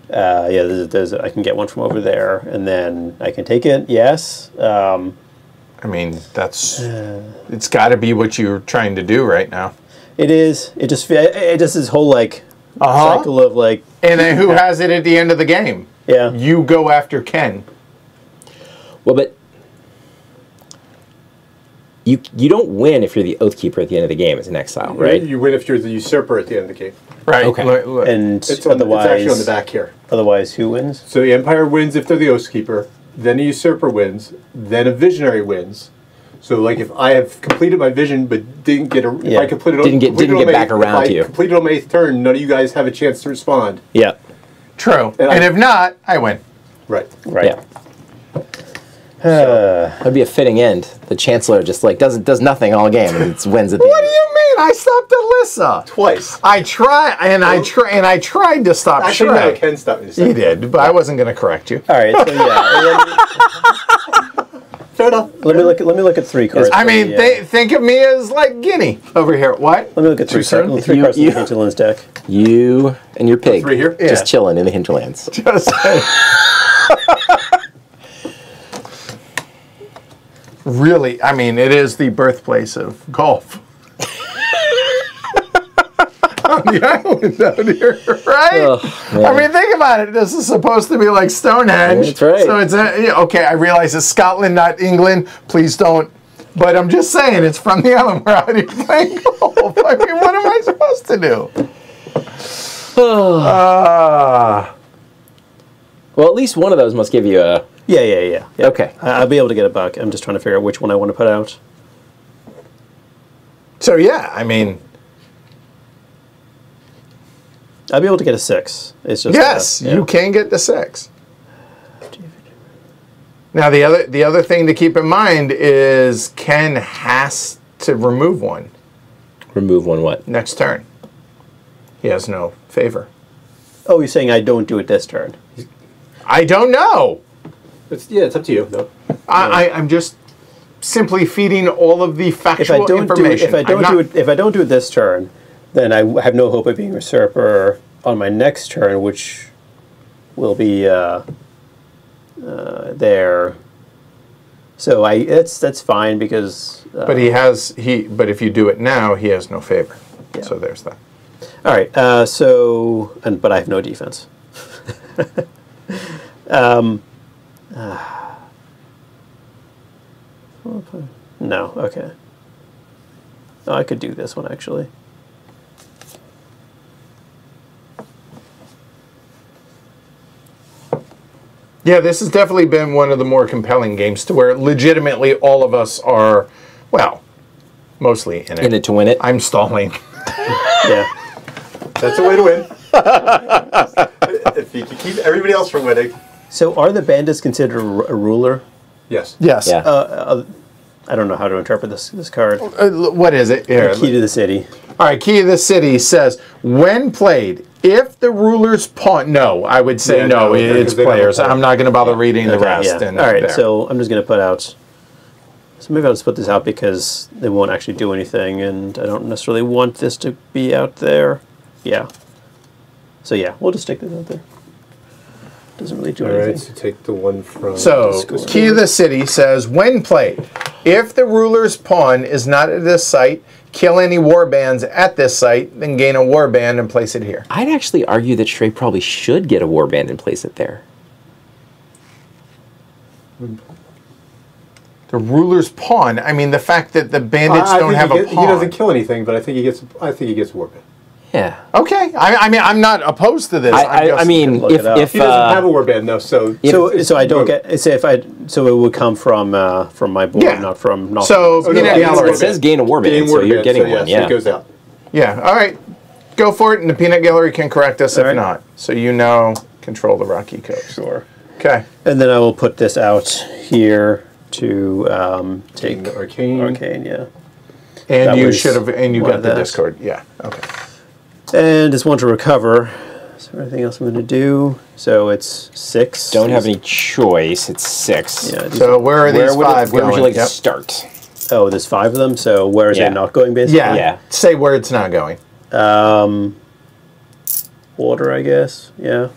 yeah. There's I can get 1 from over there, and then I can take it. Yes. I mean, that's it's got to be what you're trying to do right now. It is. It just this whole like cycle of like. And then who has it at the end of the game? Yeah. You go after Ken. Well, but you don't win if you're the Oathkeeper at the end of the game as an exile, right? You win if you're the Usurper at the end of the game. Right. Okay. And it's actually on the back here. Otherwise, who wins? So the Empire wins if they're the Oathkeeper. Then a Usurper wins. Then a Visionary wins. So, like, if I have completed my vision but didn't get a, yeah. if I completed didn't get back around to you. Completed on my 8th turn. None of you guys have a chance to respond. Yeah, true. And if not, I win. Right. Right. Yeah. That'd be a fitting end. The Chancellor just like does nothing all game and it wins at the end. What do you mean? I stopped Alyssa twice. I tried to stop. Actually, no, Ken stopped me. He did, but I wasn't going to correct you. All right. So yeah. Fair enough. Let me look at three cards. I mean, they think of me as like Guinea over here. What? Let me look at three cards in the Hinterlands deck. You and your pig. Right here, just chilling in the Hinterlands. Just. Really, I mean, it is the birthplace of golf. On the island out here, right? Oh, I mean, think about it. This is supposed to be like Stonehenge. That's right. So it's a, okay. I realize it's Scotland, not England. Please don't. But I'm just saying, it's from the island. We're out here playing golf. I mean, what am I supposed to do? Well, at least one of those must give you a. Yeah. Okay. I'll be able to get it back. I'm just trying to figure out which one I want to put out. So, yeah, I mean... I'll be able to get a 6. It's just yes, you can get the 6. Now, the other thing to keep in mind is Ken has to remove one. Remove one what? Next turn. He has no favor. Oh, you're saying I don't do it this turn? I don't know! It's, yeah, it's up to you. No. I'm just simply feeding all of the factual information. If I don't do it this turn, then I have no hope of being usurper on my next turn, which will be there. So that's fine because. But he has But if you do it now, he has no favor. Yeah. So there's that. All right. But I have no defense. No, okay. Oh, I could do this one actually. Yeah, this has definitely been one of the more compelling games to where legitimately all of us are, well, mostly in it. In it to win it. I'm stalling. Yeah. That's a way to win. If you can keep everybody else from winning. So are the bandits considered a ruler? Yes. Yes. Yeah. I don't know how to interpret this card. What is it? Here, key to the city. All right, key to the city says, when played, if the ruler's pawn... No, I would say no, it's players. I'm not going to bother reading the rest. Yeah. All right, so I'm just going to put out... So maybe I'll just put this out because they won't actually do anything, and I don't necessarily want this to be out there. Yeah. So yeah, we'll just stick this out there. Doesn't really do anything. All right, so take the one from... So, Key of the City says, when played, if the ruler's pawn is not at this site, kill any warbands at this site, then gain a warband and place it here. I'd actually argue that Shrey probably should get a warband and place it there. The ruler's pawn? I mean, the fact that the bandits don't have a pawn. He doesn't kill anything, but I think he gets a warband. Yeah. Okay. I mean, I'm not opposed to this. I mean, if he doesn't have a warband though, so I don't get. So if I, so it would come from my board, not from. Not so from it says gain a warband, so you're getting one. Yeah. So it goes out. Yeah. All right. Go for it, and the peanut gallery can correct us if not. So you now control the Rocky Coast. Sure. Okay. And then I will put this out here to take the arcane. Arcane, yeah. And you should have, and you got the discard. Yeah. Okay. And just want to recover. Is there anything else I'm going to do? So it's 6. Don't have any choice. It's 6. Yeah, so where are these 5 going? Where would you like to start? Oh, there's 5 of them. So where is it not going, basically? Yeah. Say where it's not going. Water, I guess. Yeah.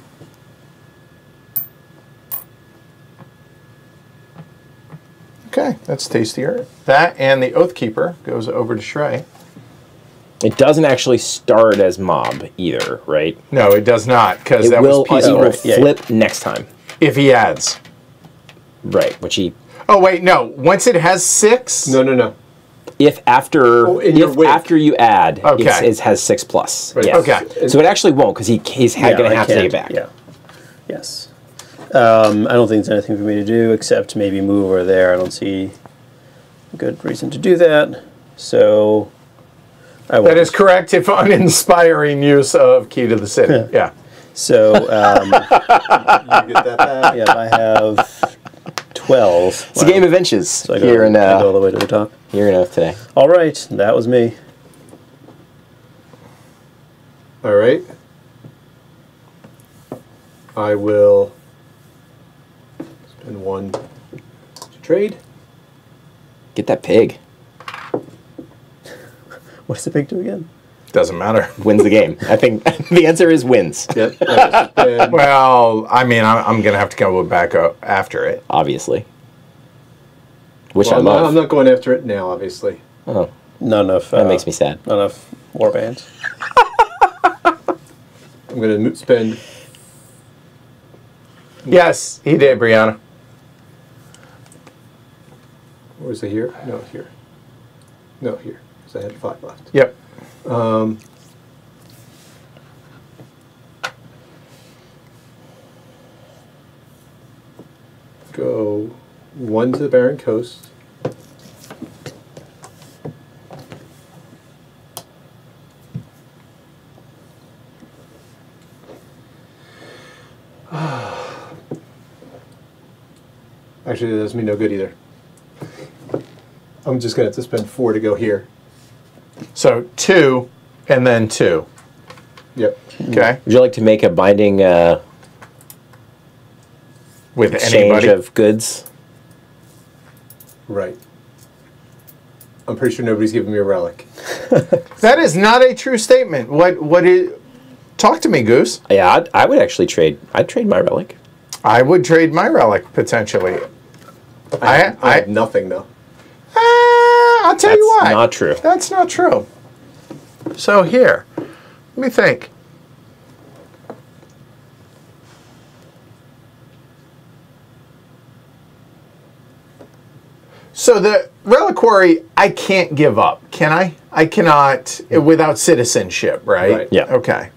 Okay, that's tastier. That and the Oathkeeper goes over to Shrey. It doesn't actually start as mob either, right? No, it does not, because that was piece of it. It will flip next time. If he adds. Right, which he... Oh, wait, no. Once it has 6? No. If after you add, it has 6+. Right. Yes. Okay. So it actually won't, because he's going to have to take it back. Yeah. Yes. I don't think there's anything for me to do, except maybe move over there. I don't see... good reason to do that. So I won't. That is correct, if uninspiring use of Key to the City. Yeah. So you get that back. Yeah, I have 12. Wow. It's a game of inches. So I go here and now. All the way to the top. Here and Oath today. All right, that was me. All right. I will spend one to trade. Get that pig. What's the pig do again? Doesn't matter. Wins the game. I think the answer is wins. Yep. Well, I mean, I'm going to have to come back up after it. Obviously. Which well, I love. I'm not going after it now, obviously. Oh. Not enough. That makes me sad. Not enough war bands. I'm going to spend... Yes, he did, Brianna. Or is it here? No, here. No, here. Because I had 5 left. Yep. Go one to the Barren Coast. Actually, that does me no good either. I'm just going to have to spend 4 to go here. So 2, and then 2. Yep. Okay. Would you like to make a binding with exchange anybody? Of goods? Right. I'm pretty sure nobody's giving me a relic. That is not a true statement. What is? Talk to me, Goose. Yeah, I would actually trade. I'd trade my relic. I would trade my relic potentially. I have nothing though. I'll tell you why. That's not true. That's not true. So here, let me think. So the reliquary, I can't give up, can I? I cannot without citizenship, right? Yeah. Okay.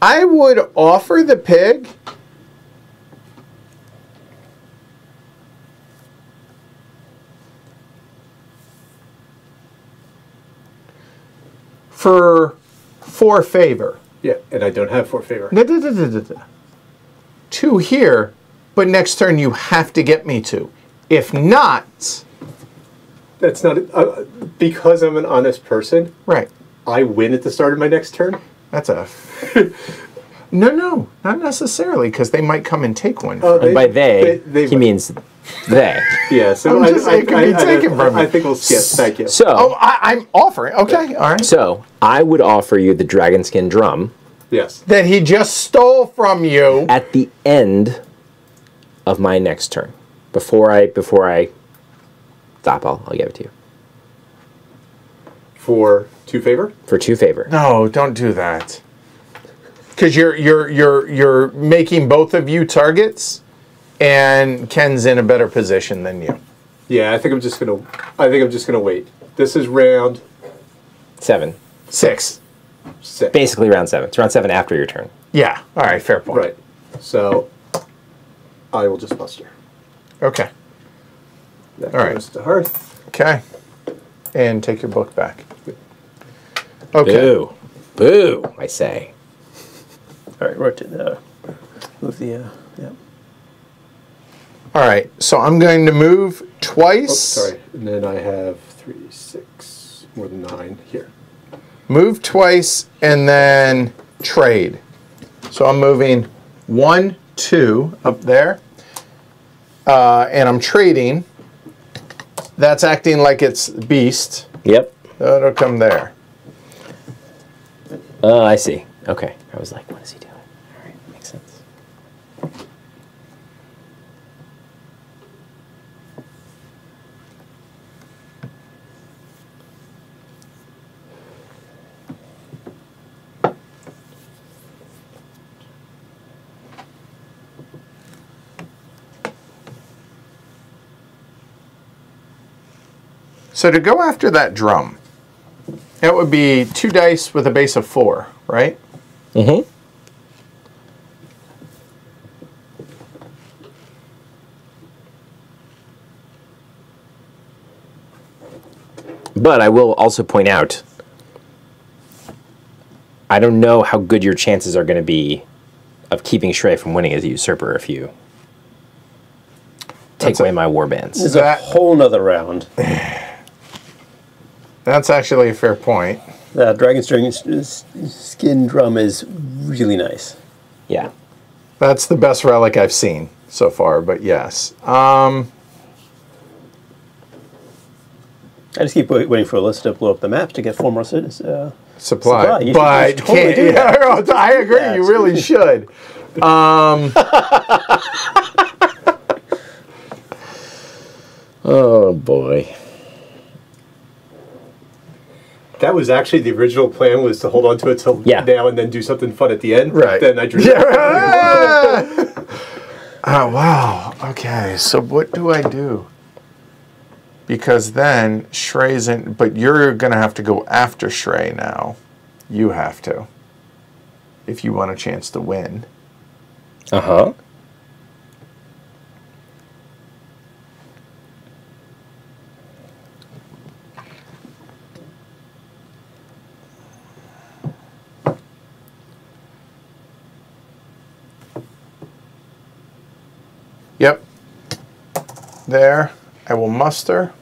I would offer the pig. For favor. Yeah, and I don't have for favor. Da, da, da, da, da, da. 2 here, but next turn you have to get me 2. If not... That's not... because I'm an honest person... Right. I win at the start of my next turn? That's a... no, not necessarily, because they might come and take one. And by they he means... There. Yeah, so I think we'll skip. Thank you. So, I'm offering. Okay, all right. So, I would offer you the dragon skin drum. Yes. That he just stole from you at the end of my next turn. Before I stop, I'll give it to you. For 2 favor? For 2 favor. No, don't do that. Cuz you're making both of you targets. And Ken's in a better position than you. Yeah, I think I'm just gonna wait. This is round 7. 6. Basically round 7. It's round 7 after your turn. Yeah. All right. Fair point. Right. So I will just muster. Okay. That all goes right. To Hearth. Okay. And take your book back. Okay. Boo. Boo. I say. All right. Rotate. Move the. Yeah. All right, so I'm going to move twice. Oh, sorry, and then I have 3, 6, more than 9 here. Move twice and then trade. So I'm moving 1, 2 up there, and I'm trading. That's acting like it's beast. Yep. That'll come there. Oh, I see. Okay, I was like, what is he doing? All right, makes sense. So to go after that drum, that would be 2 dice with a base of 4, right? Mm-hmm. But I will also point out, I don't know how good your chances are going to be of keeping Shrey from winning as a usurper if you take away my warbands. It's a whole nother round. That's actually a fair point. The Dragonskin drum is really nice. Yeah. That's the best relic I've seen so far, but yes. I just keep waiting for Alyssa to blow up the maps to get 4 more cities. Supply. You but should totally do that. Yeah, I agree, yeah, you really should. Oh, boy. That was actually the original plan, was to hold on to it till now and then do something fun at the end. Right. Then I drew that. Oh, wow. Okay, so what do I do? Because then Shrey isn't, but you're going to have to go after Shrey now. You have to. If you want a chance to win. Uh-huh. Yep. There. I will muster.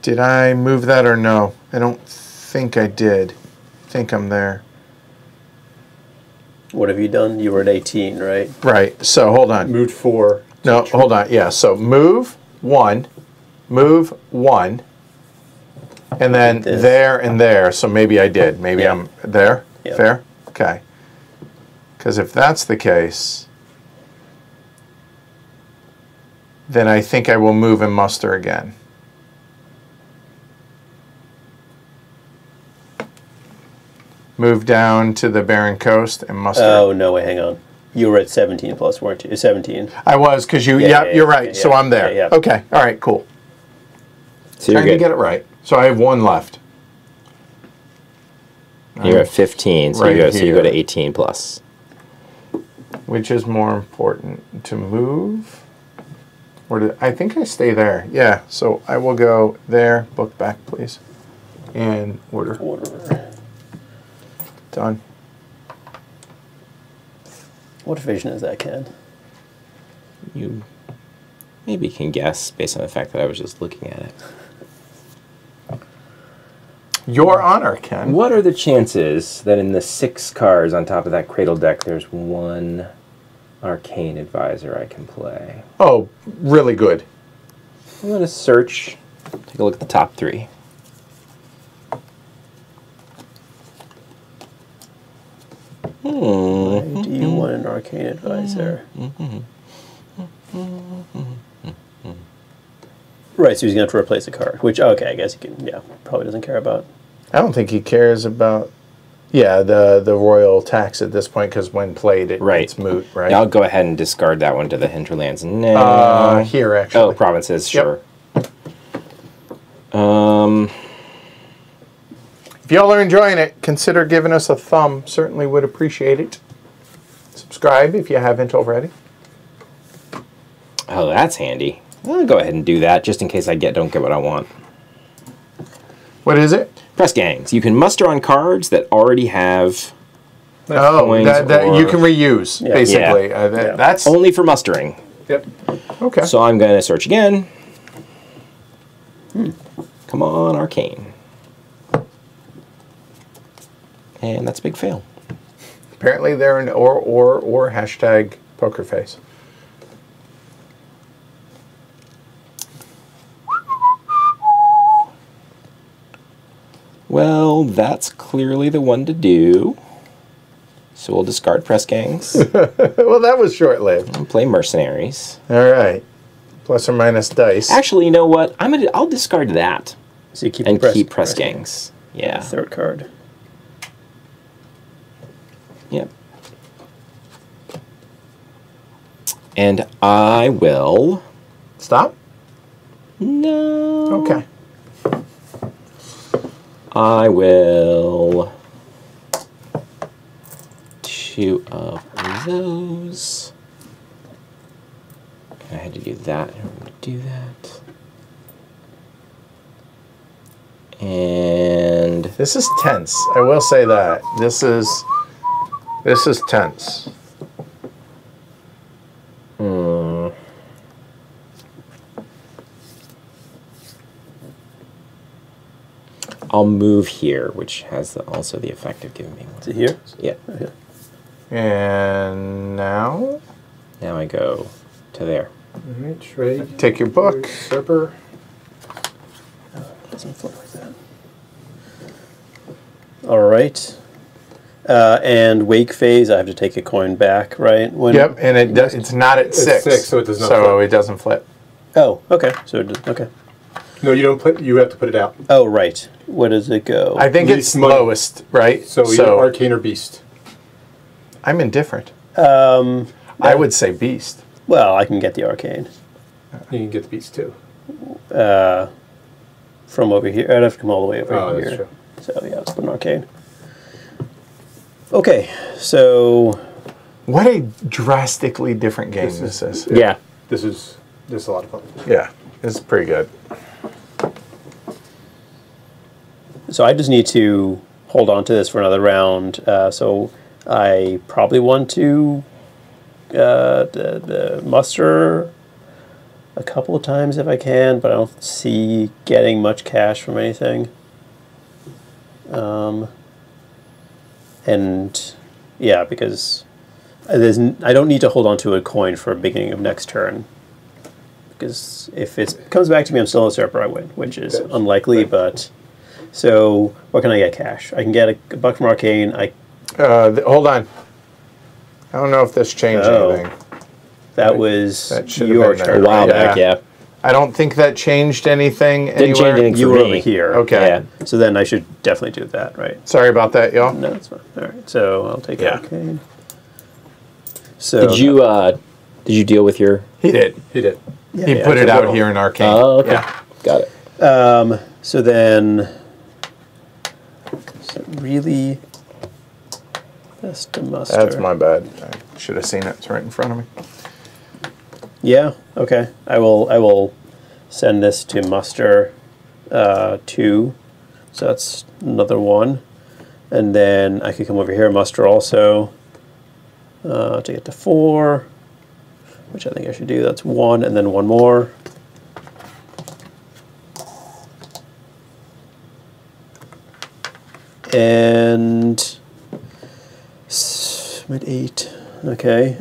Did I move that or no? I don't think I did. I think I'm there. What have you done? You were at 18, right? Right. So hold on. Moved 4. No, hold on. Yeah. So move 1. Move 1. And then there and there, so maybe I did. Maybe I'm there? Yep. Fair? Okay. Because if that's the case, then I think I will move and muster again. Move down to the barren coast and muster. Oh, no, wait, hang on. You were at 17 plus, weren't you? 17. I was, because you, you're right, so I'm there. Yeah, yeah. Okay, all right, cool. So trying to get it right. So I have 1 left. You're at 15, so, you go to 18 plus. Which is more important, to move? Or I think I stay there. Yeah, so I will go there. Book back, please. And order. Done. What vision is that, Ken? You maybe can guess based on the fact that I was just looking at it. Your honor, Ken. What are the chances that in the 6 cards on top of that cradle deck, there's 1 arcane advisor I can play? Oh, really good. I'm going to search, take a look at the top 3. Why do you want an arcane advisor? Right, so he's going to have to replace a card, which, okay, I guess he can, probably doesn't care about. I don't think he cares about, the royal tax at this point, because when played, it's moot, right? I'll go ahead and discard that one to the hinterlands. No. Here, actually. Oh, provinces, sure. Yep. If y'all are enjoying it, consider giving us a thumb. Certainly would appreciate it. Subscribe if you haven't already. Oh, that's handy. I'll go ahead and do that, just in case I don't get what I want. What is it? Press gangs. You can muster on cards that already have. Oh, that you can reuse, basically. Yeah. That's only for mustering. Yep. Okay. So I'm going to search again. Come on, arcane. And that's a big fail. Apparently, they're an or hashtag poker face. Well, that's clearly the one to do. So we'll discard press gangs. Well, that was short-lived. And play mercenaries. All right. Plus or minus dice. Actually, you know what? I'll discard that. So you keep press gangs. Yeah. 3rd card. Yep. And I will stop. No. Okay. I will 2 of those. I had to do that in order to do that. And this is tense. I will say that. This is tense. I'll move here, which has also the effect of giving me one. To here? Yeah. Right here. And now? Now I go to there. All right, trade. Take your book. Serper. It doesn't flip like that. All right. And wake phase, I have to take a coin back, right? When yep, and it does, it's not at six. It's six, so it does not flip. So it doesn't flip. Oh, okay. So it does, okay. No, you don't put. You have to put it out. Oh, right. What does it go? I think it's lowest, right? So either arcane or beast. I'm indifferent. I would say beast. Well, I can get the arcane. You can get the beast too. From over here, I'd have to come all the way over here. That's true. So yeah, let's put an arcane. Okay, so what a drastically different game this is. Yeah. This is a lot of fun. Yeah, this is pretty good. So I just need to hold on to this for another round. So I probably want to muster a couple of times if I can, but I don't see getting much cash from anything. And yeah, because I don't need to hold on to a coin for the beginning of next turn. Because if it comes back to me, I'm still a Serper, I win, which is unlikely, but... So, what can I get cash? I can get a buck from Arcane. Hold on. I don't know if this changed anything. That was your turn. A while back, yeah. I don't think that changed anything anywhere. Didn't change anything for me. You were here. Okay. Yeah. So then I should definitely do that, right? Sorry about that, y'all. No, that's fine. All right, so I'll take Arcane. So did you deal with your... He did. He did. Yeah, he put it out here in Arcane. Oh, okay. Yeah. Got it. So then, is it really best to muster? That's my bad. I should have seen it. It's right in front of me. Yeah. Okay. I will send this to muster 2. So that's another one, and then I could come over here and muster also to get to 4, which I think I should do. That's 1, and then 1 more. And I'm at 8. Okay.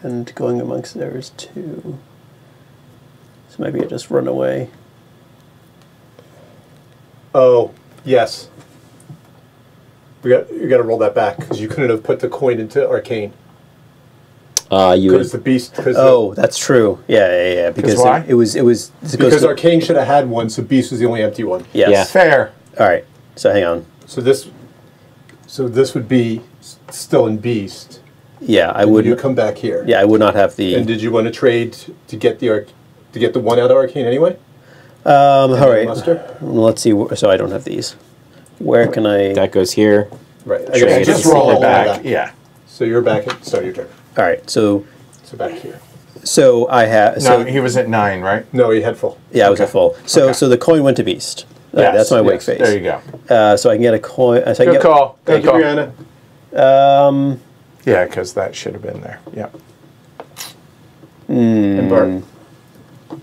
And going amongst there is 2. So maybe I just run away. Oh, yes. You got to roll that back because you couldn't have put the coin into Arcane. Because the beast. Oh, that's true. Yeah. Because why? It was because Arcane should have had one, so beast was the only empty one. Yes. Yeah. Fair. All right. So hang on. So this would be still in beast. Yeah, I would. You come back here. Yeah, I would not have the. And did you want to trade to get the one out of Arcane anyway? All right. Let's see. So I don't have these. Where can I? That goes here. Right. I guess just roll it back. Yeah. So you're back at start your turn. All right, so back here. So I had. So no, he was at 9, right? No, he had full. Yeah, I was at full. So the coin went to beast. Yes, that's my wake phase. There you go. So I can get a coin. So good call. Thank you, Brianna. Yeah, because that should have been there. Yeah. And Bart.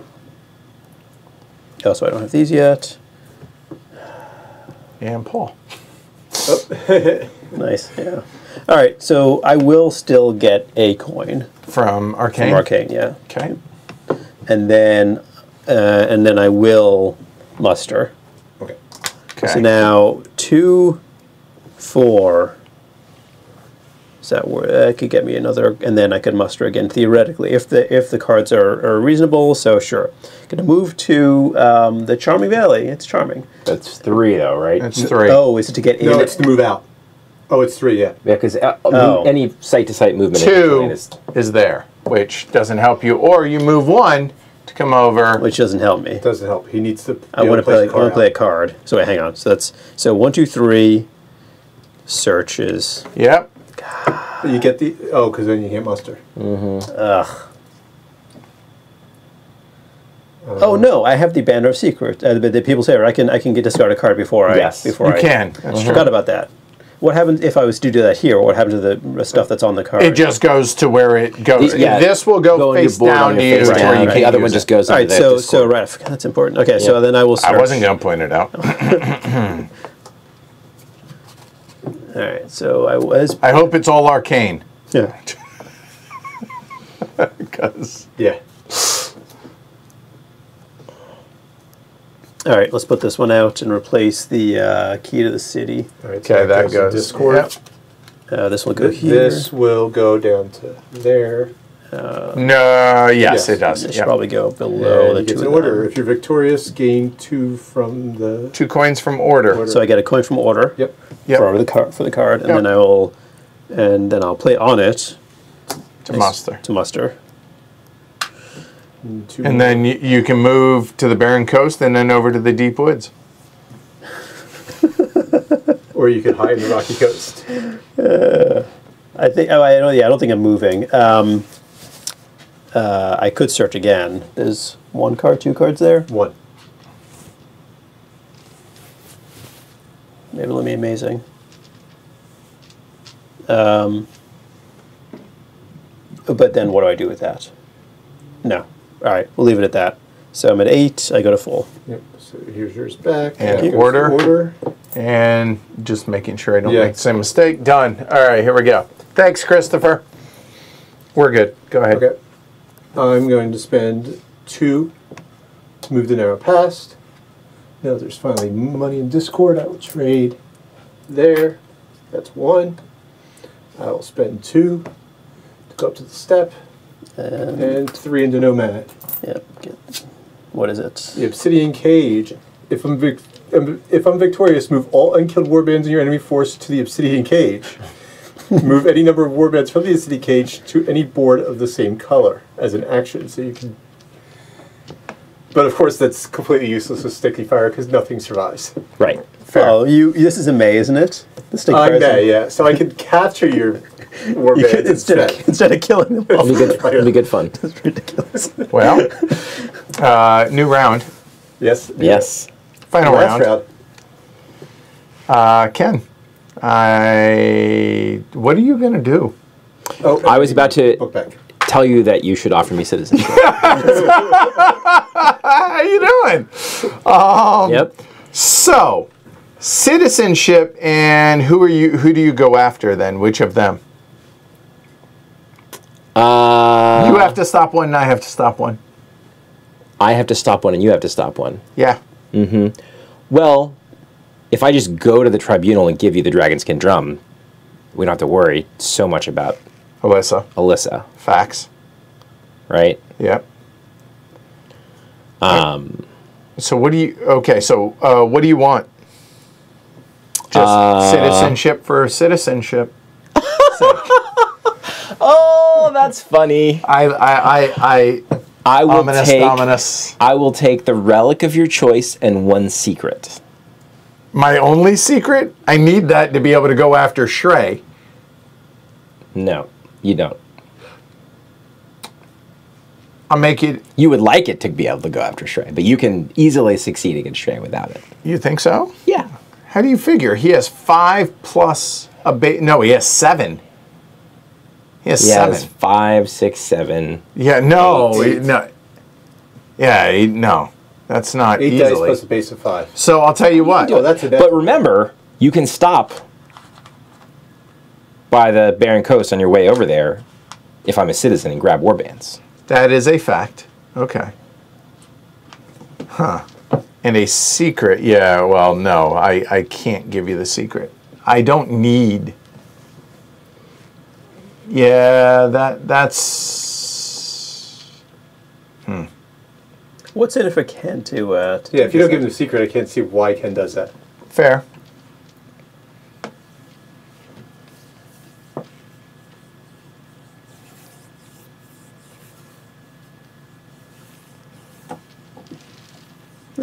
Oh, so I don't have these yet. And Paul. Oh. Nice. Yeah. All right, so I will still get a coin from Arcane. From Arcane, yeah. Okay, and then I will muster. Okay. So now 2, 4. Is that where that could get me another? And then I could muster again theoretically if the cards are reasonable. So sure, going to move to the Charming Valley. It's charming. That's 3 though, right? That's 3. Oh, is it to get in? No, it's to move out. Oh, it's 3, yeah. Yeah, because any site-to-site movement... 2 is there, which doesn't help you. Or you move 1 to come over. Which doesn't help me. It doesn't help. He needs to. I want to play a card. So wait, hang on. So that's 1, 2, 3 searches. Yep. God. You get the because then you can't muster. Mm-hmm. Ugh. Oh no! I have the Banner of Secret. The People's Favor. I can get discard a card before I forgot about that. What happens if I was to do that here? What happens to the stuff that's on the card? It just goes to where it goes. This will go face down to you. The other one just goes. All right. So right. I forgot that's important. Okay. Yeah. So then I will search. I wasn't going to point it out. All right. So I was. I hope it's all arcane. Yeah. Because yeah. All right, let's put this one out and replace the Key to the City. Okay, so that goes to Discord. Yep. This will go here. This will go down to there. Yes, it does. It should probably go below the two. In order. If you're victorious, gain 2 from the... 2 coins from order. So I get a coin from order. Yep. For the card, and then I'll play on it to muster. And then you can move to the Barren Coast and then over to the Deep Woods. Or you could hide in the Rocky Coast. I don't think I'm moving. I could search again. There's 1 card, 2 cards there? 1. Maybe let me amazing. But then what do I do with that? No. All right, we'll leave it at that. So I'm at 8. I go to full. Yep. So here's yours back. And order. And just making sure I don't make the same mistake. Done. All right, here we go. Thanks, Christopher. We're good. Go ahead. Okay. I'm going to spend 2 to move the Narrow Past. Now there's finally money in Discord. I will trade there. That's 1. I will spend 2 to go up to the step. And 3 into Nomad. Yep. What is it? The Obsidian Cage. If I'm victorious, move all unkilled warbands in your enemy force to the Obsidian Cage. Move any number of warbands from the Obsidian Cage to any board of the same color as an action. So you can. But of course, that's completely useless with Sticky Fire because nothing survives. Right. Fair. Oh, you. This is a May, isn't it? The Sticky Fire. May, yeah. So I can capture your. Instead of killing them all. It'll be good fun. That's ridiculous. Well, new round. Yes. Final round. Ken, what are you going to do? Oh, I was about to tell you that you should offer me citizenship. How you doing? Yep. So, citizenship, and who are you? Who do you go after then? Which of them? You have to stop one, and I have to stop one. I have to stop one, and you have to stop one. Yeah. Mm-hmm. Well, if I just go to the tribunal and give you the Dragonskin drum, we don't have to worry so much about... Alyssa. Facts. Right? Yep. So what do you... Okay, so what do you want? Just citizenship for citizenship. Oh, that's funny. I will ominous. I will take the relic of your choice and 1 secret. My only secret? I need that to be able to go after Shrey. No, you don't. I'll make it... You would like it to be able to go after Shrey, but you can easily succeed against Shrey without it. You think so? Yeah. How do you figure? He has 5 plus a base... No, he has 7. Yes, yeah, 7. 5, 6, 7. Yeah, no, 8. No. Yeah, 8, no, that's not 8 easily. 8 dice plus a base of 5. So I'll tell you what. Oh, that's a but remember, you can stop by the Barren Coast on your way over there if I'm a citizen and grab warbands. That is a fact. Okay. Huh. And a secret? Yeah. Well, no, I can't give you the secret. I don't need. Yeah, that's... Hmm. What's in it for Ken to... if you don't give him the secret, I can't see why Ken does that. Fair.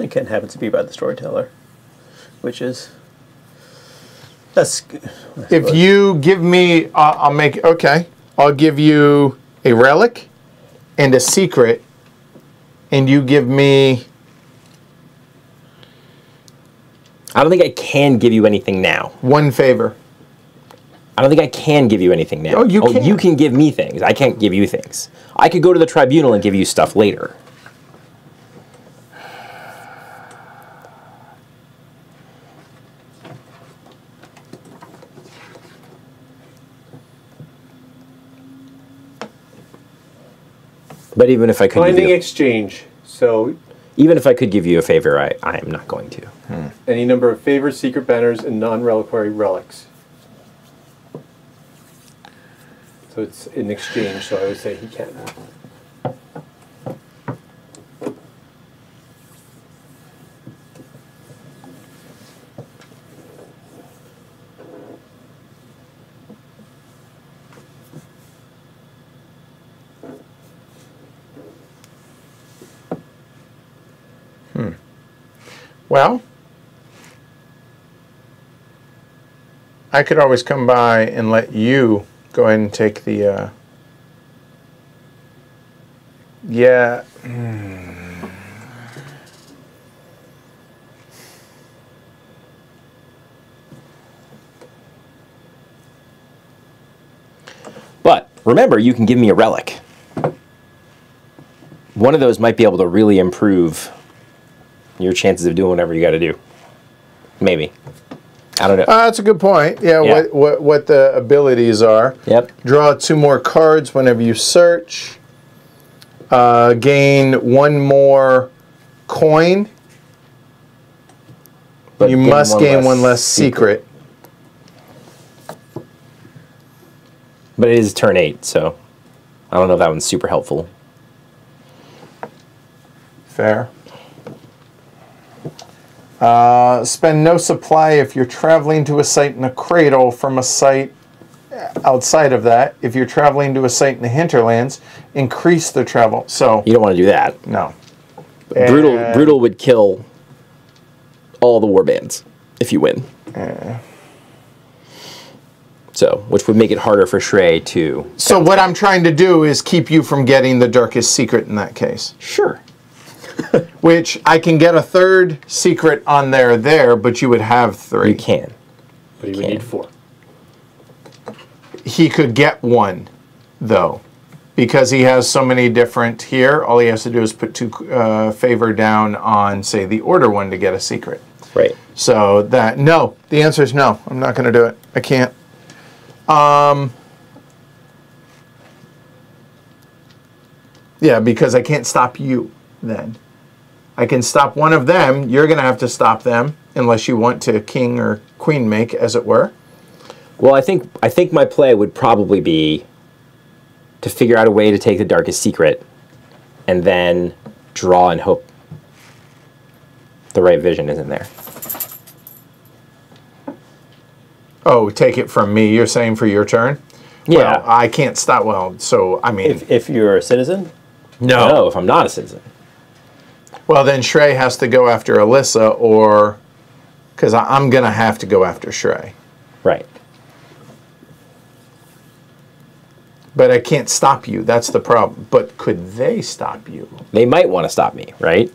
and Ken happens to be by the storyteller, which is that's. If you give me, I'll make okay. I'll give you a relic and a secret, and you give me. I don't think I can give you anything now. One favor. I don't think I can give you anything now. Oh, you can. You can give me things. I can't give you things. I could go to the tribunal and give you stuff later. But even if I could give you... Binding exchange, so... Even if I could give you a favor, I am not going to. Hmm. Any number of favors, secret banners, and non-reliquary relics. So it's an exchange, so I would say he can. Well, I could always come by and let you go ahead and take the, yeah. But remember, you can give me a relic. One of those might be able to really improve your chances of doing whatever you got to do. Maybe. I don't know. That's a good point. Yeah, yeah. What the abilities are. Yep. Draw 2 more cards whenever you search. Gain 1 more coin. But you must gain 1 less secret. But it is turn 8, so I don't know if that one's super helpful. Fair. Spend no supply if you're traveling to a site in a cradle from a site outside of that. If you're traveling to a site in the hinterlands, increase the travel. So you don't want to do that. No. Brutal would kill all the warbands if you win. So, which would make it harder for Shrey to... So what I'm trying to do is keep you from getting the darkest secret in that case. Sure. Which I can get a 3rd secret on there, but you would have 3. You can. But you would need 4. He could get 1, though, because he has so many different here. All he has to do is put 2 favor down on, say, the order one to get a secret. Right. So that, no, the answer is no. I'm not going to do it. I can't. Yeah, because I can't stop you then. I can stop one of them. You're going to have to stop them unless you want to king or queen make, as it were. Well, I think my play would probably be to figure out a way to take the darkest secret and then draw and hope the right vision isn't there. Oh, take it from me. You're saying for your turn? Yeah. Well, I can't stop. Well, so, I mean... If you're a citizen? No. No, if I'm not a citizen. Well, then Shrey has to go after Alyssa, or... Because I'm going to have to go after Shrey. Right. But I can't stop you. That's the problem. But could they stop you? They might want to stop me, right?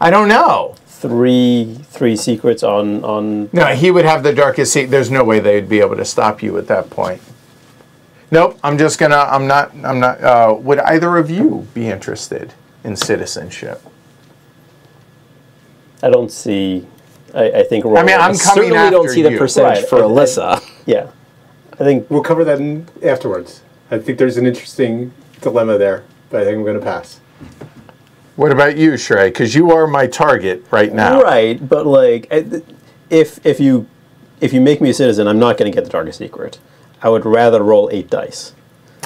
I don't know. Three secrets on... No, he would have the darkest secret. There's no way they'd be able to stop you at that point. Nope, I'm just gonna, I'm not, would either of you be interested in citizenship? I don't see, I think we're... I mean, I'm coming after you. I certainly don't see the percentage for Alyssa. Yeah. I think we'll cover that in afterwards. I think there's an interesting dilemma there, but I think I'm gonna pass. What about you, Shrey? Because you are my target right now. Right, but like, if you make me a citizen, I'm not gonna get the darkest secret. I would rather roll 8 dice.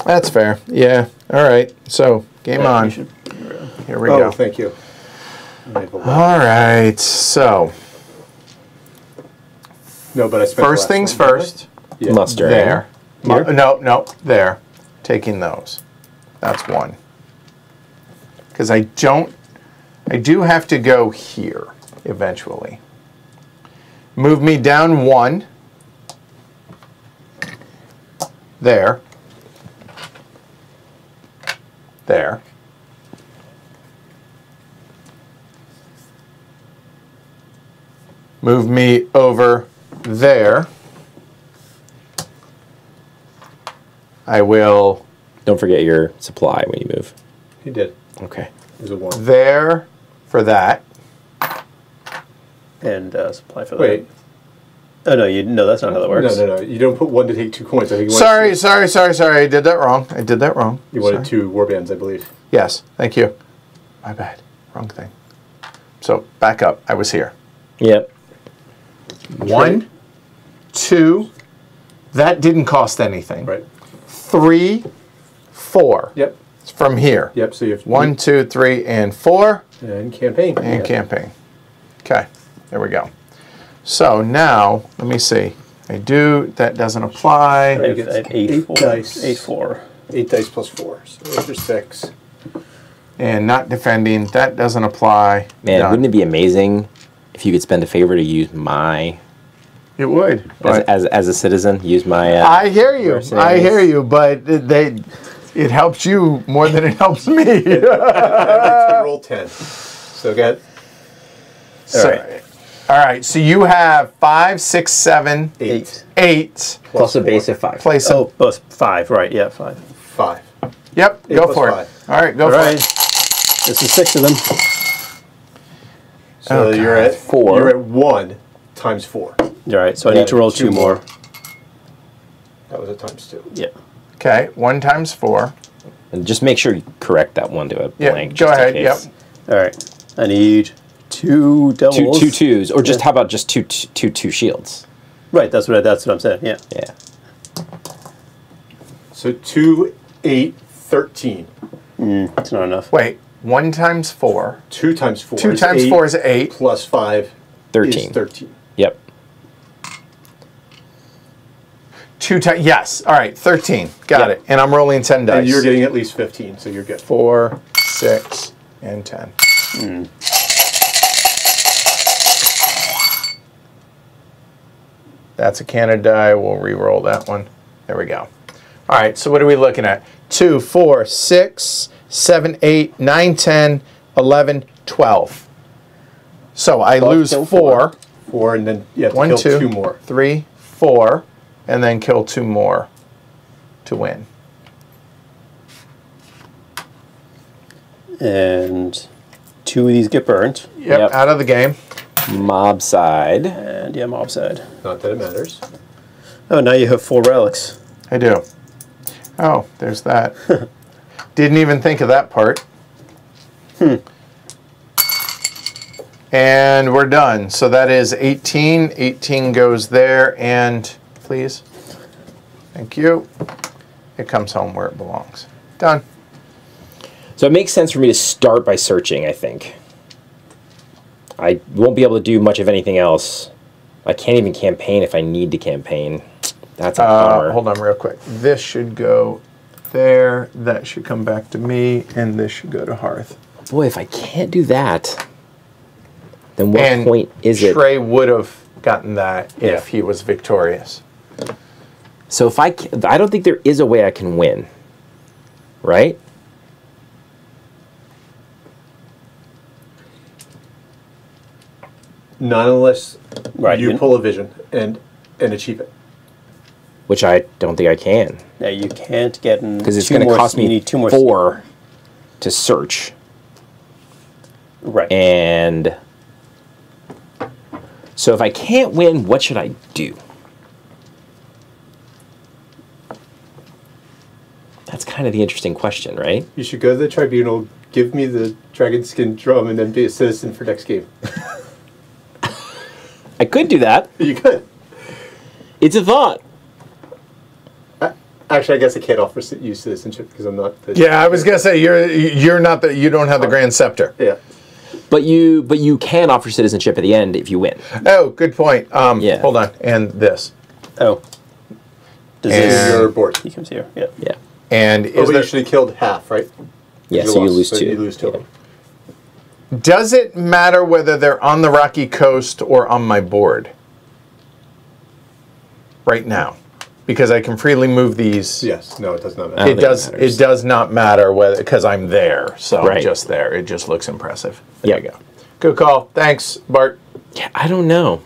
That's fair. Yeah. All right. So, game on. Here we go. Thank you. All right. So. No, but I spent first things first. Yeah. Muster. There. No. There. Taking those. That's 1. Because I don't I do have to go here eventually. Move me down one. There. There. Move me over there. I will... Don't forget your supply when you move. He did. Okay. There's a one. There for that. And supply for that. Wait. Oh, no, no, that's not how that works. No, no, no. You don't put one to take 2 coins. I think you sorry. I did that wrong. I did that wrong. You wanted 2 warbands, I believe. Yes. Thank you. My bad. Wrong thing. So, back up. I was here. Yep. 1, 2. That didn't cost anything. Right. 3, 4. Yep. It's from here. Yep. So you have 1, 2, 3, and 4. And campaign. And campaign. Okay. There we go. So now let me see. I do that doesn't apply. I get eight dice. 8 dice plus 4. So those are 6. And not defending. That doesn't apply. Man, wouldn't it be amazing if you could spend a favor to use my? It would. As a citizen, use my. I hear you. I hear you. But it helps you more than it helps me. I roll 10. So get. All right, so you have 5, 6, 7, 8. Plus a base of 4. 5. Place oh, plus 5, right, yeah, 5. 5. Yep, go for it. All right, go for it. This is 6 of them. So you're at 4. You're at 1 times 4. All right, so I need to roll 2 more. That was a ×2. Yeah. Okay, 1 times 4. And just make sure you correct that one to a blank. Go ahead, yep. All right, I need... 2 doubles. 2 twos, or just how about just two shields? Right, that's what I'm saying. Yeah. Yeah. So 2, 8, 13. That's not enough. Wait, 1 times 4. 2 times 4. 2 times 4 is 8. Plus 5. 13. 13. Yep. 2 times. Yes. All right. 13. Got it. And I'm rolling 10 dice. And you're getting at least 15, so you're good. 4, 6, and 10. Mm. That's a Canada die. We'll re-roll that one. There we go. All right, so what are we looking at? 2, 4, 6, 7, 8, 9, 10, 11, 12. So I lose 4. 4, and then you have to kill 2 more. 3, 4, and then kill 2 more to win. And 2 of these get burnt. Yep. Out of the game. Mob side. And yeah, mob side. Not that it matters. Oh, now you have 4 relics. I do. Oh, there's that. Didn't even think of that part. Hmm. And we're done. So that is 18. 18 goes there, and please. Thank you. It comes home where it belongs. Done. So it makes sense for me to start by searching, I think. I won't be able to do much of anything else. I can't even campaign if I need to campaign. That's a bummer. Hold on real quick. This should go there. That should come back to me. And this should go to Hearth. Boy, if I can't do that, then what point is it? Trey would have gotten that if he was victorious. So if I don't think there is a way I can win, right? Not unless you pull a vision and achieve it. Which I don't think I can. No, you can't get in. Because it's going to cost me 4 to search. Right. And so if I can't win, what should I do? That's kind of the interesting question, right? You should go to the tribunal, give me the dragon skin drum, and then be a citizen for next game. I could do that. You could. It's a thought. Actually, I guess I can't offer you citizenship because I'm not. The I was gonna say you're not the don't have the Grand Scepter. Yeah. But you can offer citizenship at the end if you win. Oh, good point. Yeah. Hold on. And this. Oh. Does this your board? He comes here. Yeah. Yeah. And is actually killed half, right? Yeah. So you lose 2. You lose 2. Yeah. Does it matter whether they're on the rocky coast or on my board right now? Because I can freely move these. Yes. No, it does not matter. It does not matter whether, because I'm there. So right. I'm just there. It just looks impressive. There you go. Good call. Thanks, Bart. Yeah, I don't know.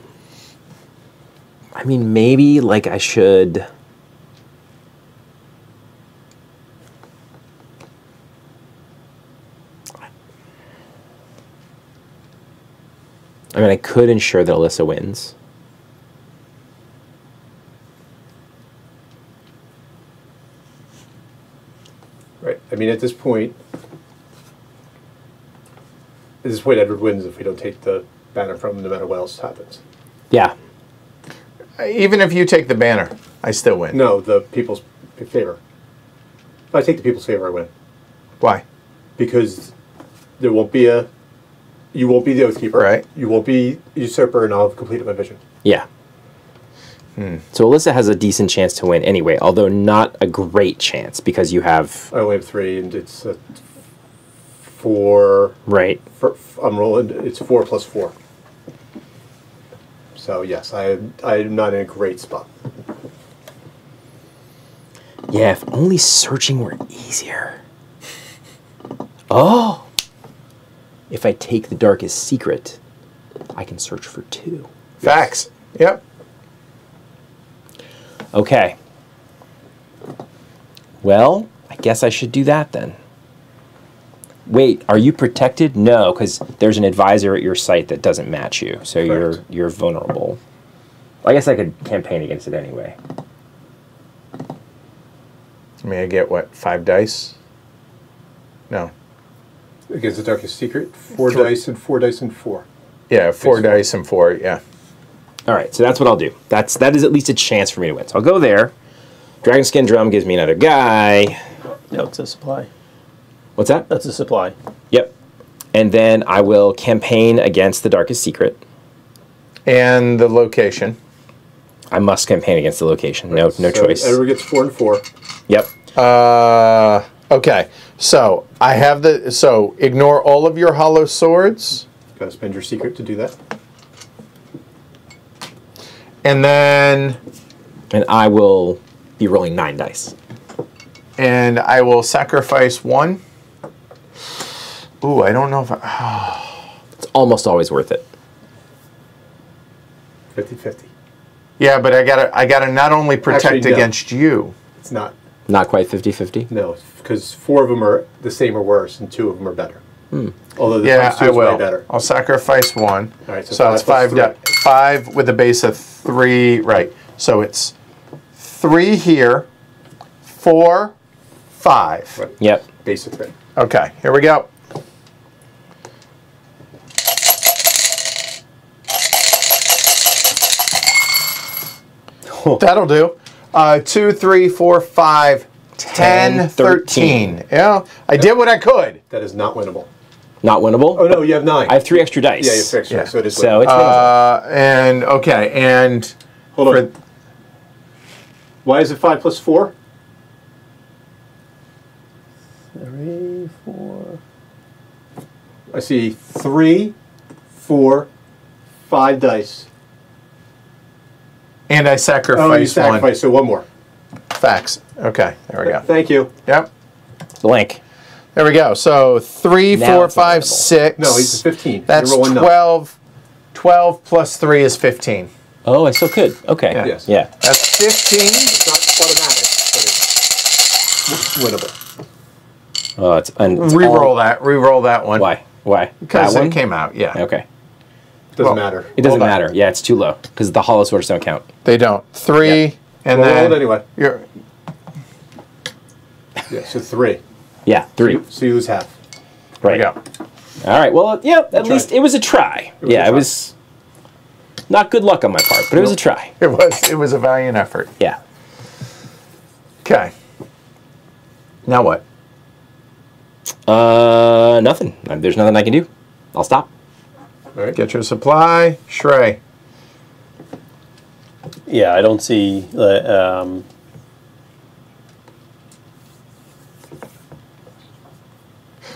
I mean, maybe like I should. I mean, I could ensure that Alyssa wins. Right. I mean, at this point, Edward wins if we don't take the banner from him, no matter what else happens. Yeah. Even if you take the banner, I still win. No, the people's favor. If I take the people's favor, I win. Why? Because there won't be a... You won't be the Oathkeeper. Right. You won't be Usurper, and I'll have completed my vision. Yeah. Hmm. So Alyssa has a decent chance to win anyway, although not a great chance because you have... I only have 3, and it's 4... Right. I'm rolling. It's 4 plus 4. So, yes, I'm not in a great spot. Yeah, if only searching were easier. Oh! If I take the darkest secret, I can search for 2. Facts. Yep. Okay. Well, I guess I should do that then. Wait, are you protected? No, because there's an advisor at your site that doesn't match you, so correct. you're vulnerable. I guess I could campaign against it anyway. I mean, I get what, 5 dice? No. Against the darkest secret, 4 dice and 4 dice and 4. Yeah, 4 dice and 4. Yeah. All right, so that's what I'll do. That is at least a chance for me to win. So I'll go there. Dragon Skin Drum gives me another guy. No, it's a supply. What's that? That's a supply. Yep. And then I will campaign against the darkest secret. And the location. I must campaign against the location. Right. No choice. Everyone gets 4 and 4. Yep. Okay. So I have the. So ignore all of your hollow swords. Got to spend your secret to do that. And then. And I will be rolling 9 dice. And I will sacrifice 1. Ooh, I don't know if I... Oh. It's almost always worth it. 50-50. Yeah, but I gotta not only protect against you. It's not. Not quite 50-50? No, because 4 of them are the same or worse, and 2 of them are better. Hmm. Although the times 2 is way better. I'll sacrifice 1. All right, so it's 5 with a base of 3. Right, so it's 3 here, 4, 5. Right. Yep. Base of 3. Okay, here we go. That'll do. 2, 3, 4, 5, 10, 13. Yeah, I did what I could. That is not winnable. Not winnable? Oh, no, you have 9. I have 3 extra dice. Yeah, you have 3 extra dice. So it is winnable. And, okay, and... Hold on. Why is it 5 plus 4? 3, 4... I see 3, 4, 5 dice. And I sacrifice 1. Oh, you sacrifice, so 1 more. Facts. Okay, there we go. Thank you. Yep. Blank. There we go. So 3, 4, 5, 6. No, he's 15. That's 12. 12 plus 3 is 15. Oh, I still could. Okay. Yeah. Yes. Yeah. That's 15. It's not automatic, but it's winnable. Oh, it's re-roll that. Re-roll that one. Why? Because it came out. Yeah. Okay. Doesn't matter. It doesn't matter. Yeah, it's too low because the hollow swords don't count. They don't. 3, yeah. And well, then anyway. You're... Yeah, so 3. Yeah, 3. So you lose half. Right. There we go. All right. Well, yeah. At least it was a try. Yeah, it was not good luck on my part, but it was a try. It was. It was a valiant effort. Yeah. Okay. Now what? Nothing. There's nothing I can do. I'll stop. All right. Get your supply, Shrey. Yeah, I don't see the.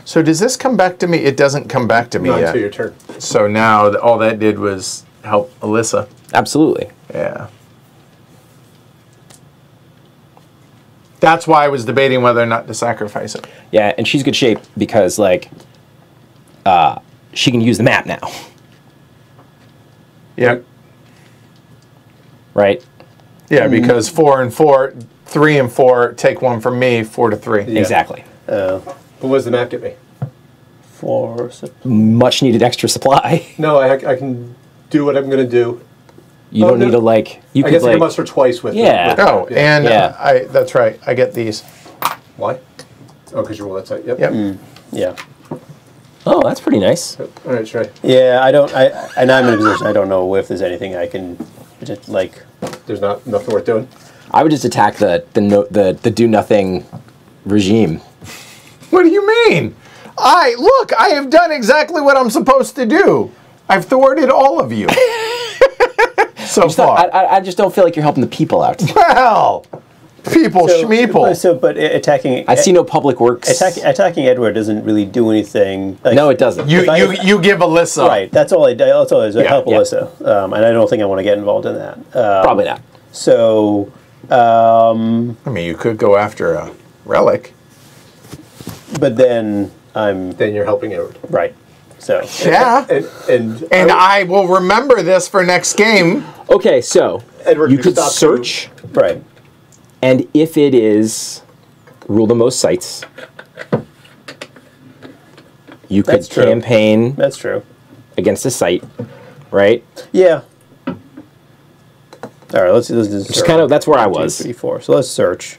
So does this come back to me? It doesn't come back to me yet. Not until your turn. So now all that did was help Alyssa. Absolutely. Yeah. That's why I was debating whether or not to sacrifice it. Yeah, and she's good shape because, like, she can use the map now. Yep. Right? Yeah, because 4 and 4, 3 and 4, take one from me, 4 to 3. Yeah. Exactly. But what does the map get me? For much needed extra supply. No, I can do what I'm going to do. You don't need to, like... You I could guess like, I can muster twice with yeah. It. Oh, yeah. And yeah. That's right. I get these. Why? Oh, because you roll that side. Yep. Yep. Mm. Yeah. Oh, that's pretty nice. All right, try. Yeah, I don't... And I'm in a position I don't know if there's anything I can... Just, like... There's not nothing worth doing? I would just attack the do-nothing regime. What do you mean? Look, I have done exactly what I'm supposed to do. I've thwarted all of you. So far. I just don't feel like you're helping the people out. Well, people, so, schmeeple. So, but attacking... I see no public works. Attacking Edward doesn't really do anything. Like, no, it doesn't. You give Alyssa. Right, that's all I do. That's all I do. Yeah, help Alyssa. And I don't think I want to get involved in that. Probably not. So... I mean, you could go after a relic. But then I'm... Then you're helping Edward. Right. So yeah, and I will remember this for next game. Okay, so Edward, you could search, right? And if it is rule the most sites, you could campaign. That's true. Against a site, right? Yeah. All right, let's just search. Kind of that's where I was. 3, 4. So let's search.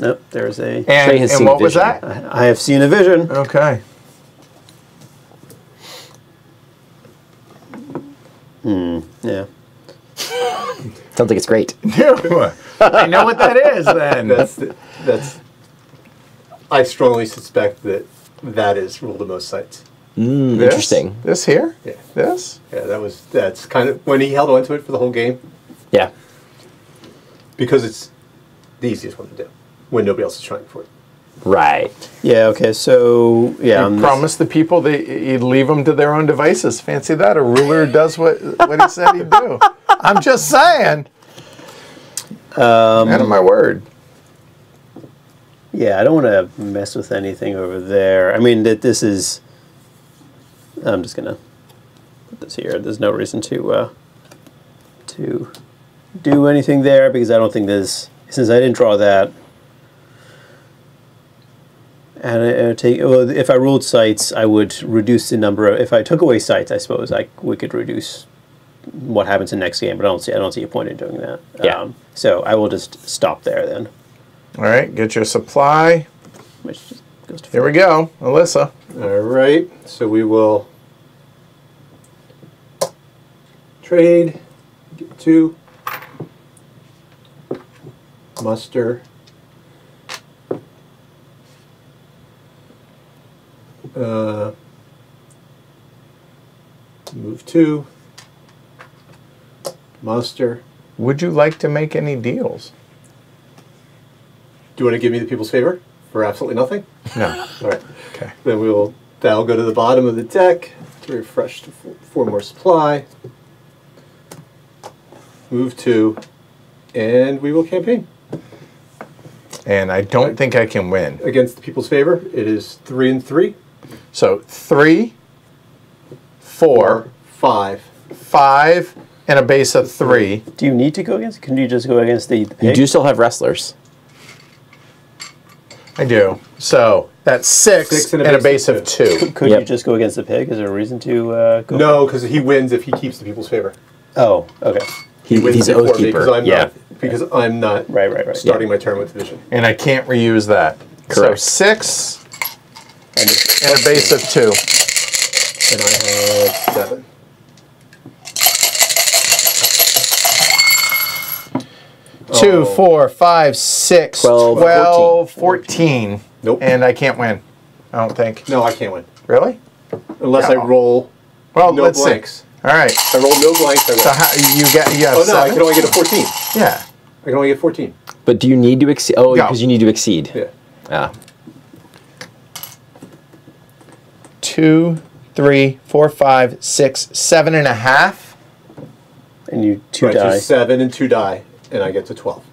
Nope, there's a... And what was that? I have seen a vision. Okay. Hmm, yeah. Sounds like it's great. I know what that is, then. That's... I strongly suspect that that is rule the most sites. Mm, interesting. This here? Yeah. This? Yeah, that's kind of... When he held on to it for the whole game. Yeah. Because it's the easiest one to do. When nobody else is trying for it. Right. Yeah, okay, so... yeah. You promise the people that you'd leave them to their own devices. Fancy that. A ruler does what he said he'd do. I'm just saying. Man of my word. Yeah, I don't want to mess with anything over there. I mean, this is... I'm just going to put this here. There's no reason to do anything there because I don't think there's... Since I didn't draw that... And well, if I ruled sites, I would reduce the number of. If I took away sites, I suppose we could reduce what happens in next game. But I don't see a point in doing that. Yeah. So I will just stop there then. All right, get your supply. Which just goes to. Here we go, Alyssa. All right, so we will trade. Get 2. Muster. Move 2. Muster. Would you like to make any deals? Do you want to give me the people's favor for absolutely nothing? No. All right. Okay. Then that'll go to the bottom of the deck to refresh to 4 more supply. Move 2, and we will campaign. And I don't think I can win against the people's favor. It is 3 and 3. So 3, 4, 5, 5, and a base of 3. Do you need to go against? Can you just go against the pig? You do still have wrestlers. I do. So that's 6 and a base of 2. Could you just go against the pig? Is there a reason to go? No, because he wins if he keeps the people's favor. Oh, okay. He wins he's Oath Keeper. Yeah. Because I'm not starting my turn with vision. And I can't reuse that. Correct. So 6 and a base of 2. And I have 7. Oh. 2, 4, 5, 6, 12, 14. Nope. And I can't win, I don't think. No, I can't win. Really? Unless I roll no blanks. All right. I rolled no blanks. I rolled. So you have 7? I can only get a 14. Yeah. I can only get 14. But do you need to exceed? Oh, because you need to exceed. Yeah. 2, 3, 4, 5, 6, 7 and a half. And you two right, die. So 7 and 2 die, and I get to 12.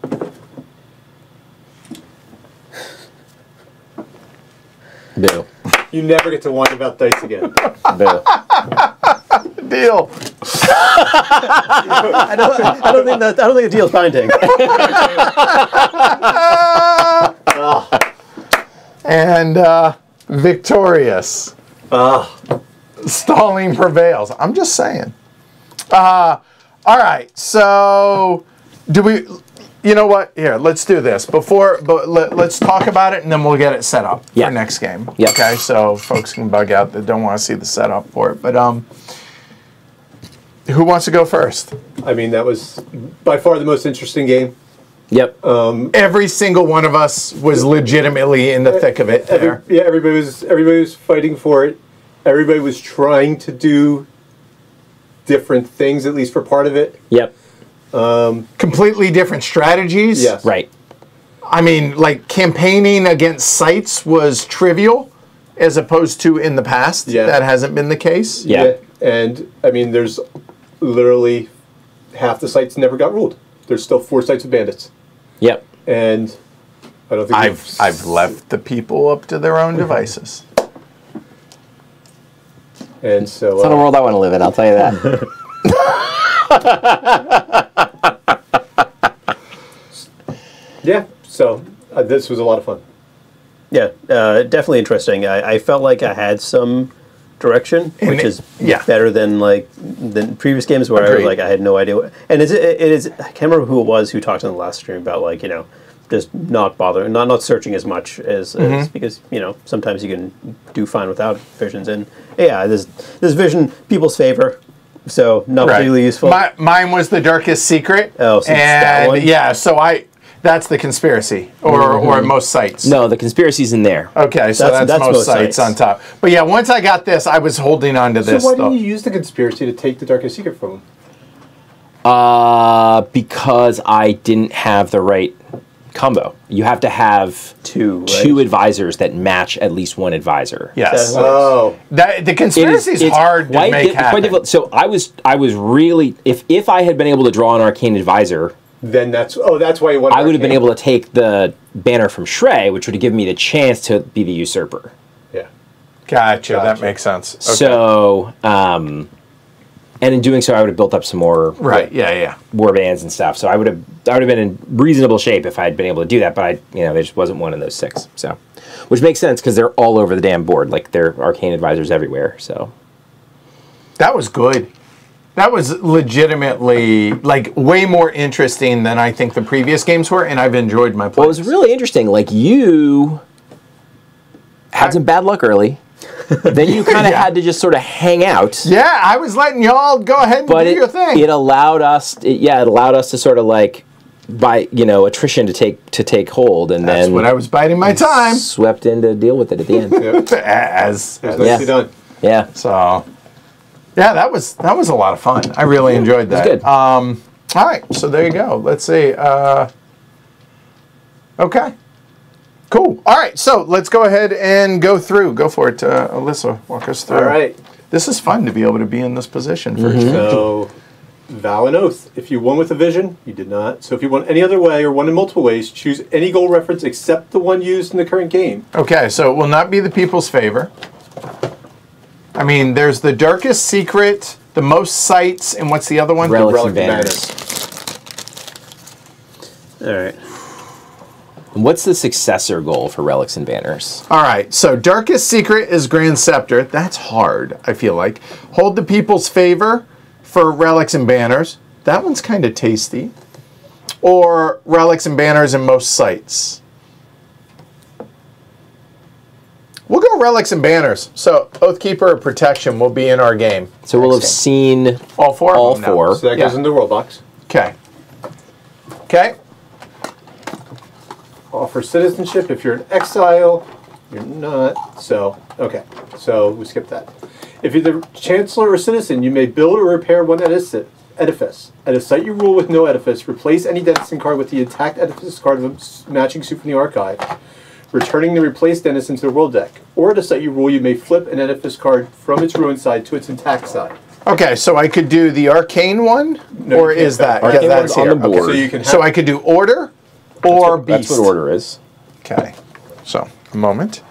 Deal. You never get to whine about dice again. Deal. Deal. I don't think the deal's binding. And victorious. Stalling prevails. I'm just saying. All right. So, do we? You know what? Here, let's do this before. But let's talk about it, and then we'll get it set up for next game. Yep. Okay. So folks can bug out that don't want to see the setup for it. But who wants to go first? I mean, that was by far the most interesting game. Yep. Every single one of us was legitimately in the thick of it. Everybody was fighting for it. Everybody was trying to do different things, at least for part of it. Yep. Completely different strategies. Yes. Right. I mean, like, campaigning against sites was trivial as opposed to in the past. Yeah. That hasn't been the case. Yeah. And, I mean, there's literally half the sites never got ruled. There's still 4 sites with bandits. Yep. And I don't think I've left the people up to their own devices. And so it's not a world I want to live in, I'll tell you that. Yeah, so this was a lot of fun. Yeah, definitely interesting. I felt like I had some direction, which is better than previous games where I was like I had no idea. And it is I can't remember who it was who talked on the last stream about like, you know, just not bothering, not searching as much as because, you know, sometimes you can do fine without visions. And yeah, this vision people's favor. So not really useful. Mine was the darkest secret. Oh, so that one. Yeah, so that's the conspiracy, or most sites. No, the conspiracy's in there. Okay, so that's most sites on top. But yeah, once I got this, I was holding on to this. So why didn't you use the conspiracy to take the darkest secret from them? Because I didn't have the right combo. You have to have two advisors that match at least one advisor. Yes. Oh, the conspiracy is hard to make happen. So I was really, if I had been able to draw an arcane advisor. Then that's why you want. I would have been able to take the banner from Shrey, which would have given me the chance to be the usurper. Yeah, gotcha. That makes sense. Okay. So, and in doing so, I would have built up some more war bands and stuff. So I would have been in reasonable shape if I had been able to do that. But there just wasn't one of those 6. So, which makes sense because they're all over the damn board. Like they're arcane advisors everywhere. So, that was good. That was legitimately, like, way more interesting than I think the previous games were, and I've enjoyed my play. Well, it was really interesting. Like, you had some bad luck early. Then you kind of had to just sort of hang out. Yeah, I was letting y'all go ahead and do your thing. It allowed us, to sort of, like, by, you know, attrition to take hold, and that's when I was biding my time. Swept in to deal with it at the end. As nicely done. Yeah. So... yeah, that was a lot of fun. I really enjoyed that. It was good. All right, so there you go. Let's see. Okay, cool. All right, so let's go ahead and go through. Go for it, Alyssa. Walk us through. All right. This is fun to be able to be in this position. So, vow and oath. If you won with a vision, you did not. So if you won any other way or won in multiple ways, choose any goal reference except the one used in the current game. Okay, so it will not be the people's favor. I mean, there's the darkest secret, the most sites, and what's the other one? Relics and banners. All right. What's the successor goal for relics and banners? All right. So darkest secret is Grand Scepter. That's hard, I feel like. Hold the people's favor for relics and banners. That one's kind of tasty. Or relics and banners in most sites. We'll go relics and banners. So Oathkeeper or Protection will be in our game. So we'll have seen all 4. All 4. So that goes into the world box. Okay. Okay. Offer citizenship if you're in exile. You're not. So okay. So we skip that. If you're the chancellor or citizen, you may build or repair one edifice. At a site you rule with no edifice, replace any denizen card with the intact edifice card of a matching suit from the archive. returning the replaced denizens to the world deck, or to set your rule, you may flip an edifice card from its ruined side to its intact side. Okay, so I could do the arcane one, no, or is that yeah, that's on the board? Okay, so, you can have so I could do order or beast. That's what order is. Okay, so a moment.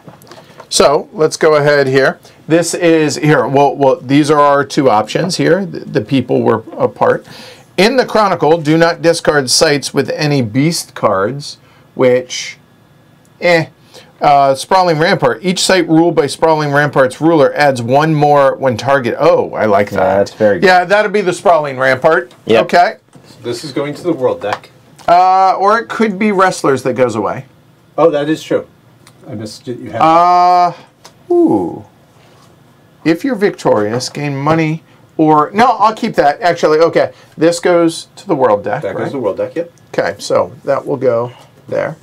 So let's go ahead here. This is here. Well, these are our two options here. The people were apart. In the Chronicle, do not discard sites with any beast cards, which, Sprawling Rampart. Each site ruled by Sprawling Rampart's ruler adds one more when target. Oh, I like that. That's very good. Yeah, that'll be the Sprawling Rampart. Yep. Okay. So this is going to the world deck. Or it could be Wrestlers that goes away. Oh, that is true. I missed it. You have ooh. If you're victorious, gain money or... No, I'll keep that, actually. Okay. This goes to the world deck, That goes to the world deck, yep. Okay, so that will go there.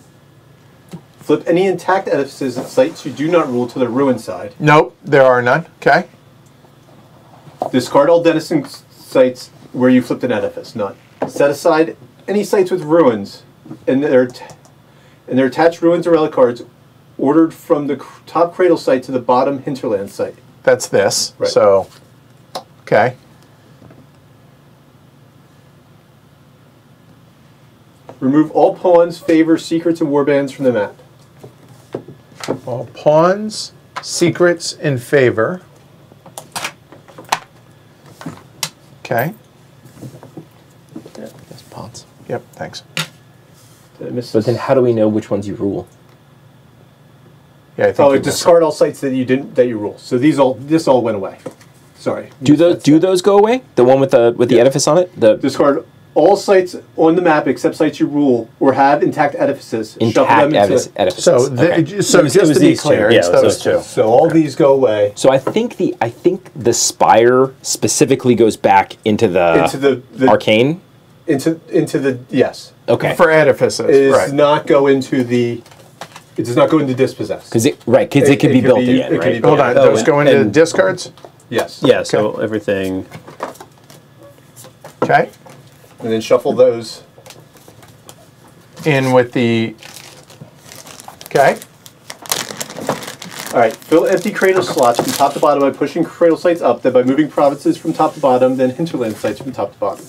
Flip any intact edifices and sites you do not rule to the ruin side. Nope, there are none. Okay. Discard all denizen sites where you flipped an edifice. None. Set aside any sites with ruins and their attached ruins or relic cards ordered from the top cradle site to the bottom hinterland site. That's this. Right. So, okay. Remove all pawns, favors, secrets, and warbands from the map. All pawns, secrets, and favor. Okay. Yeah, that's pawns. Yep, thanks. Did I miss this? But then how do we know which ones you rule? Yeah, I think discard all sites that you didn't rule. So these all went away. Sorry. Do those go away? The one with the the edifice on it? The discard all sites on the map except sites you rule or have intact edifices. Intact edifices. So, just to be clear, it's those two. So all these go away. So I think the spire specifically goes back into the arcane. Into the yes. Okay. For edifices, it does not go into the. It does not go into dispossess. Because it can be built in. Right? Hold on, those go into discards. Yes. Yeah. So everything. Okay. And then shuffle those in with the. Okay. All right. Fill empty cradle slots from top to bottom by pushing cradle sites up, then by moving provinces from top to bottom, then hinterland sites from top to bottom.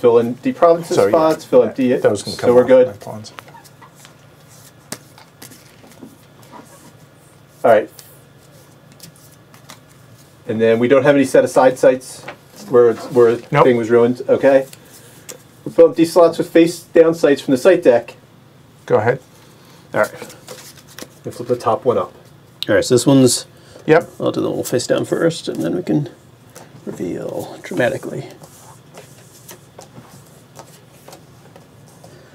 Fill empty provinces spots. Yeah. Fill empty it. Those can come. So we're good. All right. And then we don't have any set aside sites where thing was ruined. Okay. We'll fill empty slots with face down sites from the site deck. Go ahead. All right. We'll flip the top one up. All right, so this one's... Yep. I'll do the little face down first, and then we can reveal dramatically.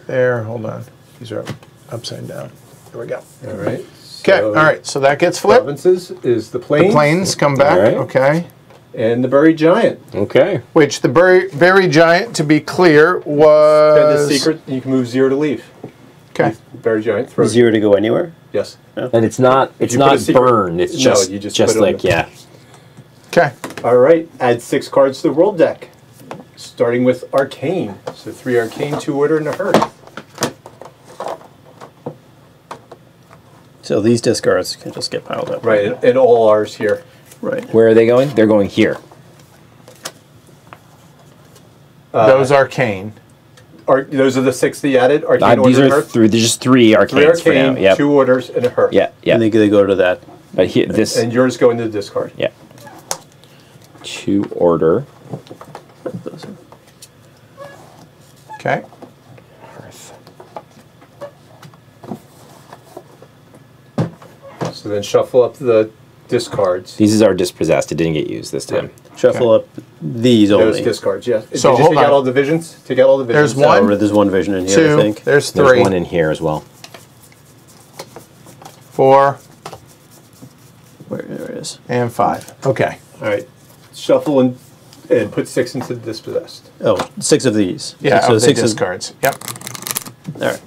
There, hold on. These are upside down. There we go. All right. Okay, all right, so that gets flipped. Provinces is the plains. The plains come back, right. Okay. And the buried giant. Okay. Which the buried giant, to be clear, was... Spend the secret, and you can move 0 to leave. Okay. Buried giant. Throw 0 to go anywhere? Yes. No. And it's not burned, it's just, no, you just like, yeah. Okay. All right, add 6 cards to the world deck, starting with Arcane. So 3 Arcane, 2 Order, and a Herd. So these discards can just get piled up. Right, and all ours here. Right. Where are they going? They're going here. Those arcane. Those are the 6 they added. Arcane these order are there's just 3 arcanes. 3 arcane, for now. Yep. 2 orders, and a herd. Yeah, yeah. And they go to that. But here, this and yours go into the discard. Yeah. 2 order. Those are. Okay. So then shuffle up the discards. These are dispossessed. It didn't get used this time. Right. Shuffle up these only. Those discards, yes. Yeah. So did you hold on. Take out all divisions? Take out all divisions. There's one. There's one division in here, I think. There's 3. There's one in here as well. 4. There it is. And 5. Okay. All right. Shuffle and put 6 into the dispossessed. Oh, 6 of these. Yeah, so 6 discards. Yep. All right.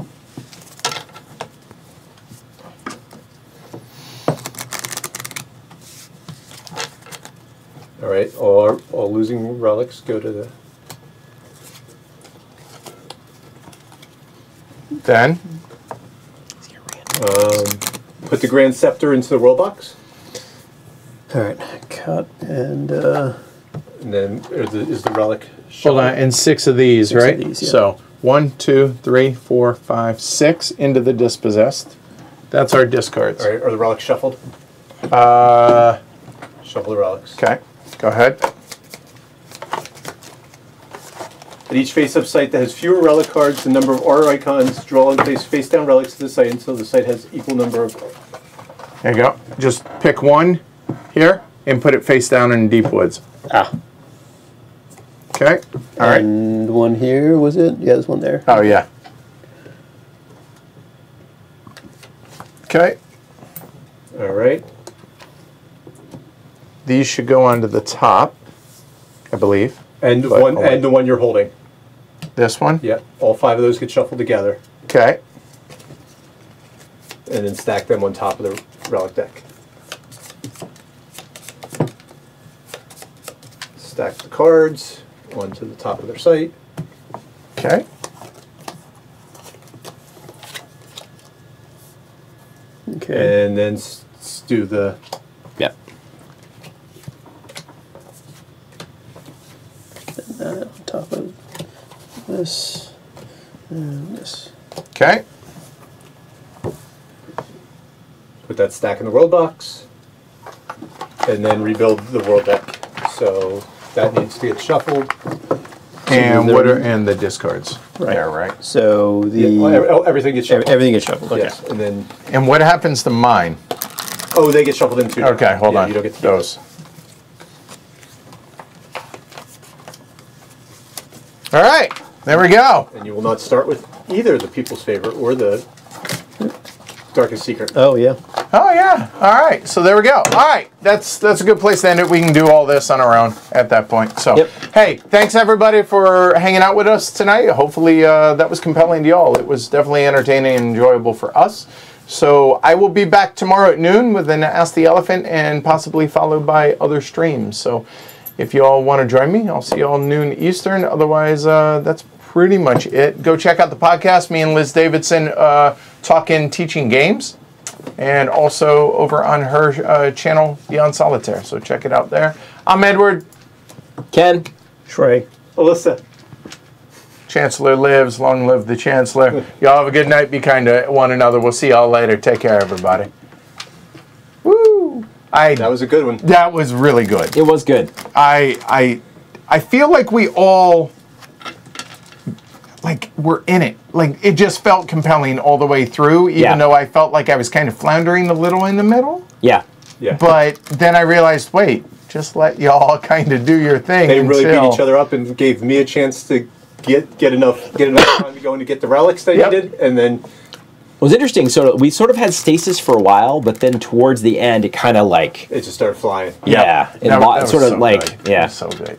All right, all losing relics go to the... Then, Put the Grand Scepter into the roll box. All right, cut and then is the relic. Hold on, and six of these, right? Of these, yeah. So 1, 2, 3, 4, 5, 6 into the dispossessed. That's our discards. All right, are the relics shuffled? Shuffle the relics. Okay, go ahead. At each face-up site that has fewer relic cards, the number of order icons, draw and place face-down relics to the site until the site has equal number of... There you go. Just pick one here and put it face-down in Deep Woods. Ah. Okay. All right. And one here, was it? Yeah, there's one there. Oh, yeah. Okay. All right. These should go onto the top, I believe. And one, and the one you're holding. This one? Yeah. All five of those get shuffled together. Okay. And then stack them on top of the relic deck. Stack the cards onto the top of their site. Okay. Okay. And then do the... Yeah. On top of this and this. Okay. Put that stack in the world box and then rebuild the world deck. So that needs to get shuffled. And what are in the discards? Right. Yeah, right. So the everything gets shuffled. Everything gets shuffled. Okay. Yes. And then what happens to mine? Oh, they get shuffled into. Okay, hold on. You don't get to those. All right, there we go. And you will not start with either the People's Favorite or the Darkest Secret. Oh, yeah. Oh, yeah. All right, so there we go. All right, that's a good place to end it. We can do all this on our own at that point. So, yep. Hey, thanks, everybody, for hanging out with us tonight. Hopefully that was compelling to y'all. It was definitely entertaining and enjoyable for us. So I will be back tomorrow at noon with an Ask the Elephant and possibly followed by other streams. So... if you all want to join me, I'll see you all noon Eastern. Otherwise, that's pretty much it. Go check out the podcast. Me and Liz Davidson talking teaching games. And also over on her channel, Beyond Solitaire. So check it out there. I'm Edward. Ken. Trey. Alyssa. Chancellor lives. Long live the Chancellor. Y'all have a good night. Be kind to one another. We'll see y'all later. Take care, everybody. Woo! That was a good one. That was really good. It was good. I feel like we all, like, were in it. Like, it just felt compelling all the way through, even though I felt like I was kind of floundering a little in the middle. Yeah. Yeah. But then I realized, wait, just let y'all kind of do your thing. They really beat each other up and gave me a chance to get enough time to go in to get the relics that you did, and then... It was interesting. So we sort of had stasis for a while, but then towards the end, it kind of like... It just started flying. Yeah. It sort of like... Good. Yeah. So good.